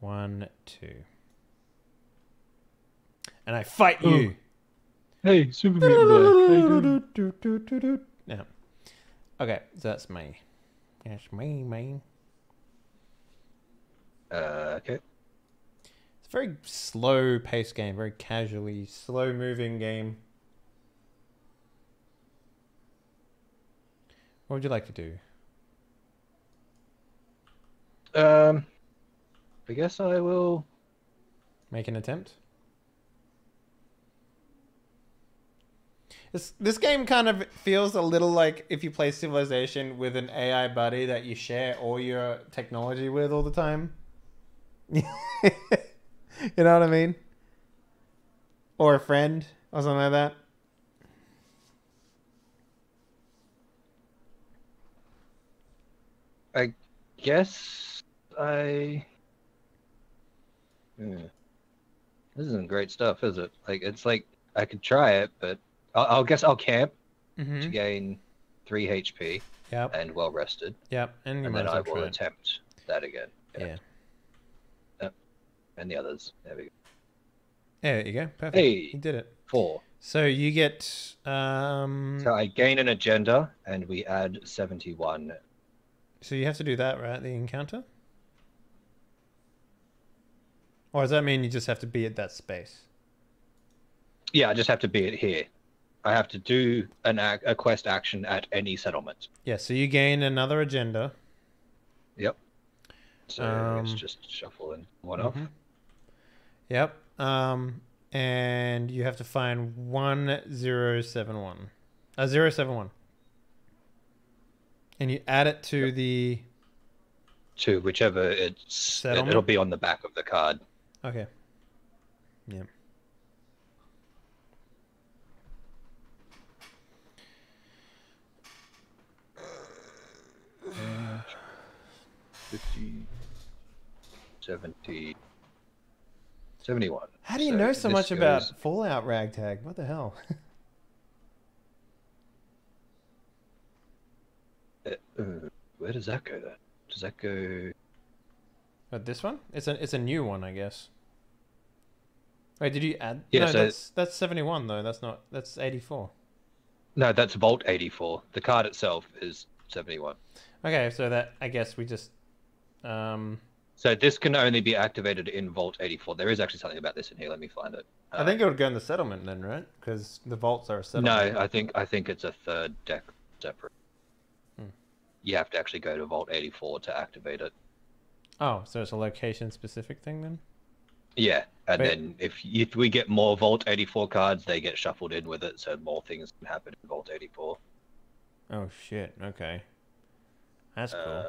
1, 2. And I fight you. Hey, Super Mutant Boy. Yeah. Okay, so that's me. That's me, man. Okay. It's a very slow-paced game, very casually slow-moving game. What would you like to do? I guess I will make an attempt. This game kind of feels a little like if you play Civilization with an AI buddy that you share all your technology with all the time. You know what I mean? Or a friend or something like that. I guess I... Yeah. This isn't great stuff, is it? Like, it's like I could try it, but... I'll guess I'll camp to gain 3 HP and well rested. Yep, and then I will attempt that again. Yeah. Yep. And the others. There we go. Yeah, there you go. Perfect. Hey, you did it. 4. So you get. So I gain an agenda, and we add 71. So you have to do that, right? The encounter. Or does that mean you just have to be at that space? Yeah, I just have to be at here. I have to do a quest action at any settlement. Yeah, so you gain another agenda. Yep. So let's just shuffle in one off. Yep. And you have to find 1071. 071. And you add it to the... To whichever it's... It'll be on the back of the card. Okay. Yep. And 50, 70, 71. How do you know so much about Fallout, Ragtag? What the hell? Where does that go then? Does that go? But this one? It's a new one, I guess. Wait, did you add? Yeah, no, so... that's 71 though. That's not. That's 84. No, that's Vault 84. The card itself is 71. Okay, so that, I guess we just... So this can only be activated in Vault 84. There is actually something about this in here. Let me find it. I think it would go in the settlement then, right? Because the vaults are a settlement. No, I think it's a third deck separate. You have to actually go to Vault 84 to activate it. Oh, so it's a location-specific thing then? Yeah, and then if we get more Vault 84 cards, they get shuffled in with it, so more things can happen in Vault 84. Oh shit, okay. That's cool.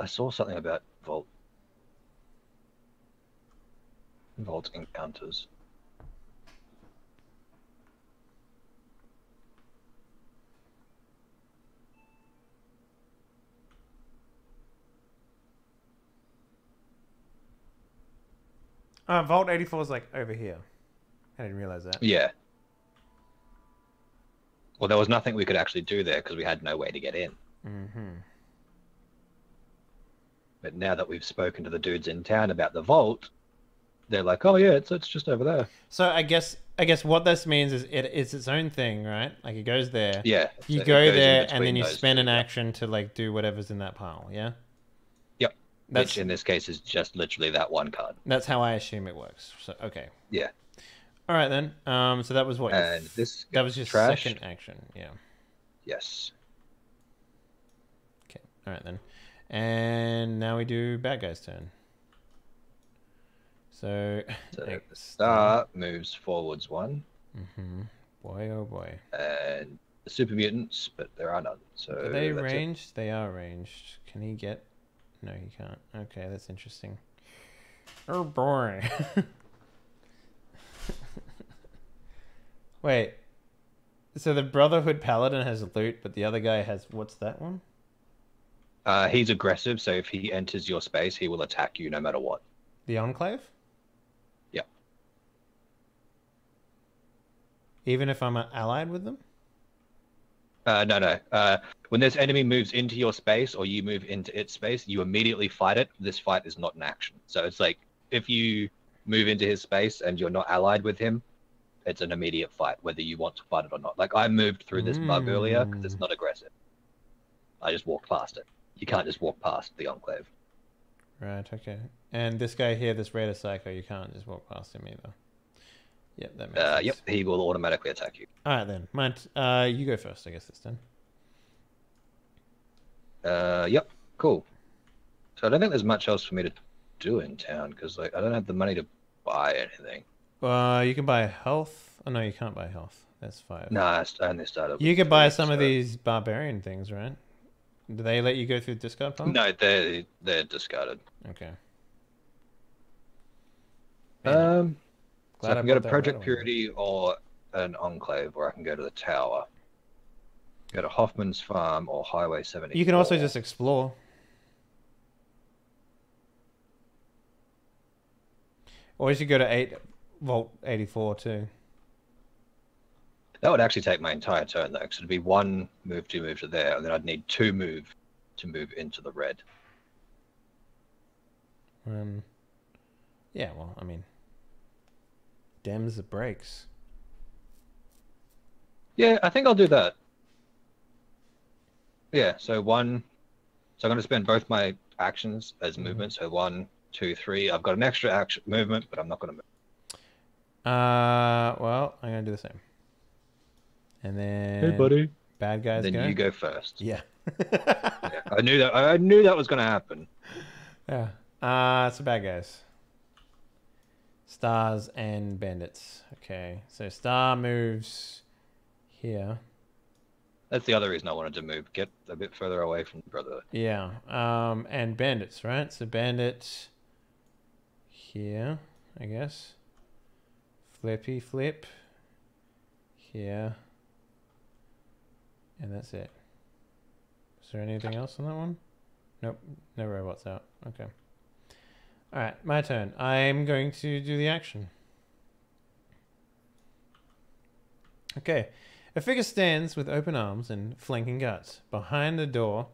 I saw something about Vault encounters. Vault 84 is like over here. I didn't realize that. Yeah. Well, there was nothing we could actually do there because we had no way to get in. But now that we've spoken to the dudes in town about the vault, they're like, oh yeah, it's just over there. So I guess what this means is it's its own thing, right? Like it goes there. Yeah. You go there and then you spend an action to like do whatever's in that pile. Yeah. Yep. Which in this case is just literally that one card. That's how I assume it works. So okay. Yeah. All right then. So that was what. And this. That was your second action. Yeah. Yes. Okay. All right then. And now we do bad guy's turn. So Star moves forwards one. Mm-hmm. Boy, oh boy. And the super mutants, but there are none. So are they ranged? They are ranged. Can he get? No, he can't. Okay, that's interesting. Oh boy. Wait. So the Brotherhood Paladin has loot, but the other guy has what's that one? He's aggressive, so if he enters your space, he will attack you no matter what. The Enclave? Yeah. Even if I'm allied with them? No. When this enemy moves into your space or you move into its space, you immediately fight it. This fight is not an action. So it's like, if you move into his space and you're not allied with him, it's an immediate fight, whether you want to fight it or not. Like, I moved through this bug earlier because it's not aggressive. I just walked past it. You can't just walk past the Enclave. Right, okay. And this guy here, this Raider Psycho, you can't just walk past him either. Yep, that makes sense. Yep, he will automatically attack you. Alright then. Matt, you go first, I guess, this time. Yep, cool. So I don't think there's much else for me to do in town, because like, I don't have the money to buy anything. You can buy health. Oh no, you can't buy health. That's 5. No, I only started with. You could buy some of these barbarian things, right? Do they let you go through the discard pile? No, they're discarded. Okay. So I can go to Project Purity or an Enclave, or I can go to the Tower. Go to Hoffman's Farm or Highway 74. You can also just explore. Or you should go to Vault 84 too. That would actually take my entire turn, though, because it'd be 1 move, 2 move to there, and then I'd need 2 move to move into the red. Yeah, well, I mean, dems the brakes. Yeah, I think I'll do that. Yeah, so 1. So I'm going to spend both my actions as movement. So 1, 2, 3. I've got an extra action movement, but I'm not going to move. Well, I'm going to do the same. And then, hey buddy, bad guys. Then you go first. Yeah. Yeah, I knew that was gonna happen. Yeah. So bad guys. Stars and bandits. Okay. So Star moves here. That's the other reason I wanted to move. Get a bit further away from the Brotherhood. Yeah. And bandits, right? So bandit here, I guess. Flippy flip here. And that's it. Is there anything else on that one? Nope. No robots out. Okay. Alright, my turn. I'm going to do the action. Okay. A figure stands with open arms and flanking guts behind the door.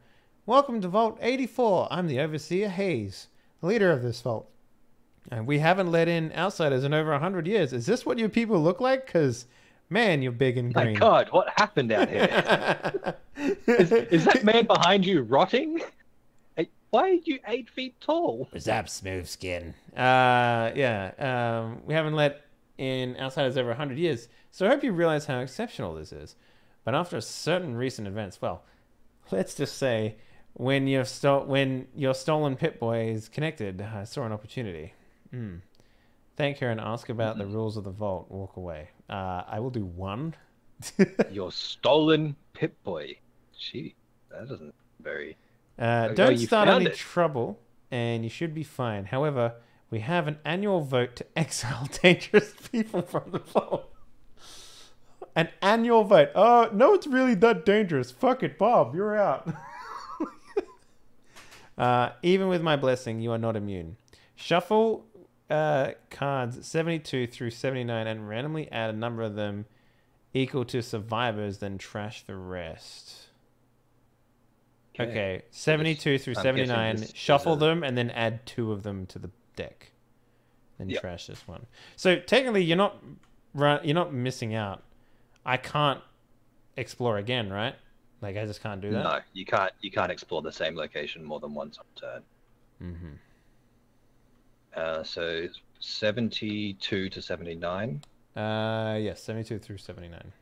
Welcome to Vault 84. I'm the Overseer Hayes, leader of this vault. And we haven't let in outsiders in over 100 years. Is this what your people look like? Because... man, you're big and green. My God, what happened out here? Is that man behind you rotting? Why are you 8 feet tall? Zap smooth skin. We haven't let in outsiders over 100 years, so I hope you realize how exceptional this is. But after a certain recent events, well, let's just say when your stolen Pip-Boy is connected, I saw an opportunity. Thank her and ask about the rules of the vault. Walk away. I will do 1. Your stolen Pip-Boy. Gee, that doesn't very... don't start any trouble, and you should be fine. However, we have an annual vote to exile dangerous people from the vault. An annual vote. Oh, no, it's really that dangerous. Fuck it, Bob. You're out. Even with my blessing, you are not immune. Shuffle... cards 72 through 79 and randomly add a number of them equal to survivors, then trash the rest. Okay. 72 through 79, shuffle them and then add 2 of them to the deck. then trash this one. So technically, you're not missing out. I can't explore again, right? Like, I just can't do that. No, you can't. You can't explore the same location more than once on a turn. Mm-hmm. So 72 to 79. Yes, 72 through 79.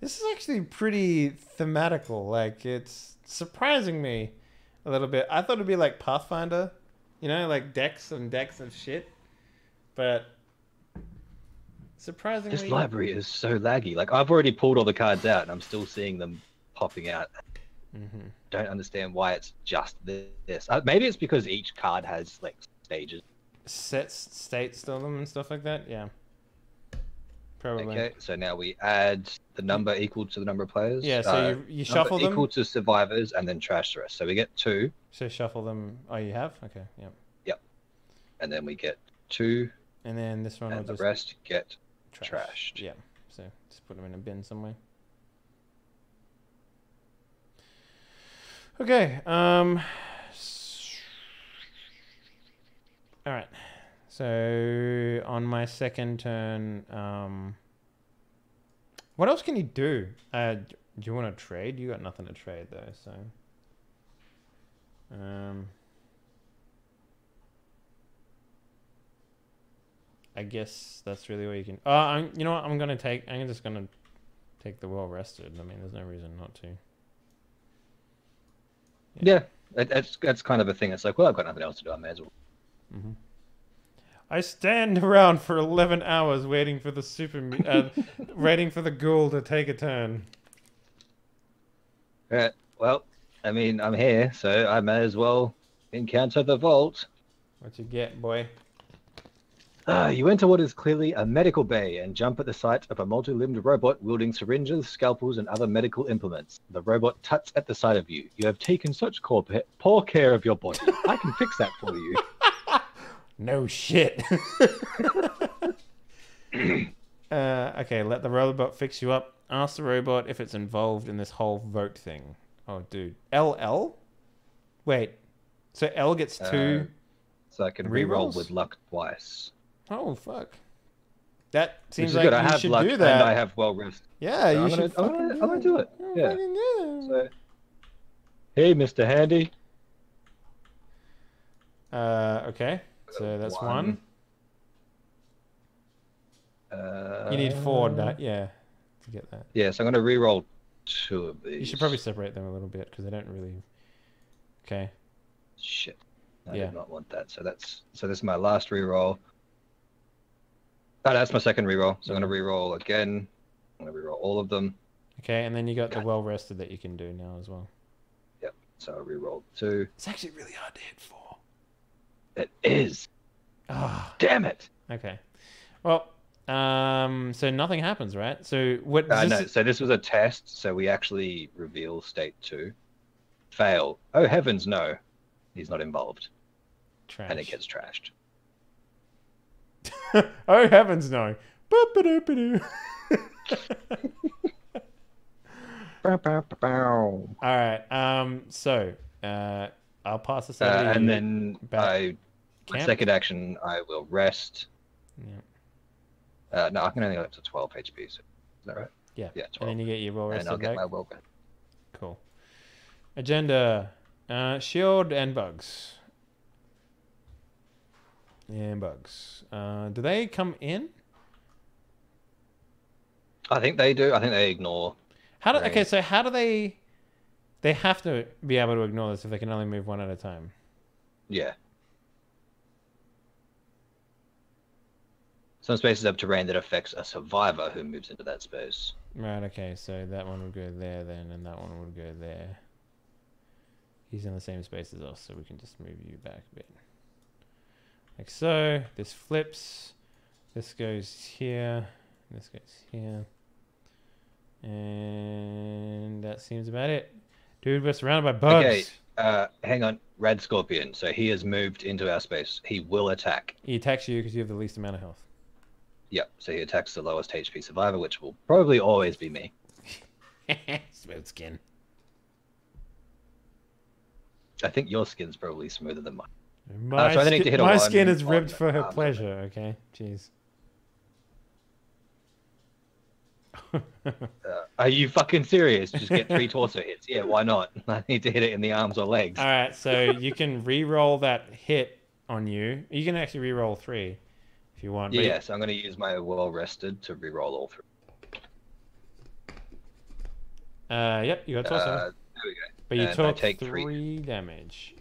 This is actually pretty thematical. Like, it's surprising me a little bit. I thought it'd be like Pathfinder, you know, like decks and decks of shit. But surprisingly, this library is so laggy. Like, I've already pulled all the cards out, and I'm still seeing them popping out. Mm-hmm. Don't understand why it's just this. Maybe it's because each card has like stages, sets, states to them, and stuff like that. Yeah. Probably. Okay, so now we add the number equal to the number of players. Yeah, so you shuffle them. Equal to survivors and then trash the rest. So we get two. So shuffle them. Oh, you have? Okay, yep. Yep. And then we get two. And then this one and will the rest get trashed. Yeah, so just put them in a bin somewhere. Okay. All right. So on my second turn, what else can you do? Do you want to trade? You got nothing to trade though, so. I guess that's really where you can. You know what? I'm just gonna take the well rested. I mean, there's no reason not to. Yeah, that's kind of a thing. It's like, well, I've got nothing else to do. I may as well. Mm-hmm. I stand around for 11 hours waiting for the waiting for the ghoul to take a turn. Alright, well, I mean, I'm here, so I may as well encounter the vault. What you get, boy? You enter what is clearly a medical bay and jump at the sight of a multi-limbed robot wielding syringes, scalpels, and other medical implements. The robot tuts at the sight of you. You have taken such poor care of your body. I can fix that for you. No shit. Okay, let the robot fix you up. Ask the robot if it's involved in this whole vote thing. Oh, dude. LL? Wait. So L gets two. So I can re-roll with luck twice. Oh, fuck. That seems like you should do that. And I have well rested. Yeah, so I'm going to do it. Yeah. So, hey, Mr. Handy. Okay. So that's one. You need four, to get that. Yeah, so I'm going to re-roll two of these. You should probably separate them a little bit because they don't really. Okay. Shit. I did not want that. So this is my last re-roll. Oh, that's my second re-roll. So I'm going to re-roll again. I'm going to re-roll all of them. Okay, and then you got the well rested that you can do now as well. Yep. So I re-rolled two. It's actually really hard to hit four. It is. Oh. Damn it. Okay. Well, so nothing happens, right? So what? No. So this was a test. So we actually reveal state two. Fail. Oh heavens, no! He's not involved. Trash. And it gets trashed. Oh heavens, no! All right. So I'll pass this out. And then my second action, I will rest. Yeah. No, I can only go up to 12 HP. So, is that right? Yeah. Yeah. 12. And then you get your well rested. And I'll get my well rested. Cool. Agenda: shield and bugs. And bugs. Do they come in? I think they do. I think they ignore. Okay, so how do they? They have to be able to ignore this if they can only move one at a time. Yeah. Some spaces have terrain that affects a survivor who moves into that space. Right, okay, so that one would go there then, and that one would go there. He's in the same space as us, so we can just move you back a bit. Like so, this flips, this goes here, this goes here. And that seems about it. Dude, we're surrounded by bugs. Okay, hang on. Rad Scorpion, so he has moved into our space. He will attack. He attacks you because you have the least amount of health. Yep, so he attacks the lowest HP survivor, which will probably always be me. Smooth skin. I think your skin's probably smoother than mine. So I need to hit my skin is ripped for her pleasure. Okay, jeez. Are you fucking serious? Just get 3 torso hits. Yeah, why not? I need to hit it in the arms or legs. All right, so you can re-roll that hit on you. You can actually re-roll 3 if you want. Yes, yeah, so I'm going to use my well rested to re-roll all 3. Yep, you got torso. There we go. But you take 3 damage,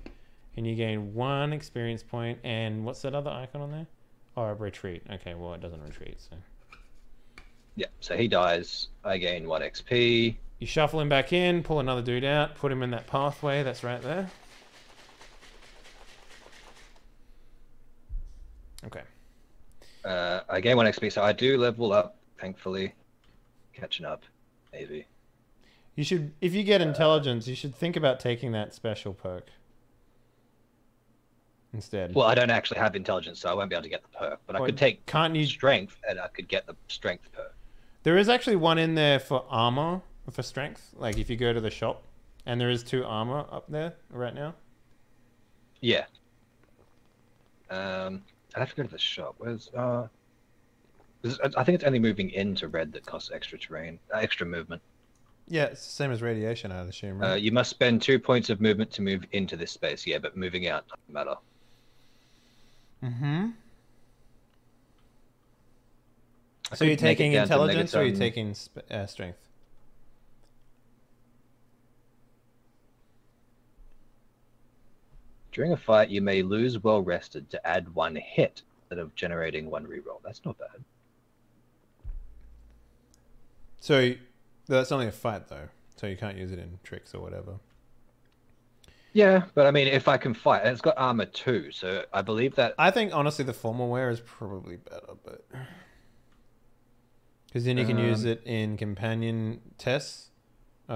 and you gain 1 experience point. And what's that other icon on there? Oh, retreat. Okay, well it doesn't retreat, so. Yeah, so he dies. I gain 1 XP. You shuffle him back in, pull another dude out, put him in that pathway that's right there. Okay. I gain 1 XP, so I do level up, thankfully. Catching up, maybe. You should, if you get intelligence, you should think about taking that special perk instead. Well, I don't actually have intelligence, so I won't be able to get the perk. But I could take strength, and I could get the strength perk. There is actually one in there for armor, for strength. Like if you go to the shop, and there is 2 armor up there right now. Yeah. I have to go to the shop. Where's I think it's only moving into red that costs extra terrain, extra movement. Yeah, it's the same as radiation, I'd assume. Right? You must spend 2 points of movement to move into this space. Yeah, but moving out doesn't matter. Mm-hmm. So you're taking intelligence or you're taking strength? During a fight, you may lose well rested to add 1 hit instead of generating 1 reroll. That's not bad. So that's only a fight though, so you can't use it in tricks or whatever. Yeah, but I mean, if I can fight, and it's got armor too, so I believe that. I think honestly, the formal wear is probably better, but because then you can use it in companion tests.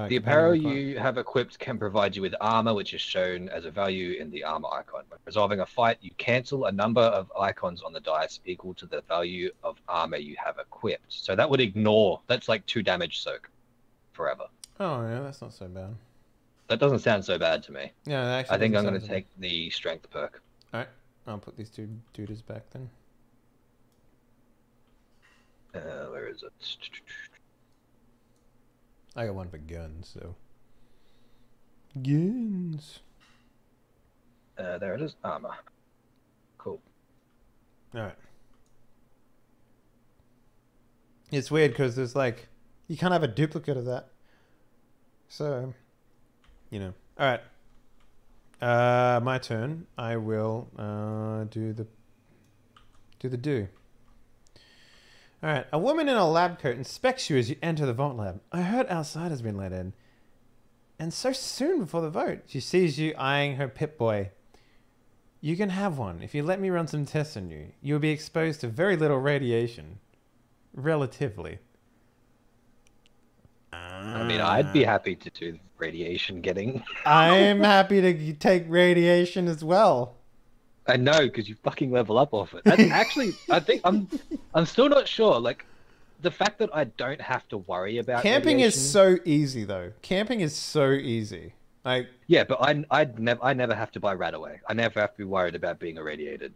The apparel you have equipped can provide you with armor, which is shown as a value in the armor icon. When resolving a fight, you cancel a number of icons on the dice equal to the value of armor you have equipped. So that would ignore. That's like 2 damage soak forever. Oh yeah, that's not so bad. That doesn't sound so bad to me. Yeah, that actually. I think I'm going to take the strength perk. All right, I'll put these 2 dudes back then. Where is it? I got 1 for guns, so guns. There it is, armor. Cool. All right. It's weird because there's like. You can't have a duplicate of that. So, you know. All right. My turn. I will do. All right. A woman in a lab coat inspects you as you enter the vault lab. I heard outside has been let in. And so soon before the vote, she sees you eyeing her Pip-Boy. You can have one if you let me run some tests on you. You'll be exposed to very little radiation. Relatively. I mean, I'd be happy to do radiation getting. I'm happy to take radiation as well. I know, because you fucking level up off it. That's actually, I think I'm still not sure. Like, the fact that I don't have to worry about camping radiation is so easy, though. Camping is so easy. Like, yeah, but I never have to buy RadAway. I never have to be worried about being irradiated.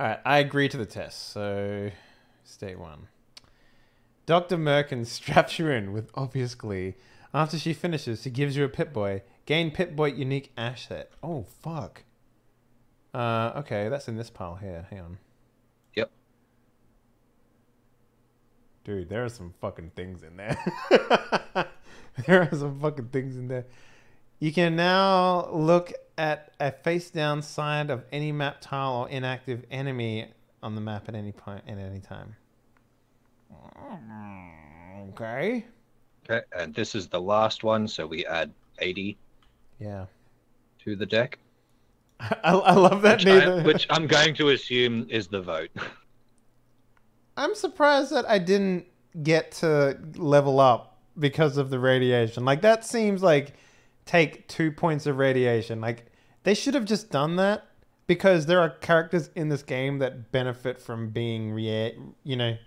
All right, I agree to the test. So, stay 1. Dr. Merkin straps you in with obvious glee. After she finishes, she gives you a Pip-Boy. Gain Pip-Boy unique asset. Oh, fuck. Okay, that's in this pile here. Hang on. Yep. Dude, there are some fucking things in there. There are some fucking things in there. You can now look at a face-down side of any map tile or inactive enemy on the map at any point at any time. Okay. Okay, and this is the last one, so we add 80. Yeah. To the deck. I love that neither. Which I'm going to assume is the vote. I'm surprised that I didn't get to level up because of the radiation. Like, that seems like take 2 points of radiation. Like, they should have just done that because there are characters in this game that benefit from being, you know,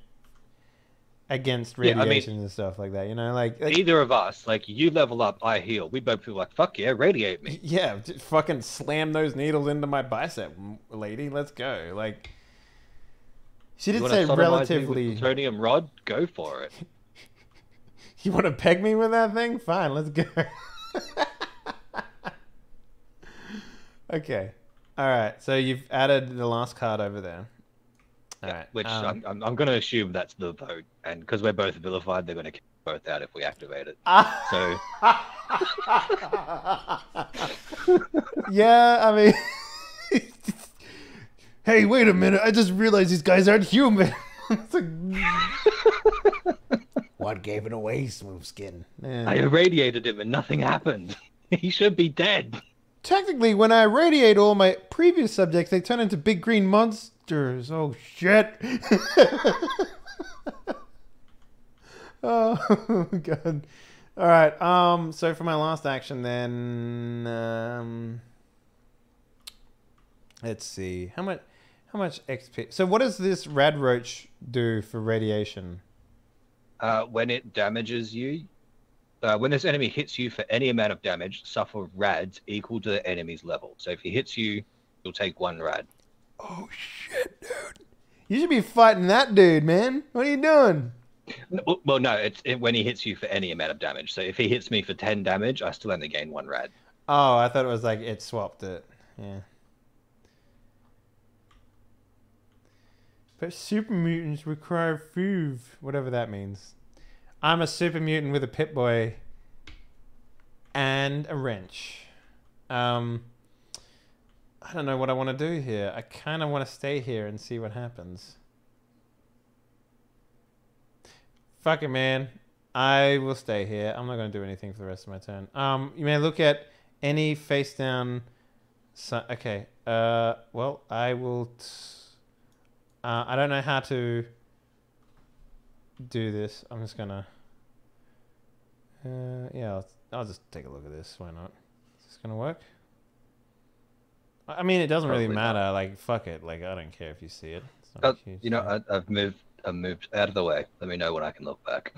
against radiation and stuff like that, you know, like either of us, like, you level up, I heal. We both feel like, fuck yeah, radiate me. Yeah, just fucking slam those needles into my bicep, lady. Let's go. Like, she did say relatively. With plutonium rod, go for it. You want to peg me with that thing? Fine, let's go. Okay, all right. So you've added the last card over there. All right. Which I'm going to assume that's the vote, and because we're both vilified, they're going to kick both out if we activate it. So. Yeah, I mean. Hey, wait a minute! I just realized these guys aren't human. It's like... What gave it away, Smooth Skin? Man. I irradiated him, and nothing happened. He should be dead. Technically, when I irradiate all my previous subjects, they turn into big green monsters. Oh shit! Oh god! All right. So for my last action, then, let's see how much. How much XP? So what does this Radroach do for radiation? When it damages you, when this enemy hits you for any amount of damage, suffer rads equal to the enemy's level. So if he hits you, you'll take 1 rad. Oh shit, dude! You should be fighting that dude, man. What are you doing? No, well, no, it's when he hits you for any amount of damage. So if he hits me for 10 damage, I still only gain 1 rad. Oh, I thought it was like it swapped it. Yeah. But super mutants require food, whatever that means. I'm a super mutant with a Pip-Boy and a wrench. I don't know what I want to do here. I kind of want to stay here and see what happens. Fuck it, man. I will stay here. I'm not going to do anything for the rest of my turn. You may look at any face down. Okay. Well, I will. I don't know how to do this. I'm just gonna... yeah, I'll just take a look at this. Why not? Is this gonna work? I mean, it doesn't really matter. Not. Like, fuck it. Like, I don't care if you see it. It's not huge, you know, I've moved out of the way. Let me know when I can look back.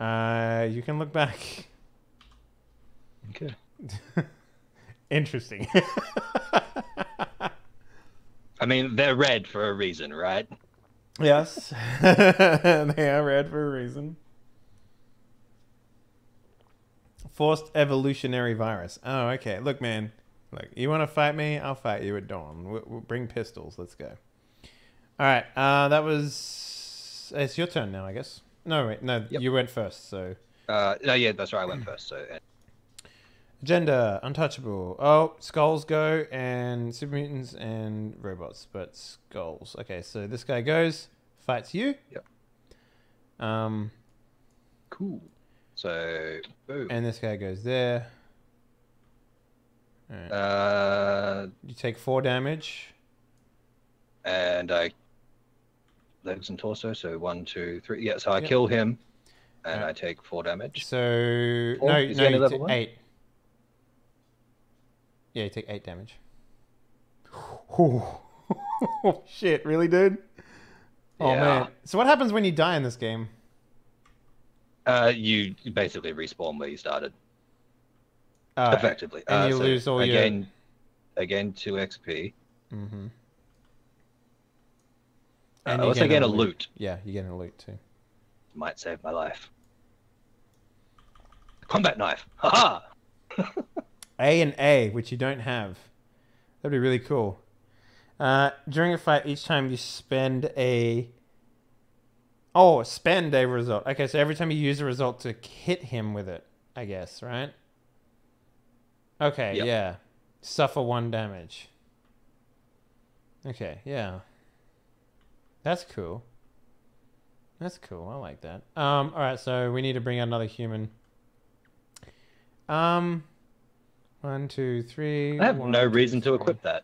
You can look back. Okay. Interesting. I mean, they're red for a reason, right? Yes. They are red for a reason. Forced evolutionary virus. Oh, okay. Look, man. Look, you want to fight me? I'll fight you at dawn. We'll bring pistols. Let's go. All right. That was... It's your turn now, I guess. No, wait. No, yep. You went first, so... no, yeah, that's right. I went first, so... Agenda, untouchable. Oh, skulls go, and super mutants and robots, but skulls. Okay, so this guy goes, fights you. Yep. Cool. So, boom. And this guy goes there. All right. You take 4 damage. And I... Legs and torso, so 1, 2, 3. Yeah, so I kill him, and I take 4 damage. So... Four? No, is no, you take 8. Yeah, you take 8 damage. Oh, shit, really, dude? Oh, yeah. Man. So what happens when you die in this game? You basically respawn where you started. Effectively. And you lose all your... Again, 2 XP. Mm-hmm. And you also get a loot. Yeah, you get a loot, too. Might save my life. Combat knife. Ha-ha! A, which you don't have. That'd be really cool. During a fight, each time you spend a... Oh, spend a result. Okay, so every time you use a result to hit him with it, I guess, right? Okay, yep. Yeah. Suffer 1 damage. Okay, yeah. That's cool. That's cool. I like that. All right, so we need to bring out another human. 1, 2, 3. I have no reason to equip that.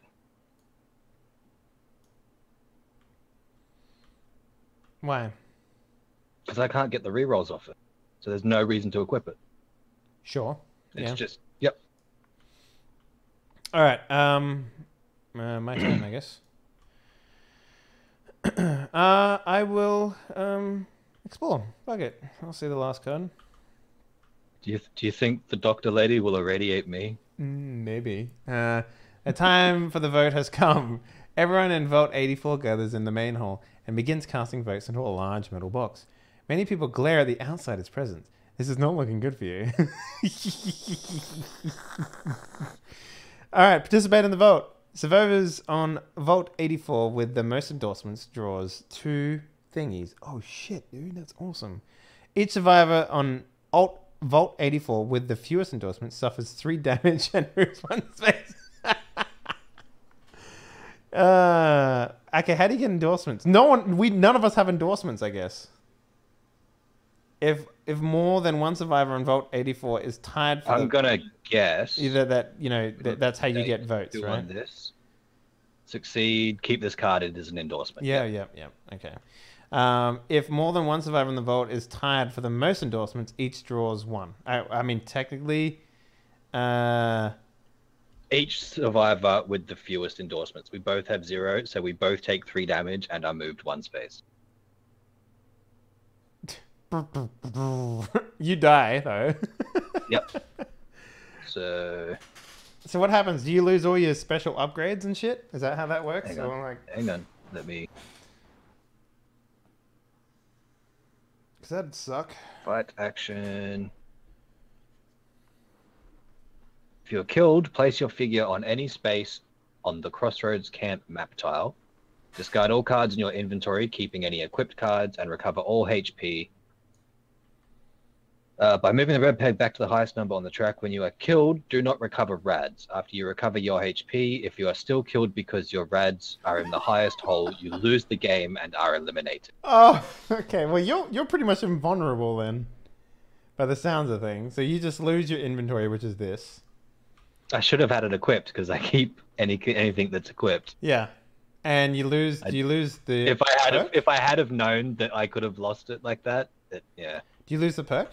Why? Because I can't get the rerolls off it. So there's no reason to equip it. Sure. It's just, yep. All right. My turn, I guess. I will explore. Fuck it. I'll see the last card. Do you think the Doctor Lady will irradiate me? Maybe. The time for the vote has come. Everyone in Vault 84 gathers in the main hall and begins casting votes into a large metal box. Many people glare at the outsider's presence. This is not looking good for you. All right, participate in the vote. Survivors on Vault 84 with the most endorsements draws 2 thingies. Oh shit, dude, that's awesome. Each survivor on Vault 84 with the fewest endorsements suffers 3 damage and moves 1 space. Okay, how do you get endorsements? None of us have endorsements, I guess. If more than one survivor on Vault 84 is tied for, I'm gonna guess either that, you know, that's how you get votes, right? On this. Succeed, keep this carded as an endorsement. Yeah. Okay. If more than one survivor in the vault is tied for the most endorsements, each draws 1. I mean, technically, each survivor with the fewest endorsements. We both have 0, so we both take 3 damage and are moved 1 space. You die, though. Yep. So what happens? Do you lose all your special upgrades and shit? Is that how that works? Hang on. Let me... Because that'd suck. Fight action... If you're killed, place your figure on any space on the Crossroads Camp map tile. Discard all cards in your inventory, keeping any equipped cards, and recover all HP. By moving the red peg back to the highest number on the track, when you are killed, do not recover rads. After you recover your HP, if you are still killed because your rads are in the highest hole, you lose the game and are eliminated. Oh, okay. Well, you're pretty much invulnerable then, by the sounds of things. So you just lose your inventory, which is this. I should have had it equipped because I keep anything that's equipped. Yeah, and you lose. Do you lose the? If I had have known that I could have lost it like that, yeah. Do you lose the perk?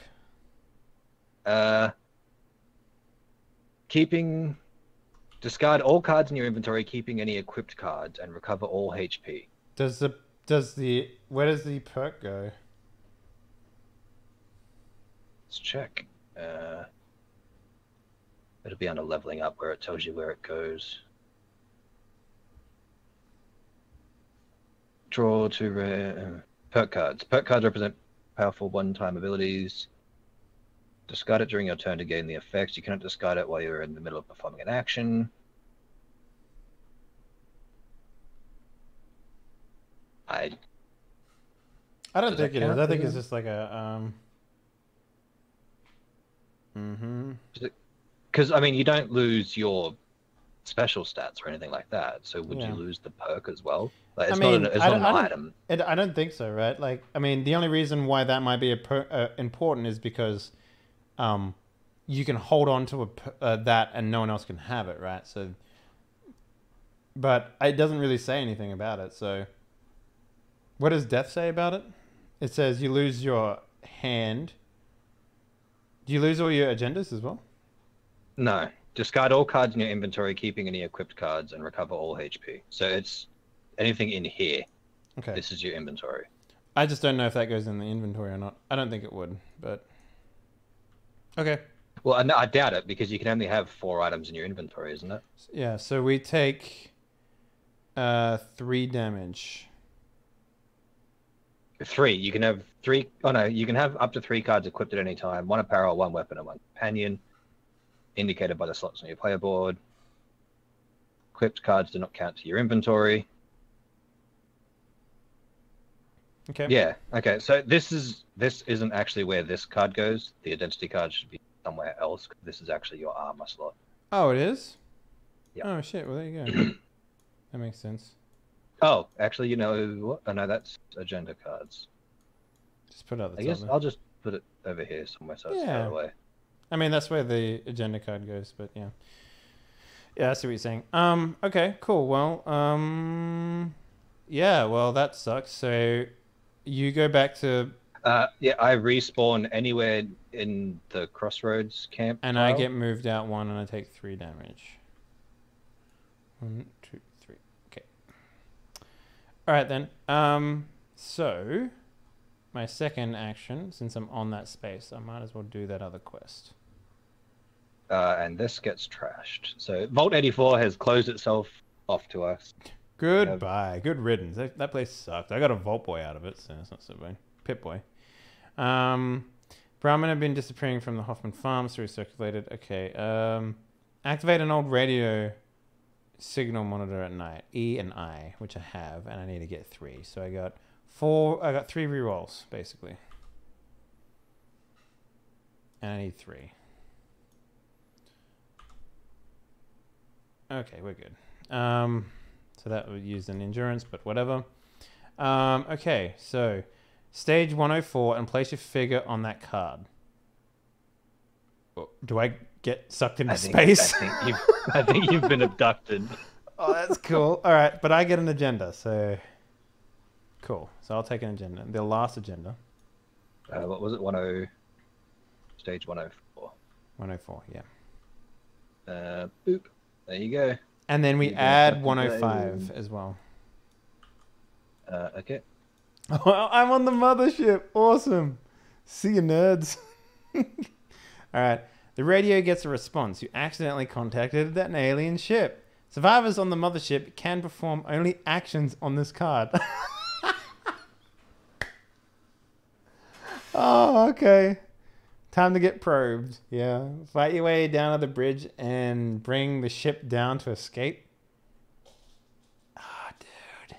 Discard all cards in your inventory, keeping any equipped cards, and recover all HP. Where does the perk go? Let's check. It'll be under leveling up where it tells you where it goes. Draw 2 rare perk cards. Perk cards represent powerful one-time abilities. Discard it during your turn to gain the effects. You cannot discard it while you're in the middle of performing an action. I don't think it is. I think it's just like a Because, I mean, you don't lose your special stats or anything like that. So would you lose the perk as well? Like, it's not an item. I don't think so, right? Like, I mean, the only reason why that might be important is because you can hold on to that and no one else can have it, right? So, but it doesn't really say anything about it. So what does Death say about it? It says you lose your hand. Do you lose all your agendas as well? No. Discard all cards in your inventory, keeping any equipped cards, and recover all HP. So it's anything in here. Okay. This is your inventory. I just don't know if that goes in the inventory or not. I don't think it would, but... Okay. Well, I doubt it, because you can only have 4 items in your inventory, isn't it? Yeah, so we take 3 damage. 3. You can have 3... Oh, no. You can have up to 3 cards equipped at any time. 1 apparel, 1 weapon, and 1 companion. Indicated by the slots on your player board. Equipped cards do not count to your inventory. Okay. Yeah. Okay. So this isn't actually where this card goes. The identity card should be somewhere else. This is actually your armor slot. Oh, it is? Yeah. Oh shit. Well, there you go. That makes sense. Oh, actually, you know what? Oh no, that's agenda cards. Just put it at the top. I guess I'll just put it over here somewhere so it's far away. I mean, that's where the agenda card goes, but yeah. Yeah, I see what you're saying. Okay, cool. Well, yeah, well, that sucks. So you go back to... yeah, I respawn anywhere in the Crossroads Camp. And I get moved out 1 and I take 3 damage. 1, 2, 3. Okay. All right then. So my second action, since I'm on that space, I might as well do that other quest. And this gets trashed. So Vault 84 has closed itself off to us. Goodbye. Good riddance. That place sucked. I got a Vault Boy out of it, so it's not so bad. Pip-Boy. Brahmin have been disappearing from the Hoffman Farm, so recirculated. Okay. Activate an old radio signal monitor at night. E and I, which I have, and I need to get 3. So I got 4. I got 3 rerolls basically, and I need 3. Okay, we're good. So that would use an endurance, but whatever. Okay, so stage 104 and place your figure on that card. Do I get sucked into space? I think you've been abducted. Oh, that's cool. All right, but I get an agenda, so cool. So I'll take an agenda. The last agenda. What was it? Stage 104. 104, yeah. Boop. There you go. And then we add 105 as well. Okay. Oh, I'm on the mothership. Awesome. See you, nerds. All right. The radio gets a response. You accidentally contacted an alien ship. Survivors on the mothership can perform only actions on this card. Oh, okay. Time to get probed. Yeah. Fight your way down to the bridge and bring the ship down to escape. Oh, dude.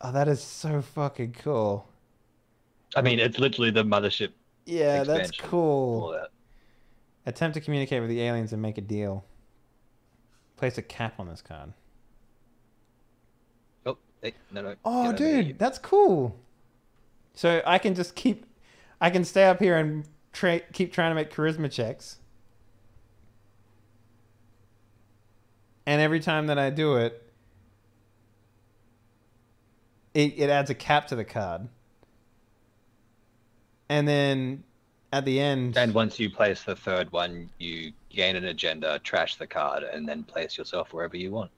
Oh, that is so fucking cool. I mean, it's literally the mothership. Yeah, that's cool. All that. Attempt to communicate with the aliens and make a deal. Place a cap on this card. Oh, hey, no. Oh, dude, that's cool. So I can just keep... I can stay up here and keep trying to make charisma checks. And every time that I do it, it adds a cap to the card. And then at the end... And once you place the third one, you gain an agenda, trash the card, and then place yourself wherever you want.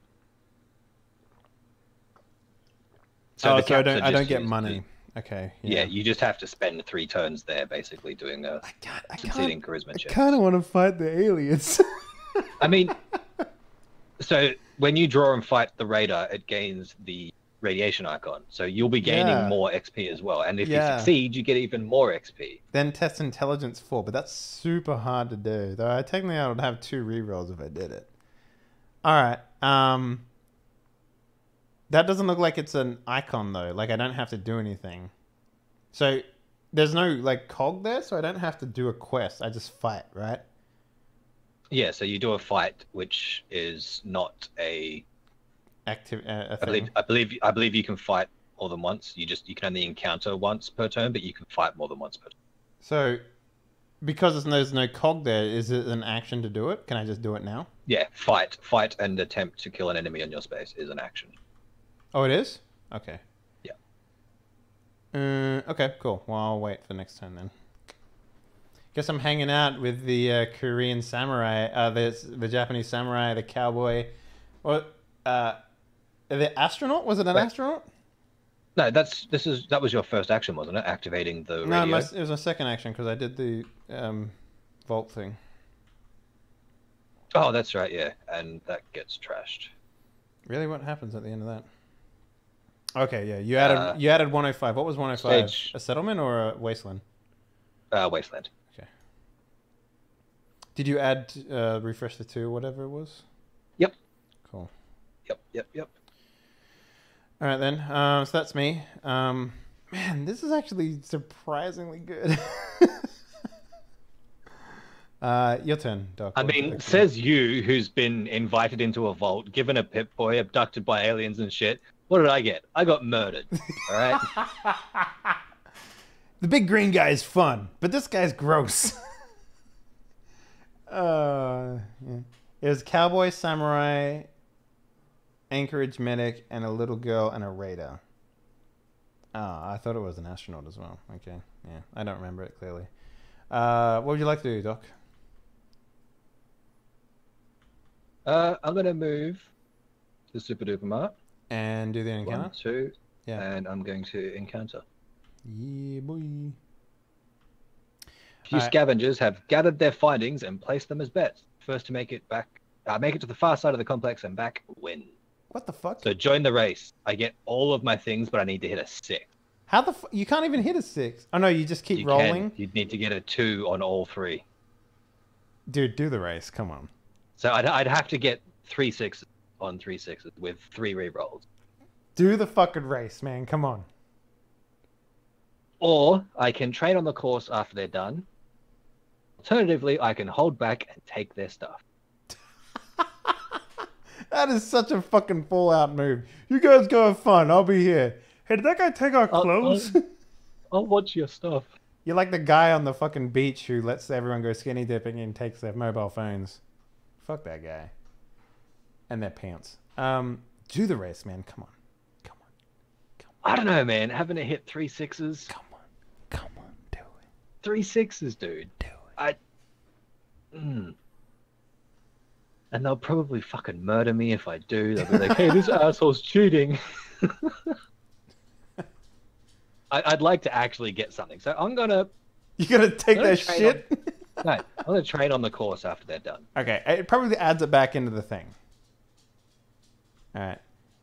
So I don't get money. Okay. Yeah. You just have to spend 3 turns there, basically doing a succeeding charisma check. I kind of want to fight the aliens. I mean, so when you draw and fight the raider, it gains the radiation icon, so you'll be gaining more XP as well. And if you succeed, you get even more XP. Then test intelligence 4, but that's super hard to do. Though technically, I would have 2 rerolls if I did it. All right. That doesn't look like it's an icon, though. Like, I don't have to do anything. So, there's no, like, cog there, so I don't have to do a quest. I just fight, right? Yeah, so you do a fight, which is not a... a thing. I believe you can fight more than once. You can only encounter once per turn, but you can fight more than once per turn. So, because there's no cog there, is it an action to do it? Can I just do it now? Yeah, fight. Fight and attempt to kill an enemy in your space is an action. Oh, it is? Okay. Yeah. Okay, cool. Well, I'll wait for next time then. Guess I'm hanging out with the Korean samurai, the Japanese samurai, the cowboy, or the astronaut? Was it an astronaut? No, that was your first action, wasn't it? Activating the radio. No, it was my second action because I did the vault thing. Oh, that's right. Yeah, and that gets trashed. Really, what happens at the end of that? Okay, yeah, you added 105. What was 105? Stage. A settlement or a wasteland? Wasteland. Okay. Did you add refresh the 2, whatever it was? Yep. Cool. Yep. All right then. So that's me. Man, this is actually surprisingly good. Your turn, Doc. I mean, says you, who's been invited into a vault, given a Pip-Boy, abducted by aliens and shit. What did I get? I got murdered. All right. The big green guy is fun, but this guy's gross. Yeah. It was cowboy, samurai, anchorage medic, and a little girl and a raider. Ah, I thought it was an astronaut as well. Okay, yeah, I don't remember it clearly. What would you like to do, Doc? I'm gonna move to Super Duper Mart. And do the encounter. One, two. Yeah. And I'm going to encounter. Yeah, boy. A few scavengers have gathered their findings and placed them as bets. First to make it back, make it to the far side of the complex and back win. What the fuck? So join the race. I get all of my things, but I need to hit a 6. How the fuck? You can't even hit a 6. Oh no, you just keep rolling. You'd need to get a 2 on all 3. Dude, do the race. Come on. So I'd have to get 3 6s on 3 6s with 3 rerolls. Do the fucking race, man. Come on. Or I can train on the course after they're done. Alternatively, I can hold back and take their stuff. That is such a fucking Fallout move. You guys go have fun. I'll be here. Hey, did that guy take our clothes? I'll watch your stuff. You're like the guy on the fucking beach who lets everyone go skinny dipping and takes their mobile phones. Fuck that guy. And their pants. Do the race, man. Come on. Come on. Come on. I don't know, man. Having to hit 3 6s. Come on. Come on. Do it. 3 6s, dude. Do it. And they'll probably fucking murder me if I do. They'll be like, hey, this asshole's cheating. I'd like to actually get something. So I'm going to... You're going to take that shit? No, I'm going to train on the course after they're done. Okay, it probably adds it back into the thing. All right.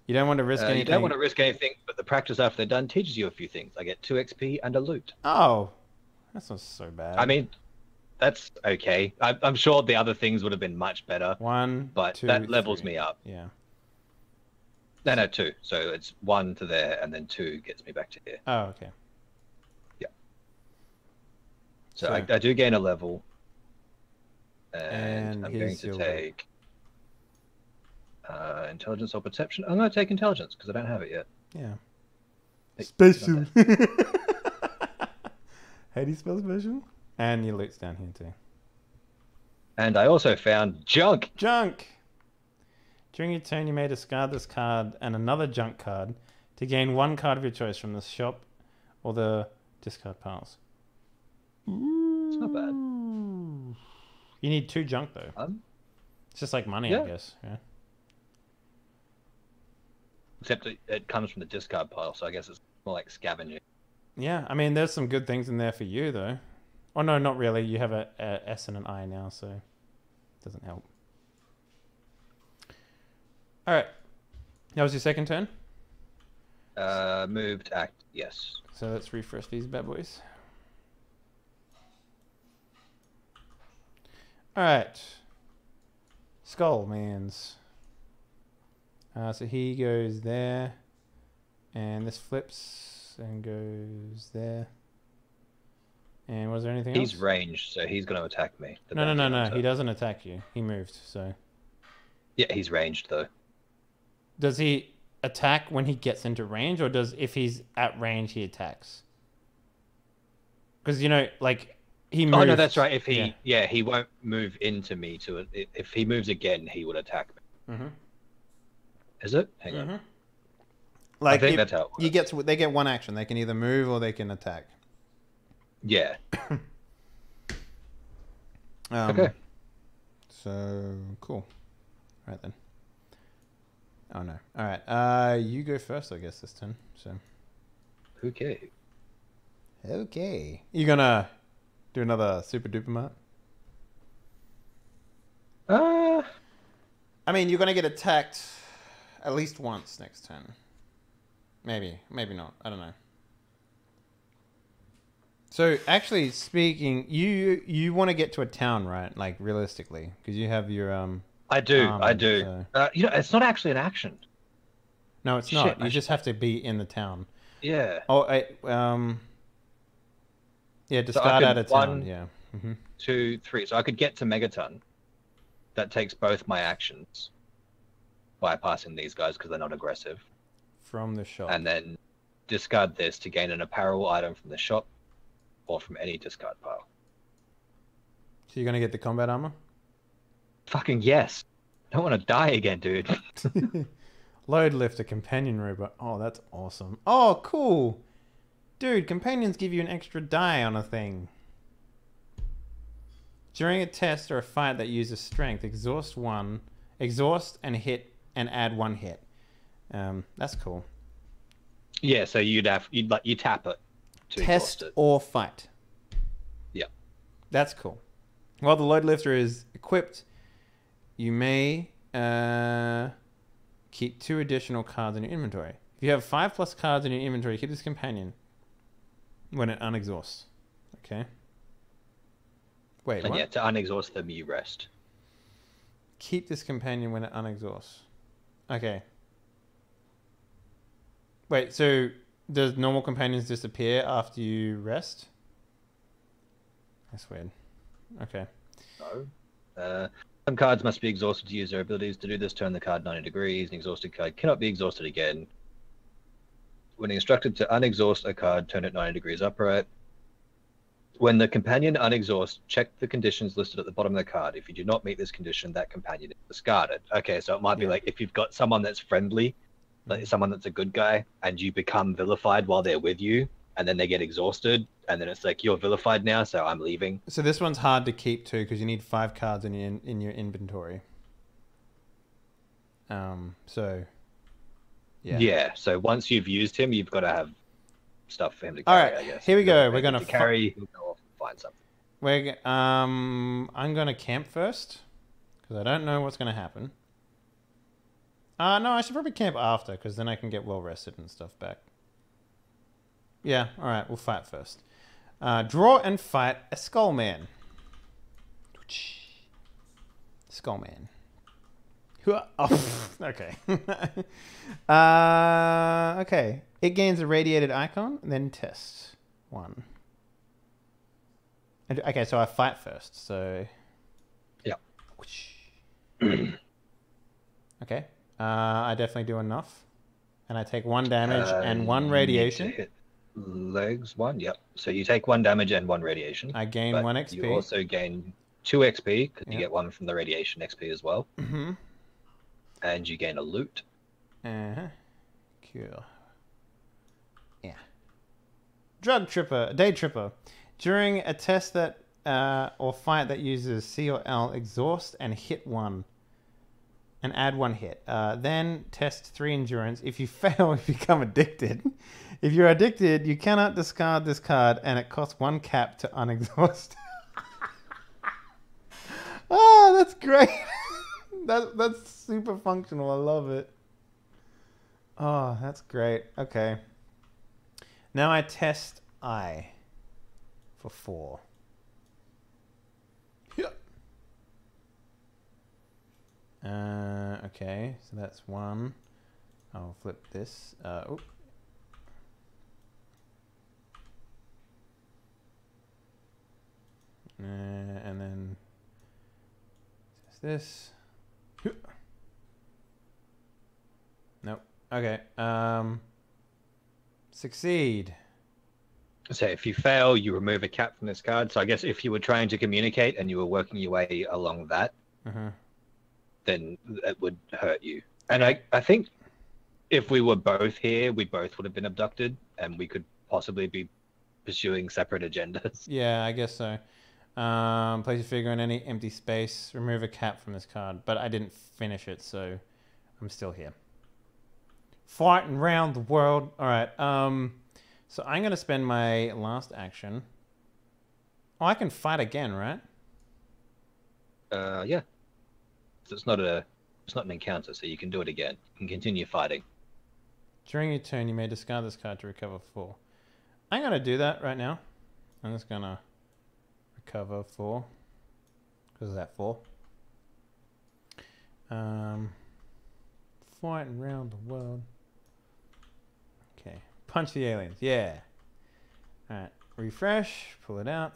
You don't want to risk anything. You don't want to risk anything, but the practice after they're done teaches you a few things. I get 2 XP and a loot. Oh, that's not so bad. I mean... That's okay. I'm sure the other things would have been much better. One, but two, that levels me up. Yeah. No, 2. So it's 1 to there, and then 2 gets me back to here. Oh, okay. Yeah. So I do gain a level, and I'm going to take intelligence or perception. I'm going to take intelligence because I don't have it yet. Yeah. Special. How do you spell special? And your loot's down here too. And I also found junk. Junk! During your turn, you may discard this card and another junk card to gain 1 card of your choice from the shop or the discard piles. It's not bad. You need 2 junk though. It's just like money, yeah. I guess. Yeah. Except it comes from the discard pile, so I guess it's more like scavenging. Yeah, I mean, there's some good things in there for you though. Oh, no, not really. You have a S and an I now, so it doesn't help. All right. That was your second turn? Moved act, yes. So let's refresh these bad boys. All right. Skullman's. So he goes there. And this flips and goes there. And was there anything else? He's ranged, so he's going to attack me. No. He doesn't attack you. He moved, so... Yeah, he's ranged, though. Does he attack when he gets into range, or does if he's at range, he attacks? Because, you know, like, he moves... Oh, no, that's right. If he... Yeah, he won't move into me to... If he moves again, he would attack me. Mm-hmm. Is it? Hang on. Like, I think that's how it works. They get 1 action. They can either move or they can attack. Yeah. Okay. So, cool. All right, then. Oh, no. All right. You go first, I guess, this turn. So. Okay. Okay. You going to do another super duper mart? I mean, you're going to get attacked at least once next turn. Maybe. Maybe not. I don't know. So actually speaking, you want to get to a town, right? Like realistically, because you have your I do. So... you know, it's not actually an action. No, it's not. You just have to be in the town. Yeah. Oh, yeah. Discard out of town. Yeah. 2, 3. So I could get to Megaton. That takes both my actions. Bypassing these guys because they're not aggressive. From the shop. And then discard this to gain an apparel item from the shop. Or from any discard pile. So you're going to get the combat armor? Fucking yes. Don't want to die again, dude. Load lift a companion robot. Oh, that's awesome. Oh, cool. Dude, companions give you an extra die on a thing. During a test or a fight that uses strength, exhaust 1, exhaust and hit and add 1 hit. That's cool. Yeah, so you tap it to test it. Or fight. Yeah, that's cool. While the load lifter is equipped, you may keep 2 additional cards in your inventory. If you have 5+ cards in your inventory, keep this companion when it unexhausts. Okay. Wait. And what? Yeah, to unexhaust them, you rest. Keep this companion when it unexhausts. Okay. Wait, so does normal companions disappear after you rest? That's weird. Okay. No. Some cards must be exhausted to use their abilities. To do this, turn the card 90 degrees. An exhausted card cannot be exhausted again. When instructed to unexhaust a card, turn it 90 degrees upright. When the companion unexhausts, check the conditions listed at the bottom of the card. If you do not meet this condition, that companion is discarded. Okay, so it might be like if you've got someone that's friendly, like someone that's a good guy, and you become vilified while they're with you, and then they get exhausted, and then it's like, you're vilified now, so I'm leaving. So this one's hard to keep too, because you need 5 cards in your inventory. So, yeah. Yeah, so once you've used him, you've got to have stuff for him to carry. All right, I guess. Here we go. We're going to carry. We'll go off and find something. We're I'm going to camp first because I don't know what's going to happen. No, I should probably camp after because then I can get well rested and stuff back. Yeah, all right. We'll fight first. Draw and fight a Skull Man. Skull Man. Oh, okay. Okay. It gains a radiated icon, then test 1. Okay, so I fight first, so... Yeah. Okay. I definitely do enough. And I take 1 damage and 1 radiation. Legs 1, yep. So you take 1 damage and 1 radiation. I gain 1 XP. You also gain 2 XP, because you get 1 from the radiation XP as well. Mm-hmm. And you gain a loot. Uh-huh. Cool. Yeah. Drug Tripper. Day Tripper. During a test that or fight that uses C or L, exhaust and hit 1. And add 1 hit. Then test 3 endurance. If you fail, you become addicted. If you're addicted, you cannot discard this card and it costs 1 cap to unexhaust. Oh, that's great. That's super functional. I love it. Oh, that's great. Okay. Now I test I for 4. Yeah. Okay, so that's 1. I'll flip this. Oh. And then test this. Nope. Okay. Succeed. So if you fail, you remove a cap from this card. So I guess if you were trying to communicate and you were working your way along that, then it would hurt you. And I think if we were both here, we both would have been abducted and we could possibly be pursuing separate agendas. Yeah, I guess so. Place your figure in any empty space. Remove a cap from this card. But I didn't finish it, so I'm still here. Fighting around the world. All right. So I'm going to spend my last action. Oh, I can fight again, right? Yeah. So it's not an encounter, so you can do it again. You can continue fighting. During your turn, you may discard this card to recover 4. I'm going to do that right now. I'm just going to... cover 4 because of that 4. Fighting around the world. Okay, punch the aliens. Yeah. All right, refresh, pull it out.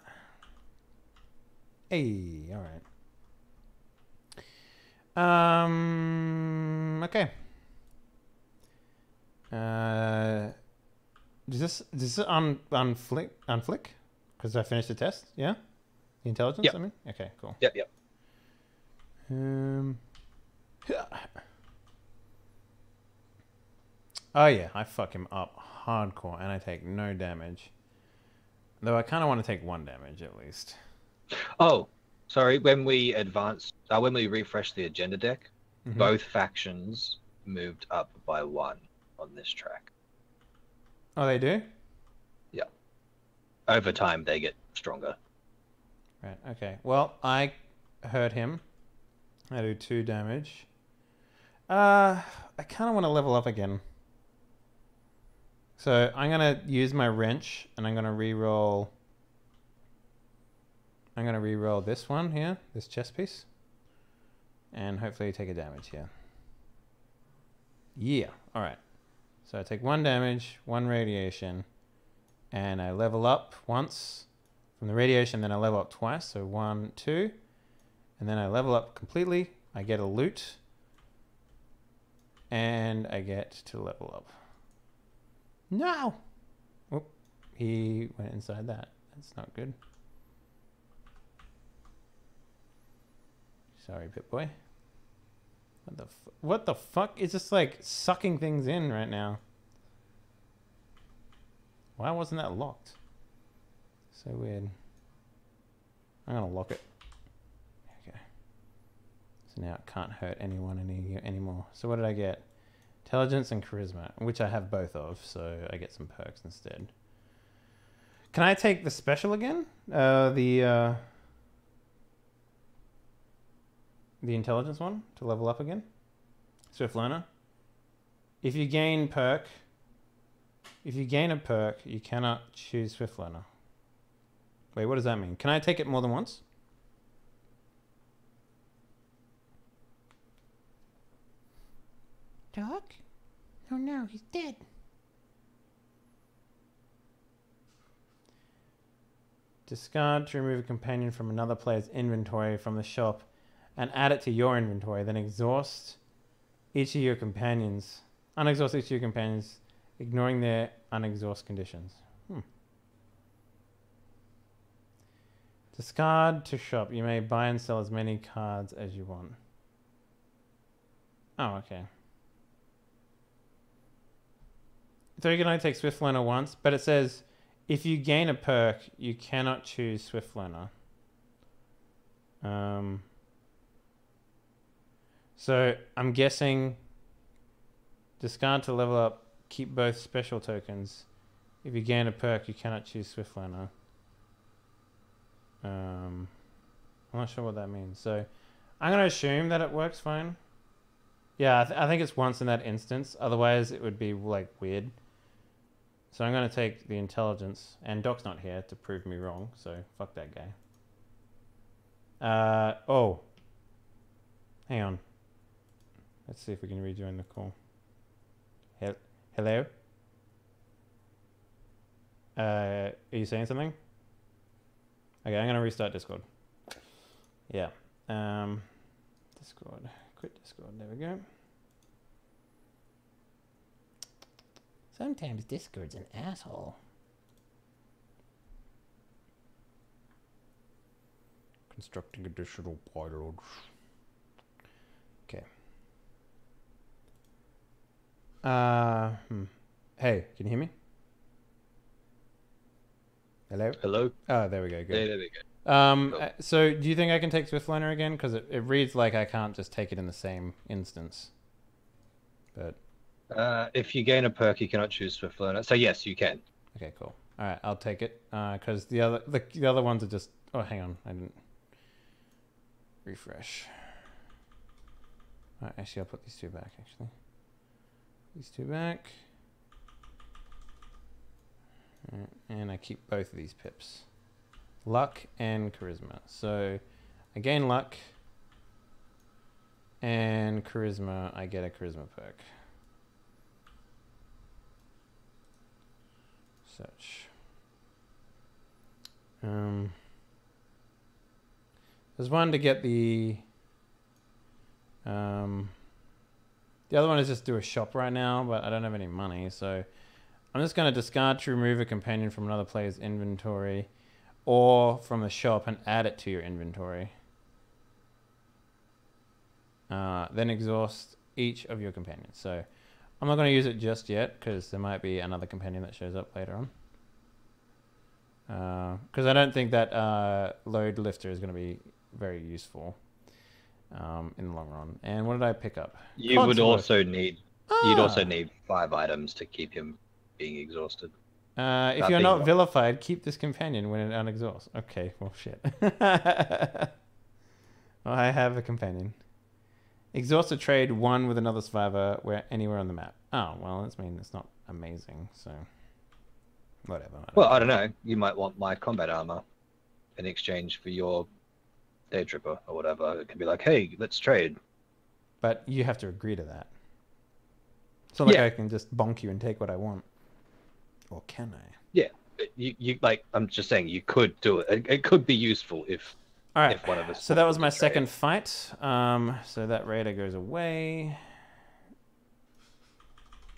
Hey, all right. Okay. Does this unflick? Because I finished the test. Yeah. The intelligence, yep. I mean? Okay, cool. Yep, yep. Oh, yeah. I fuck him up hardcore, and I take no damage. Though I kind of want to take 1 damage, at least. Oh, sorry. When we refresh the agenda deck, both factions moved up by 1 on this track. Oh, they do? Yeah. Over time, they get stronger. Right, okay. Well, I hurt him. I do 2 damage. I kind of want to level up again. So I'm going to use my wrench and I'm going to reroll. I'm going to reroll this one here, this chest piece. And hopefully take a damage here. Yeah, alright. So I take 1 damage, 1 radiation, and I level up once from the radiation, then I level up twice, so 1, 2, and then I level up completely, I get a loot, and I get to level up. No! Oop, he went inside that. That's not good. Sorry, Pip-Boy. What the fuck is this, like, sucking things in right now? Why wasn't that locked? So weird. I'm gonna lock it. Okay. So now it can't hurt anyone anymore. So what did I get? Intelligence and charisma, which I have both of, so I get some perks instead. Can I take the special again? The intelligence one to level up again? Swift Learner. If you gain a perk, you cannot choose Swift Learner. Wait, what does that mean? Can I take it more than once? Dog? Oh no, he's dead. Discard to remove a companion from another player's inventory from the shop and add it to your inventory, then exhaust each of your companions. Unexhaust each of your companions, ignoring their unexhaust conditions. Discard to shop. You may buy and sell as many cards as you want. Oh, okay. So you can only take Swift Learner once, but it says if you gain a perk, you cannot choose Swift Learner. So I'm guessing discard to level up, keep both special tokens. If you gain a perk, you cannot choose Swift Learner. I'm not sure what that means. So I'm going to assume that it works fine. Yeah, I think it's once in that instance. Otherwise, it would be like weird. So I'm going to take the intelligence, and Doc's not here to prove me wrong, so fuck that guy. Oh. Hang on. Let's see if we can rejoin the call. Hello? Are you saying something? Okay, I'm going to restart Discord. Yeah. Discord. Quit Discord. There we go. Sometimes Discord's an asshole. Constructing additional payloads. Okay. Hey, can you hear me? Hello? Hello? Oh, there we go. Good. Yeah, there we go. Cool. So do you think I can take Swift Learner again? Because it reads like I can't just take it in the same instance. But if you gain a perk, you cannot choose Swift Learner. So yes, you can. Okay, cool. All right, I'll take it. Because the other ones are just... Oh, hang on. I didn't... Refresh. All right, actually, I'll put these 2 back, actually. These 2 back. And I keep both of these pips. Luck and charisma. So I gain luck and charisma. I get a charisma perk. Search. There's one to get the other one is just do a shop right now, but I don't have any money, so I'm just going to discard to remove a companion from another player's inventory or from the shop and add it to your inventory. Then exhaust each of your companions. So I'm not going to use it just yet because there might be another companion that shows up later on. Because I don't think that load lifter is going to be very useful. in the long run. And what did I pick up? You would also need you'd also need 5 items to keep him being exhausted. If you're not vilified, keep this companion when it unexhausts. Okay, well shit. I have a companion. Exhaust a trade 1 with another survivor where anywhere on the map. Oh, well, that's mean it's not amazing, so whatever. I don't know. You might want my combat armor in exchange for your day tripper or whatever. It can be like, hey, let's trade. But you have to agree to that. So like I can just bonk you and take what I want. Or can I? Yeah. You like I'm just saying you could do it. It could be useful if all right, so that was my second fight. So that raider goes away.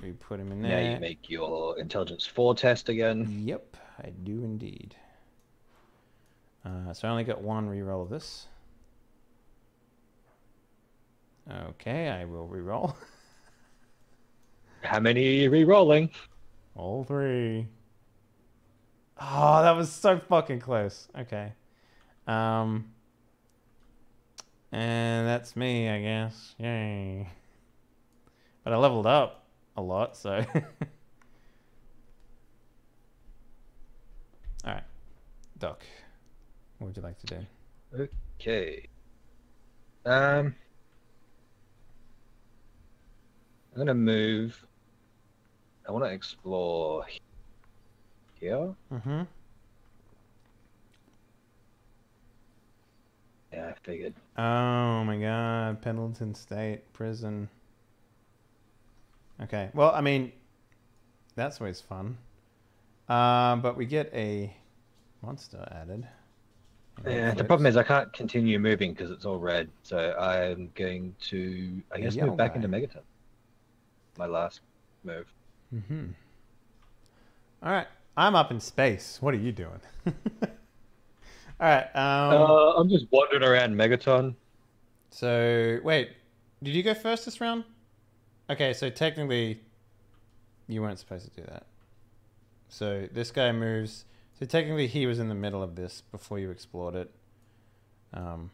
We put him in there. Now you make your intelligence 4 test again. Yep, I do indeed. So I only got 1 reroll of this. Okay, I will reroll. How many are you rerolling? All 3. Oh, that was so fucking close. Okay. And that's me, I guess. Yay. But I leveled up a lot, so. Alright. Doc, what would you like to do? Okay. I'm going to move. I want to explore here. Mm-hmm. Yeah, I figured. Oh my god, Pendleton State Prison. Okay, well, I mean, that's always fun. But we get a monster added. Yeah, the problem is I can't continue moving because it's all red. So I'm going to, I guess, move back into Megaton. My last move. Mm-hmm. All right, I'm up in space. What are you doing? All right. I'm just wandering around Megaton. So, wait. Did you go first this round? Okay, so technically, you weren't supposed to do that. So, this guy moves. So, technically, he was in the middle of this before you explored it. But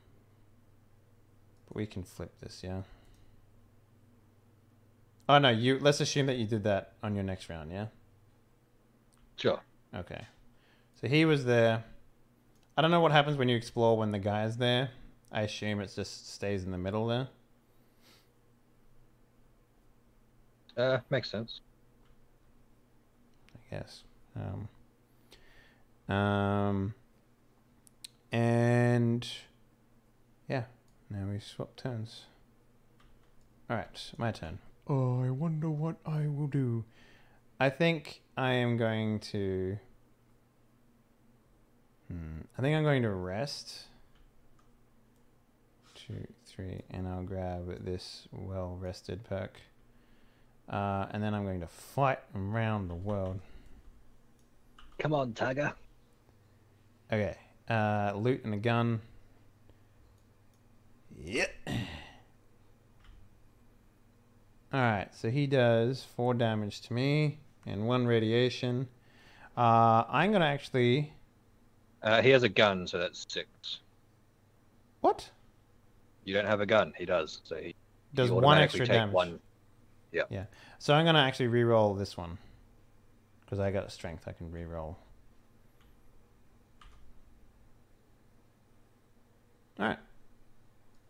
we can flip this, yeah? Oh, no. Let's assume that you did that on your next round, yeah? Sure. Okay. So, he was there. I don't know what happens when you explore when the guy's there. I assume it just stays in the middle there. Makes sense. I guess. And yeah, now we swap turns. All right, my turn. Oh, I wonder what I will do. I think I am going to. I think I'm going to rest. 2, 3, and I'll grab this well-rested perk. And then I'm going to fight around the world. Come on, Tiger. Okay. Loot and a gun. Yep. Alright, so he does 4 damage to me and 1 radiation. I'm going to actually... he has a gun, so that's 6. What? You don't have a gun. He does. So he does 1 extra damage. Yeah. Yeah. So I'm gonna actually re-roll this one because I got a strength. I can re-roll. All right.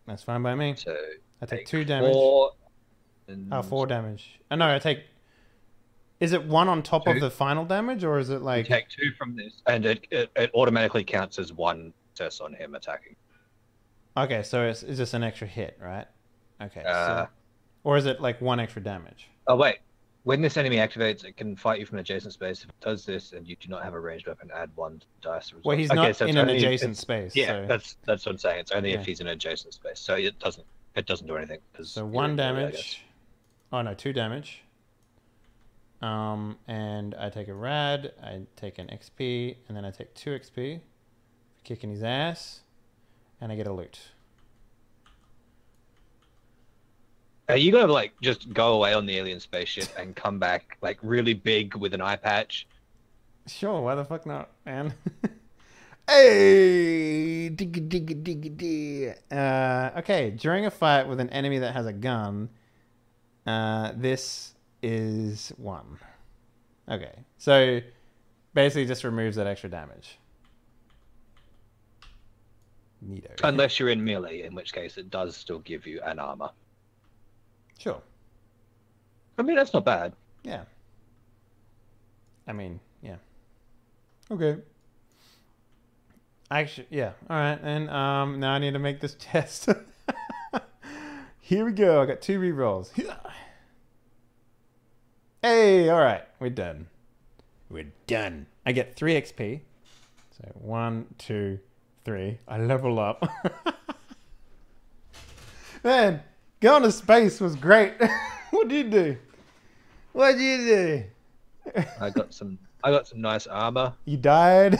That's fine by me. So I take 2 damage. 4 damage. Oh no, I take. Is it 1 on top 2? Of the final damage, or is it like you take 2 from this, and it automatically counts as 1 test on him attacking? Okay, so is this an extra hit, right? Okay. So... Or is it like 1 extra damage? Oh wait, when this enemy activates, it can fight you from adjacent space. If it does this and you do not have a ranged weapon, add 1 to the dice. Well, he's not in an adjacent space. Yeah, so... that's what I'm saying. It's only if he's in an adjacent space, so it doesn't do anything. So 1 damage. Oh no, 2 damage. And I take a rad, I take an XP, and then I take 2 XP, kicking his ass, and I get a loot. Are you gonna like just go away on the alien spaceship and come back like really big with an eye patch? Sure, why the fuck not, man? Hey! Okay, during a fight with an enemy that has a gun, this is one. Okay, so basically just removes that extra damage. Neato. Unless you're in melee, in which case it does still give you an armor. Sure. I mean, that's not bad. Yeah. I mean, yeah. Okay. Actually, yeah. All right, and now I need to make this test. Here we go. I got 2 rerolls. Hey, all right. We're done. We're done. I get 3 XP. So 1, 2, 3. I level up. Man, going to space was great. What did you do? What did you do? I got some nice armor. You died.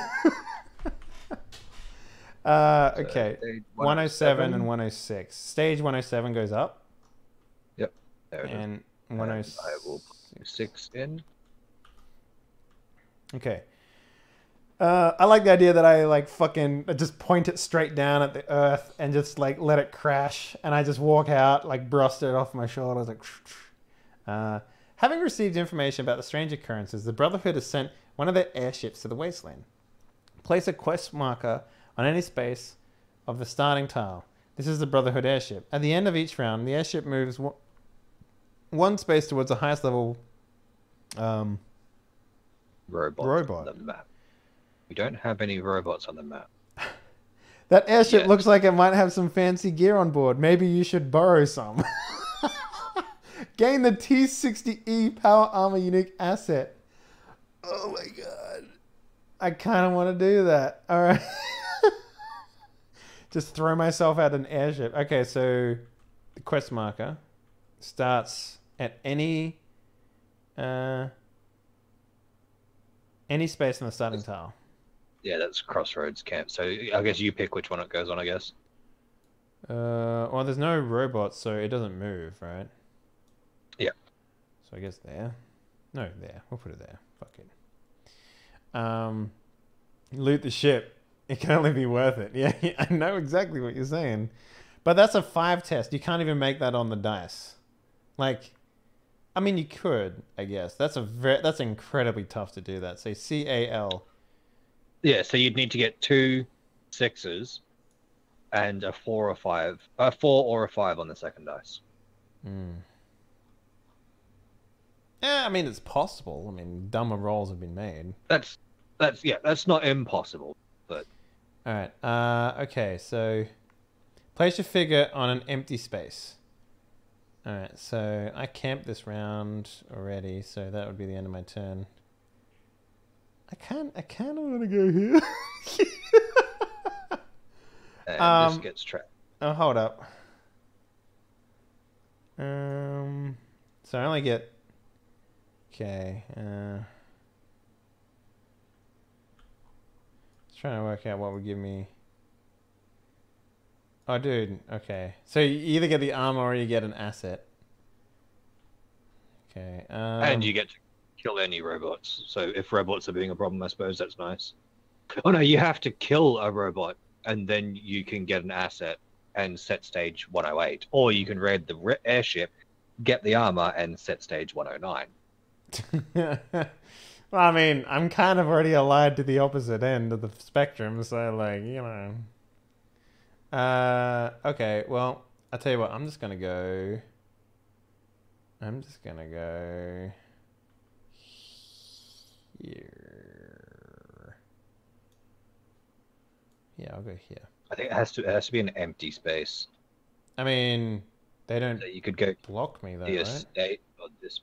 Okay, so 107 and 106. Stage 107 goes up. Yep. There it and is. 106. I will put 6 in. Okay. I like the idea that I like fucking just point it straight down at the earth and just like let it crash, and I just walk out like brushed it off my shoulders like. Having received information about the strange occurrences, the Brotherhood has sent one of their airships to the wasteland. Place a quest marker on any space of the starting tile. This is the Brotherhood airship. At the end of each round, the airship moves one space towards the highest level robot. On the map. We don't have any robots on the map. That airship looks like it might have some fancy gear on board. Maybe you should borrow some. Gain the T60E power armor unique asset. Oh my god. I kind of want to do that. All right. Just throw myself at an airship. Okay, so the quest marker starts at any space in the starting tile. Yeah, that's Crossroads Camp. So I guess you pick which one it goes on, I guess. Well, there's no robots, so it doesn't move, right? Yeah. So I guess there. No, there. We'll put it there. Fuck it. Loot the ship. It can only be worth it. Yeah, I know exactly what you're saying. But that's a 5 test. You can't even make that on the dice. Like, I mean, you could, I guess. That's incredibly tough to do that. So CAL. Yeah, so you'd need to get 2 6s and a 4 or 5. A 4 or a 5 on the second dice. Mm. Yeah, I mean, it's possible. I mean, dumber rolls have been made. That's not impossible, but... Alright, okay, so... Place your figure on an empty space. Alright, so I camped this round already, so that would be the end of my turn. I kind of want to go here. And this gets trapped. Oh, hold up. So I only get... Okay, just trying to work out what would give me... Oh, dude, okay. So you either get the armor or you get an asset. Okay, and you get to kill any robots. So if robots are being a problem, I suppose that's nice. Oh, no, you have to kill a robot, and then you can get an asset and set stage 108. Or you can raid the airship, get the armor, and set stage 109. Well, I mean, I'm kind of already allied to the opposite end of the spectrum, so like, you know. Okay, well, I'll tell you what, I'm just gonna go here. Yeah, I'll go here. I think it has to be an empty space. I mean, they don't... So you could go block me though, right?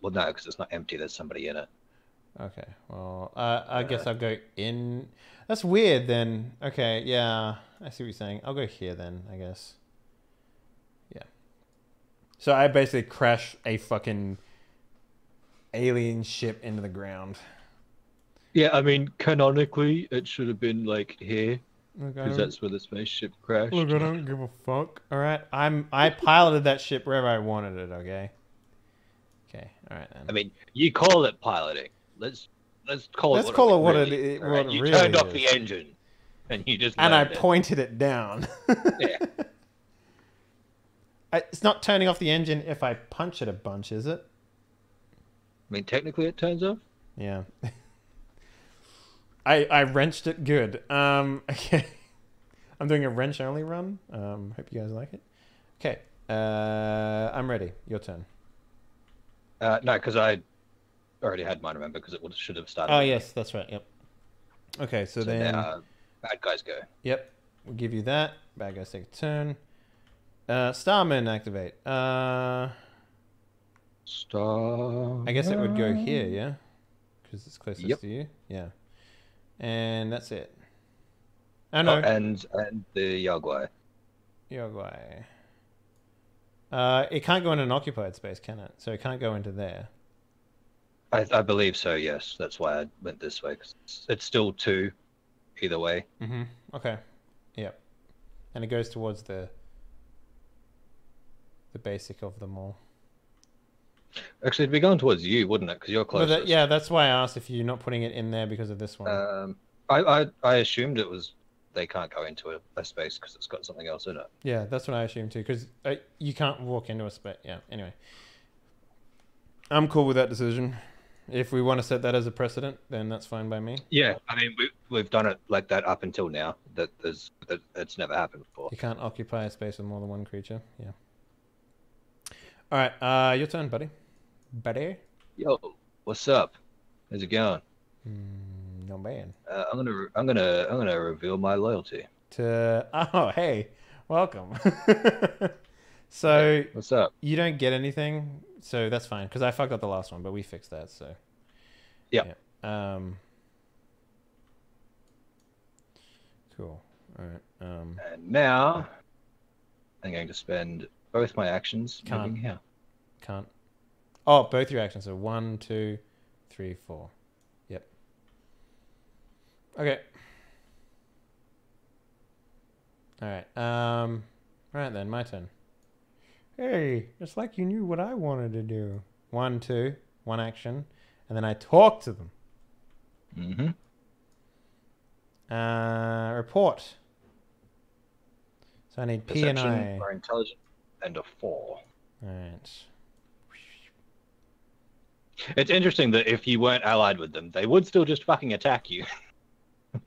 Well, no, because it's not empty. There's somebody in it. Okay. Well, I guess I'll go in. That's weird then. Okay. Yeah. I see what you're saying. I'll go here then, I guess. Yeah. So I basically crash a fucking alien ship into the ground. Yeah. I mean, canonically, it should have been like here. Because that's where the spaceship crashed. Look, I don't give a fuck. All right. I piloted that ship wherever I wanted it. Okay. Okay, all right then. I mean, you call it piloting. Let's call it what it really is. You turned off the engine. And you just and I pointed it down. Yeah. It's not turning off the engine if I punch it a bunch, is it? I mean, technically it turns off. Yeah. I wrenched it good. Okay. I'm doing a wrench only run. Hope you guys like it. Okay. I'm ready. Your turn. No, because I already had mine, remember, because it should have started. Oh, yes, that's right. Yep. Okay, so then... Now, bad guys go. Yep. We'll give you that. Bad guys take a turn. Starman activate. Starman. I guess it would go here, yeah? Because it's closest to you. Yeah. And that's it. Oh, no. And the Yogwai. Yogwai. It can't go in an occupied space, can it? So it can't go into there. I believe so, yes. That's why I went this way. 'Cause it's still two either way. Mm-hmm. Okay. Yep. And it goes towards the basic of them all. Actually, it'd be going towards you, wouldn't it? Because you're closest. Well, yeah, that's why I asked if you're not putting it in there because of this one. I assumed it was they can't go into a space because it's got something else in it. Yeah, that's what I assumed too, because you can't walk into a space. Yeah, anyway. I'm cool with that decision. If we want to set that as a precedent, then that's fine by me. Yeah, I mean, we've done it like that up until now. It's never happened before. You can't occupy a space with more than one creature. Yeah. All right, your turn, buddy. Buddy? Yo, what's up? How's it going? No man. I'm gonna reveal my loyalty. To oh hey, welcome. So hey, what's up? You don't get anything, so that's fine because I fucked up the last one, but we fixed that. So yeah. Cool. All right. And now I'm going to spend both my actions moving here. Can't. Oh, both your actions. So 1, 2, 3, 4. Yep. Okay. Alright. Alright then, my turn. Hey, it's like you knew what I wanted to do. 1, 2, one action, and then I talk to them. Mm-hmm. Report. So I need P and I. Or intelligence. And a 4. Alright. It's interesting that if you weren't allied with them, they would still just fucking attack you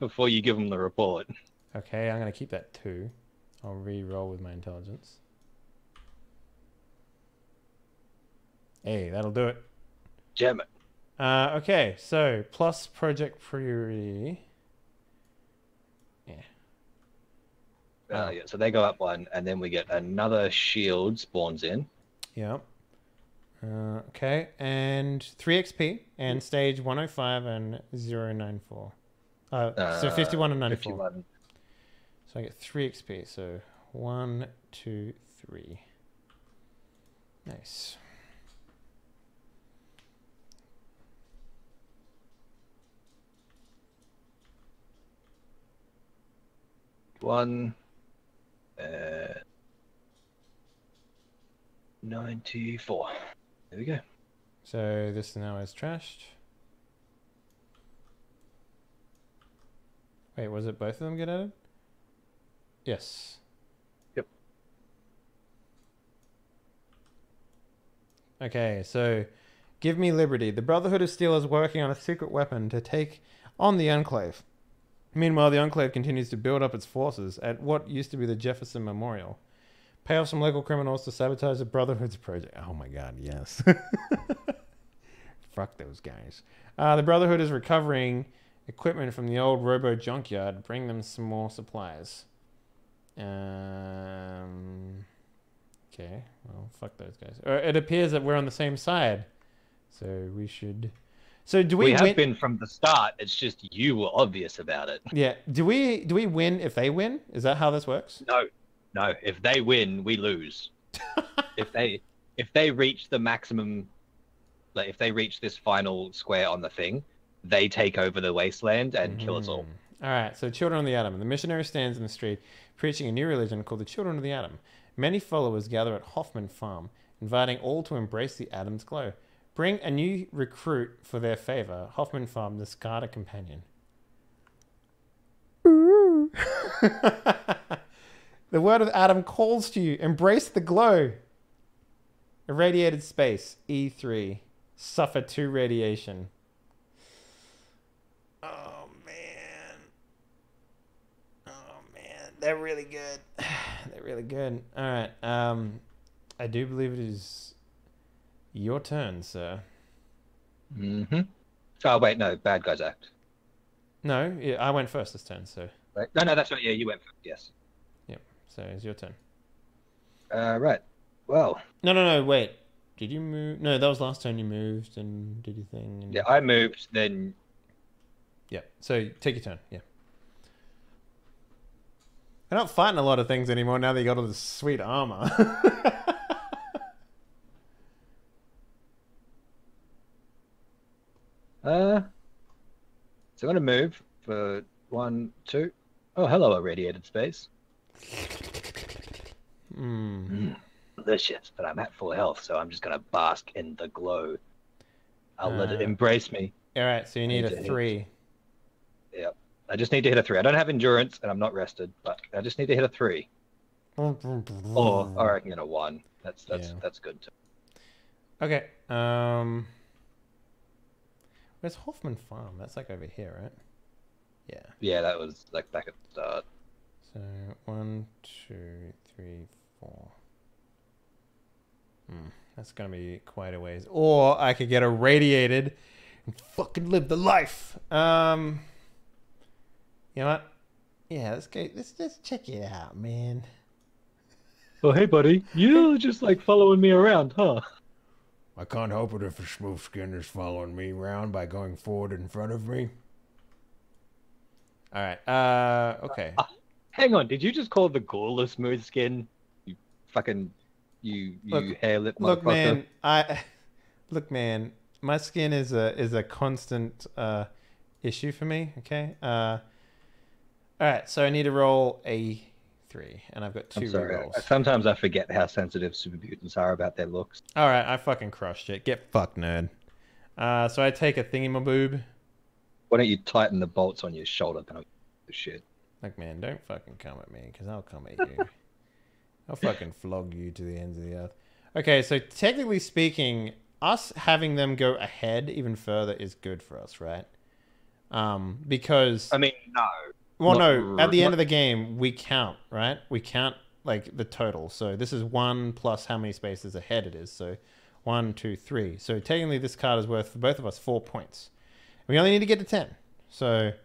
before you give them the report. Okay, I'm going to keep that 2. I'll re-roll with my intelligence. Hey, that'll do it. Damn it. Okay, so plus Project Purity. Yeah, so they go up 1, and then we get another shield spawns in. Yeah. Okay, and 3 XP, and stage 105 and 094. So 51 and 94. 51. So I get 3 XP, so 1, 2, 3. Nice. One... 94. There we go. So this now is trashed. Wait, was it both of them get added? Yes. Yep. Okay, so give me liberty. The Brotherhood of Steel is working on a secret weapon to take on the Enclave. Meanwhile, the Enclave continues to build up its forces at what used to be the Jefferson Memorial. Pay off some local criminals to sabotage the Brotherhood's project. Oh my god, yes. Fuck those guys. The Brotherhood is recovering equipment from the old robo junkyard. Bring them some more supplies. Okay, well, fuck those guys. It appears that we're on the same side. So we should... So do we have been from the start. It's just you were obvious about it. Yeah. Do we win if they win? Is that how this works? No. No. If they win, we lose. if they reach the maximum, like if they reach this final square on the thing, they take over the wasteland and kill us all. All right. So Children of the Atom. The missionary stands in the street preaching a new religion called the Children of the Atom. Many followers gather at Hoffman Farm, inviting all to embrace the Atom's glow. Bring a new recruit for their favor. Hoffman Farm, the Scarter Companion. Ooh. The word of Adam calls to you. Embrace the glow. Irradiated space. E3. Suffer to radiation. Oh, man. Oh, man. They're really good. They're really good. All right. I do believe it is your turn, sir. Mm-hmm. Oh, wait. No. Bad guys act. No. Yeah, I went first this turn, so. Right. No, no. That's right. Yeah, you went first. Yes. Yep. So it's your turn. Right. Well. No, no, no. Wait. Did you move? No, that was last time you moved and did your thing. And... yeah, I moved, then... yeah, so take your turn, yeah. They're not fighting a lot of things anymore now that you got all this sweet armor. So I'm going to move for 1, 2. Oh, hello, irradiated space. Hmm. Mm. Delicious, but I'm at full health, so I'm just going to bask in the glow. I'll let it embrace me. All right, so you need a 3. Yep. I just need to hit a 3. I don't have endurance, and I'm not rested, but I just need to hit a 3. Or I can get a 1. That's good too. Okay. Where's Hoffman Farm? That's like over here, right? Yeah. Yeah, that was like back at the start. So 1, 2, 3, 4. That's going to be quite a ways. Or I could get irradiated and fucking live the life. You know what? Yeah, let's go. Let's check it out, man. Well, hey, buddy. You're just like following me around, huh? I can't help it if a smooth skinner's following me around by going forward in front of me. All right. Okay. Hang on. Did you just call the ghoul a smooth skin? You fucking... You hair lip motherfucker. Look, man, my skin is a constant issue for me. Okay. All right, so I need to roll a 3, and I've got 2 rerolls. Sometimes I forget how sensitive super mutants are about their looks. All right, I fucking crushed it. Get fucked, nerd. So I take a thingy my boob. Why don't you tighten the bolts on your shoulder? Then I'll the shit. Look, man, don't fucking come at me, because I'll come at you. I'll fucking flog you to the ends of the earth. Okay, so technically speaking, us having them go ahead even further is good for us, right? Because... I mean, no. Well, no, at the end of the game, we count, right? We count, like, the total. So this is 1 plus how many spaces ahead it is. So 1, 2, 3. So technically this card is worth, for both of us, 4 points. We only need to get to 10. So if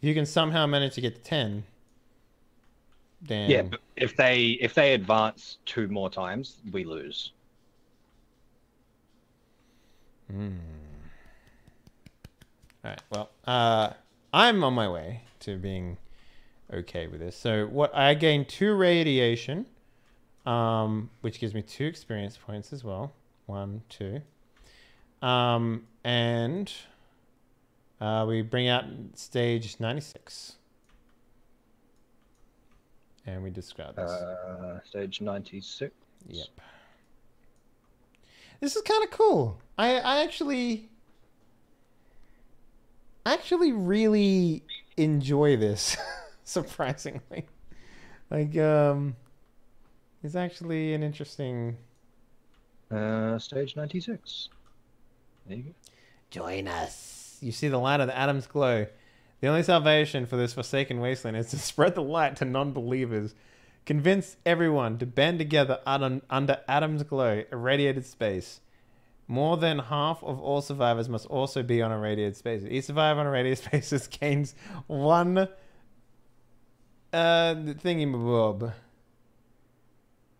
you can somehow manage to get to 10... damn. Yeah, but if they advance 2 more times, we lose. Mm. All right. Well, I'm on my way to being okay with this. So what I gain 2 radiation, which gives me 2 experience points as well. 1, 2, and we bring out stage 96. And we describe this. Stage 96. Yep. This is kind of cool. I actually really enjoy this, surprisingly. Like, it's actually an interesting... stage 96. There you go. Join us. You see the light of the Atom's glow. The only salvation for this forsaken wasteland is to spread the light to non-believers. Convince everyone to band together under Adam's glow, irradiated space. More than half of all survivors must also be on irradiated spaces. Each survivor on irradiated spaces gains 1 thingy-bob.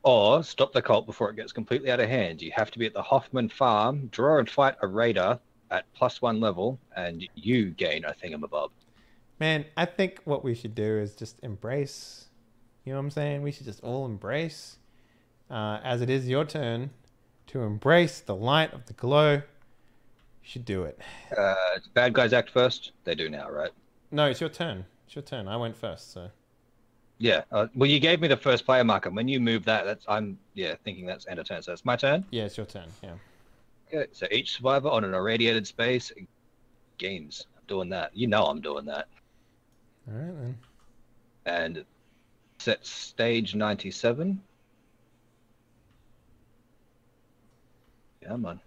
Or stop the cult before it gets completely out of hand. You have to be at the Hoffman Farm, draw and fight a raider at +1 level, and you gain a thingamabob. Man, I think what we should do is just embrace. You know what I'm saying? We should just all embrace. As it is your turn to embrace the light of the glow, you should do it. Bad guys act first. They do now, right? No, it's your turn. It's your turn. I went first, so. Yeah. Well, you gave me the first player marker. When you move that, I'm thinking that's end of turn. So it's my turn. Yeah, it's your turn. Yeah. Okay. So each survivor on an irradiated space gains. I'm doing that. You know I'm doing that. All right, then. and set stage 97. Yeah, man.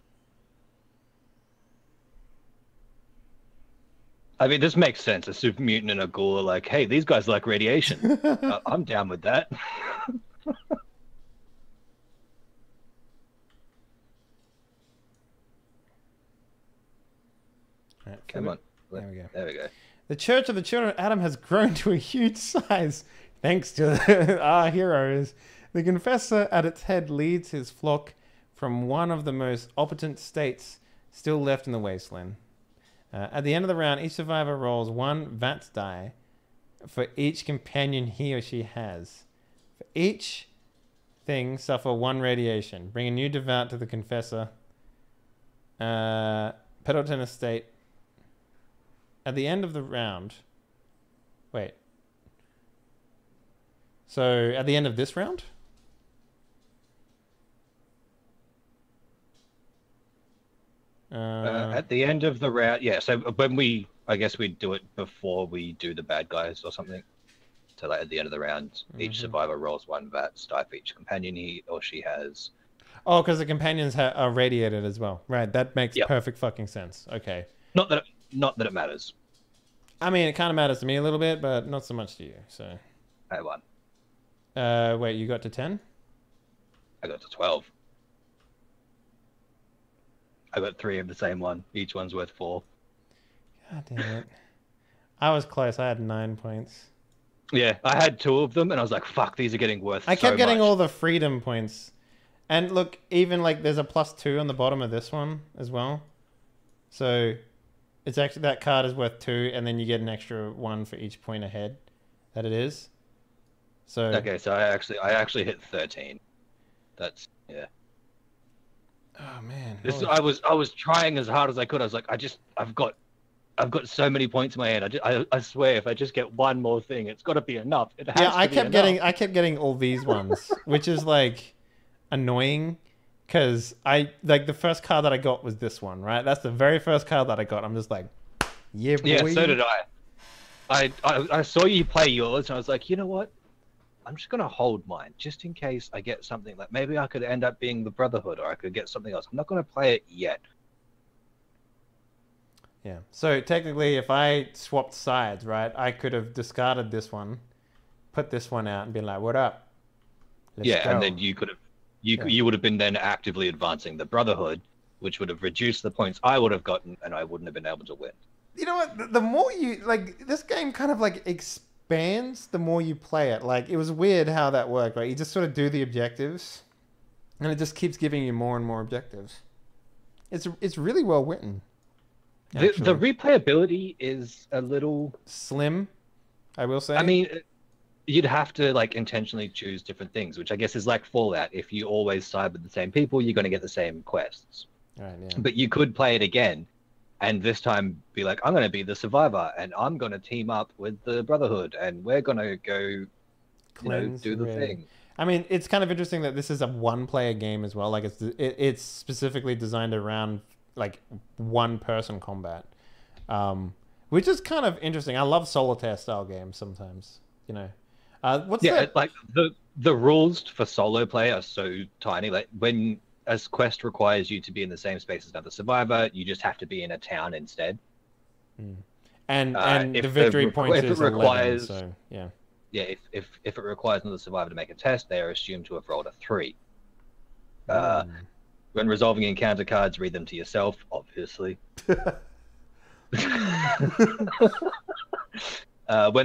I mean, this makes sense. A super mutant and a ghoul are like, hey, these guys like radiation. I'm down with that. Right, come on. There we go. There we go. The Church of the Children of Adam has grown to a huge size thanks to our heroes. The Confessor at its head leads his flock from one of the most opulent states still left in the wasteland. At the end of the round, each survivor rolls one VATS die for each companion he or she has. For each thing, suffer one radiation. Bring a new devout to the Confessor. Pendleton Estate. At the end of the round... Wait. So, at the end of this round? At the end of the round, yeah. So when we, I guess we do it before we do the bad guys or something. So like at the end of the round, each survivor rolls one VATS die for each companion he or she has. Oh, because the companions are radiated as well, right? That makes perfect fucking sense. Okay. Not that it matters. I mean, it kind of matters to me a little bit, but not so much to you. So. I won. Wait, you got to 10? I got to 12. I got 3 of the same one. Each one's worth 4. God damn it. I was close. I had 9 points. Yeah, I had 2 of them, and I was like, fuck, these are getting worth so much. I kept getting all the freedom points. And look, even like there's a +2 on the bottom of this one as well. So it's actually that card is worth 2, and then you get an extra 1 for each point ahead that it is. So okay, so I actually hit 13. That's yeah. Oh man! This, I was trying as hard as I could. I was like, I've got so many points in my hand. I swear, if I just get one more thing, it's got to be enough. It has to be enough. I kept getting all these ones, which is like annoying, because I like the first card that I got was this one, right? That's the very first card that I got. I'm just like, yeah, boy. Yeah. So did I. I saw you play yours, and I was like, you know what? I'm just going to hold mine just in case I get something. Like maybe I could end up being the Brotherhood, or I could get something else. I'm not going to play it yet. Yeah. So technically, if I swapped sides, right, I could have discarded this one, put this one out and been like, what up? Let's go. And then you could have, you would have been then actively advancing the Brotherhood, which would have reduced the points I would have gotten, and I wouldn't have been able to win. You know what? The more you, like, this game kind of like expands the more you play it. Like it was weird how that worked, right? You just sort of do the objectives and it just keeps giving you more and more objectives. It's really well written. The replayability is a little slim, I will say. I mean, you'd have to like intentionally choose different things, which I guess is like Fallout. If you always side with the same people, you're going to get the same quests. Right, yeah. But you could play it again, and this time be like, I'm going to be the survivor, and I'm going to team up with the Brotherhood, and we're going to go cleanse, do the thing. I mean, it's kind of interesting that this is a one-player game as well. Like it's specifically designed around like one-person combat, which is kind of interesting. I love solitaire-style games sometimes. You know, like the rules for solo play are so tiny. Like when as quest requires you to be in the same space as another survivor, you just have to be in a town instead. And the victory points is 11, so yeah. Yeah, if it requires another survivor to make a test, they are assumed to have rolled a 3. When resolving encounter cards, read them to yourself, obviously. When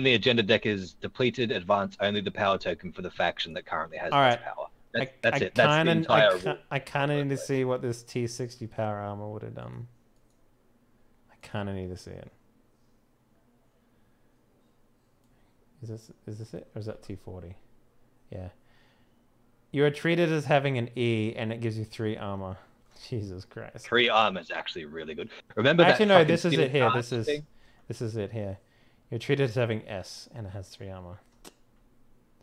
the agenda deck is depleted, advance only the power token for the faction that currently has power. That's it. That's the entire rule. I kind of need to see what this T60 power armor would have done. I kind of need to see it. Is this it? Or is that T40? Yeah. You are treated as having an E, and it gives you 3 armor. Jesus Christ. 3 armor is actually really good. Remember that. Actually, no. This is it here. This is it here. You're treated as having S, and it has 3 armor.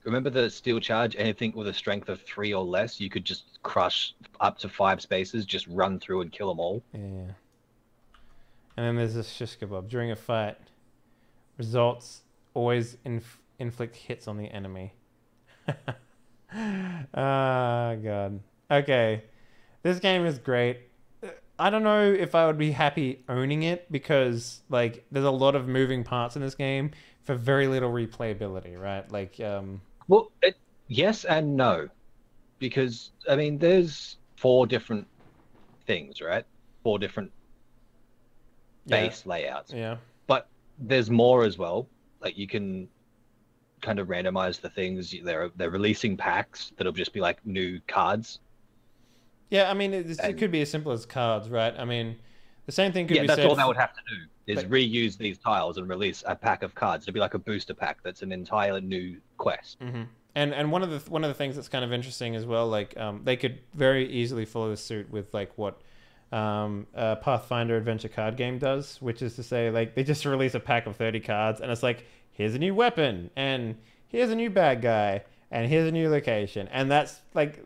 Remember the steel charge? Anything with a strength of 3 or less, you could just crush up to 5 spaces, just run through and kill them all. Yeah. And then there's this shish kebab. During a fight, results always inflict hits on the enemy. God. Okay. This game is great. I don't know if I would be happy owning it because, like, there's a lot of moving parts in this game for very little replayability, right? Like, well, yes and no. Because, I mean, there's 4 different things, right? 4 different base layouts. Yeah. But there's more as well. Like, you can kind of randomize the things. They're releasing packs that'll just be, like, new cards. Yeah, I mean, it could be as simple as cards, right? I mean, the same thing could be said... Yeah, that's all they would have to do, is reuse these tiles and release a pack of cards. It'd be like a booster pack that's an entirely new quest. Mm-hmm. And one of the things that's kind of interesting as well, like, they could very easily follow suit with, like, what Pathfinder Adventure Card Game does, which is to say, like, they just release a pack of 30 cards, and it's like, here's a new weapon, and here's a new bad guy, and here's a new location. And that's, like...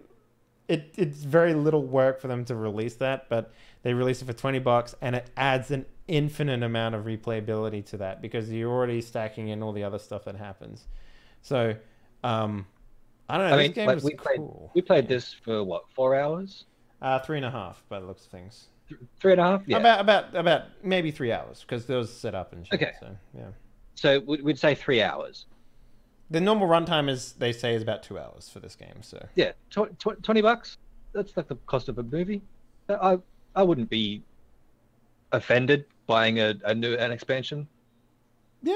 It's very little work for them to release that, but they release it for $20 and it adds an infinite amount of replayability to that because you're already stacking in all the other stuff that happens. So, I don't know. We played this for what, 4 hours? 3.5 by the looks of things. 3.5? Yeah. About maybe 3 hours because there was set up and shit. Okay. So, yeah. So we'd say 3 hours. The normal runtime is, they say, is about 2 hours for this game. So yeah, $20. That's like the cost of a movie. I wouldn't be offended buying an expansion. Yeah.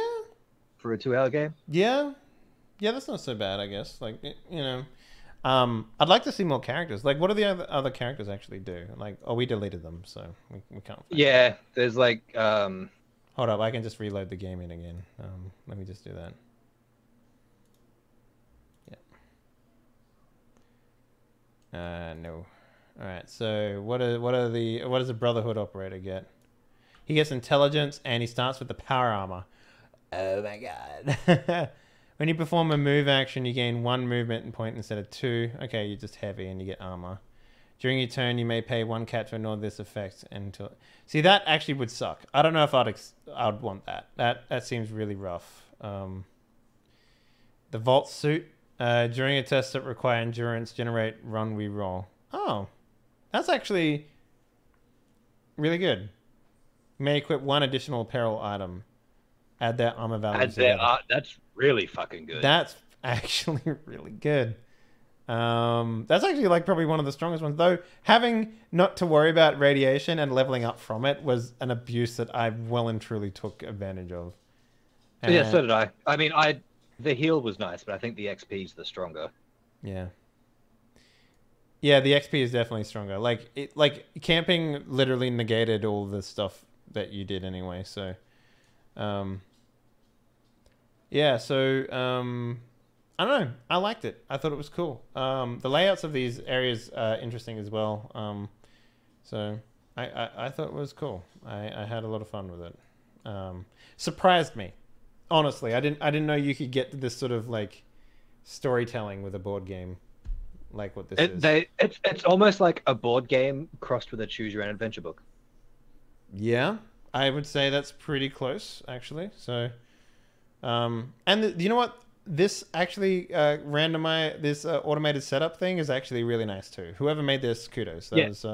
For a 2-hour game. Yeah, yeah, that's not so bad, I guess. Like you know, I'd like to see more characters. Like, what do the other characters actually do? Like, oh, we deleted them, so we can't. Yeah, there's like. Hold up, I can just reload the game in again. Let me just do that. No. All right. So what does a Brotherhood operator get? He gets intelligence and he starts with the power armor. Oh my god. When you perform a move action, you gain 1 movement point instead of 2. Okay, you're just heavy and you get armor. During your turn, you may pay 1 cat to ignore this effect until. See, that actually would suck. I don't know if I'd want that. That seems really rough. The Vault suit. During a test that require endurance, generate run we roll. Oh, that's actually really good. May equip 1 additional apparel item. Add their armor value. That's really fucking good. That's actually really good. That's actually like probably one of the strongest ones. Though having not to worry about radiation and leveling up from it was an abuse that I well and truly took advantage of. And yeah, so did I. I mean, the heal was nice, but I think the XP is the stronger. Yeah. Yeah, the XP is definitely stronger. Like, camping literally negated all the stuff that you did anyway, so... yeah, so... I don't know. I liked it. I thought it was cool. The layouts of these areas are interesting as well. So, I thought it was cool. I had a lot of fun with it. Surprised me. Honestly, I didn't know you could get this sort of like storytelling with a board game, like what this is. It's almost like a board game crossed with a choose your own adventure book. Yeah, I would say that's pretty close actually. So, and you know what? This actually automated setup thing is actually really nice too. Whoever made this, kudos. That was,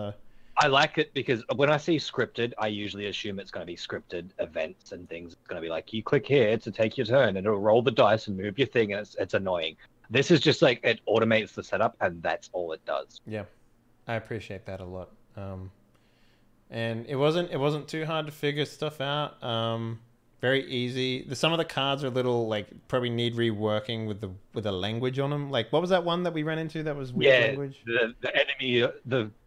I like it because when I see scripted, I usually assume it's going to be scripted events and things. It's going to be like, you click here to take your turn and it'll roll the dice and move your thing. And it's annoying. This is just like, it automates the setup and that's all it does. Yeah. I appreciate that a lot. And it wasn't too hard to figure stuff out. Very easy. Some of the cards are a little like probably need reworking with the language on them. Like, what was that one that we ran into? That was weird language.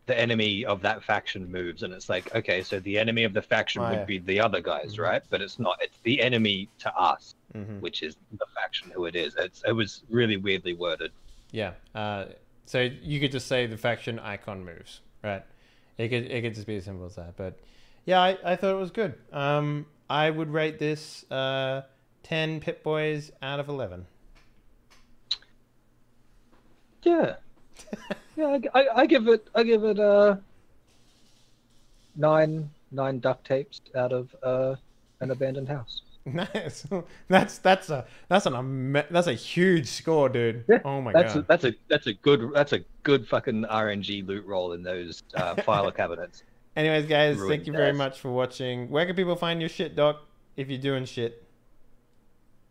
The enemy of that faction moves, and it's like, okay, so the enemy of the faction would be the other guys, right? But it's not. It's the enemy to us, which is the faction who it is. It was really weirdly worded. Yeah. So you could just say the faction icon moves, right? It could just be as simple as that. But yeah, I thought it was good. I would rate this 10 Pip-Boys out of 11. Yeah. Yeah, I give it 9 duct tapes out of an abandoned house. Nice. That's a huge score, dude. Yeah, oh my god. That's a good fucking RNG loot roll in those filer cabinets. Anyways, guys, Ruined thank you very much for watching. Where can people find your shit, Doc? If you're doing shit.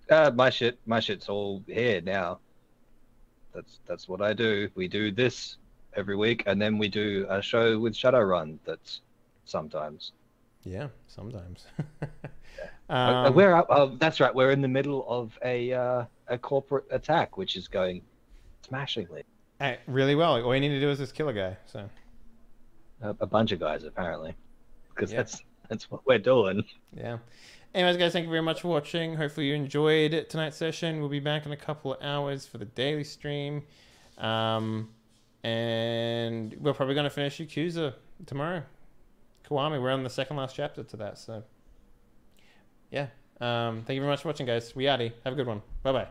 My shit's all here now. That's what I do. We do this every week, and then we do a show with Shadowrun. That's sometimes. Yeah, sometimes. Yeah. That's right. We're in the middle of a corporate attack, which is going smashingly. Really well. All you need to do is just kill a guy. So a bunch of guys apparently, because that's what we're doing. Yeah. Anyways, guys, thank you very much for watching. Hopefully you enjoyed tonight's session. We'll be back in a couple of hours for the daily stream, and we're probably going to finish Yakuza tomorrow. Kiwami, we're on the second last chapter to that, so yeah. Thank you very much for watching, guys. We outie. Have a good one. Bye bye.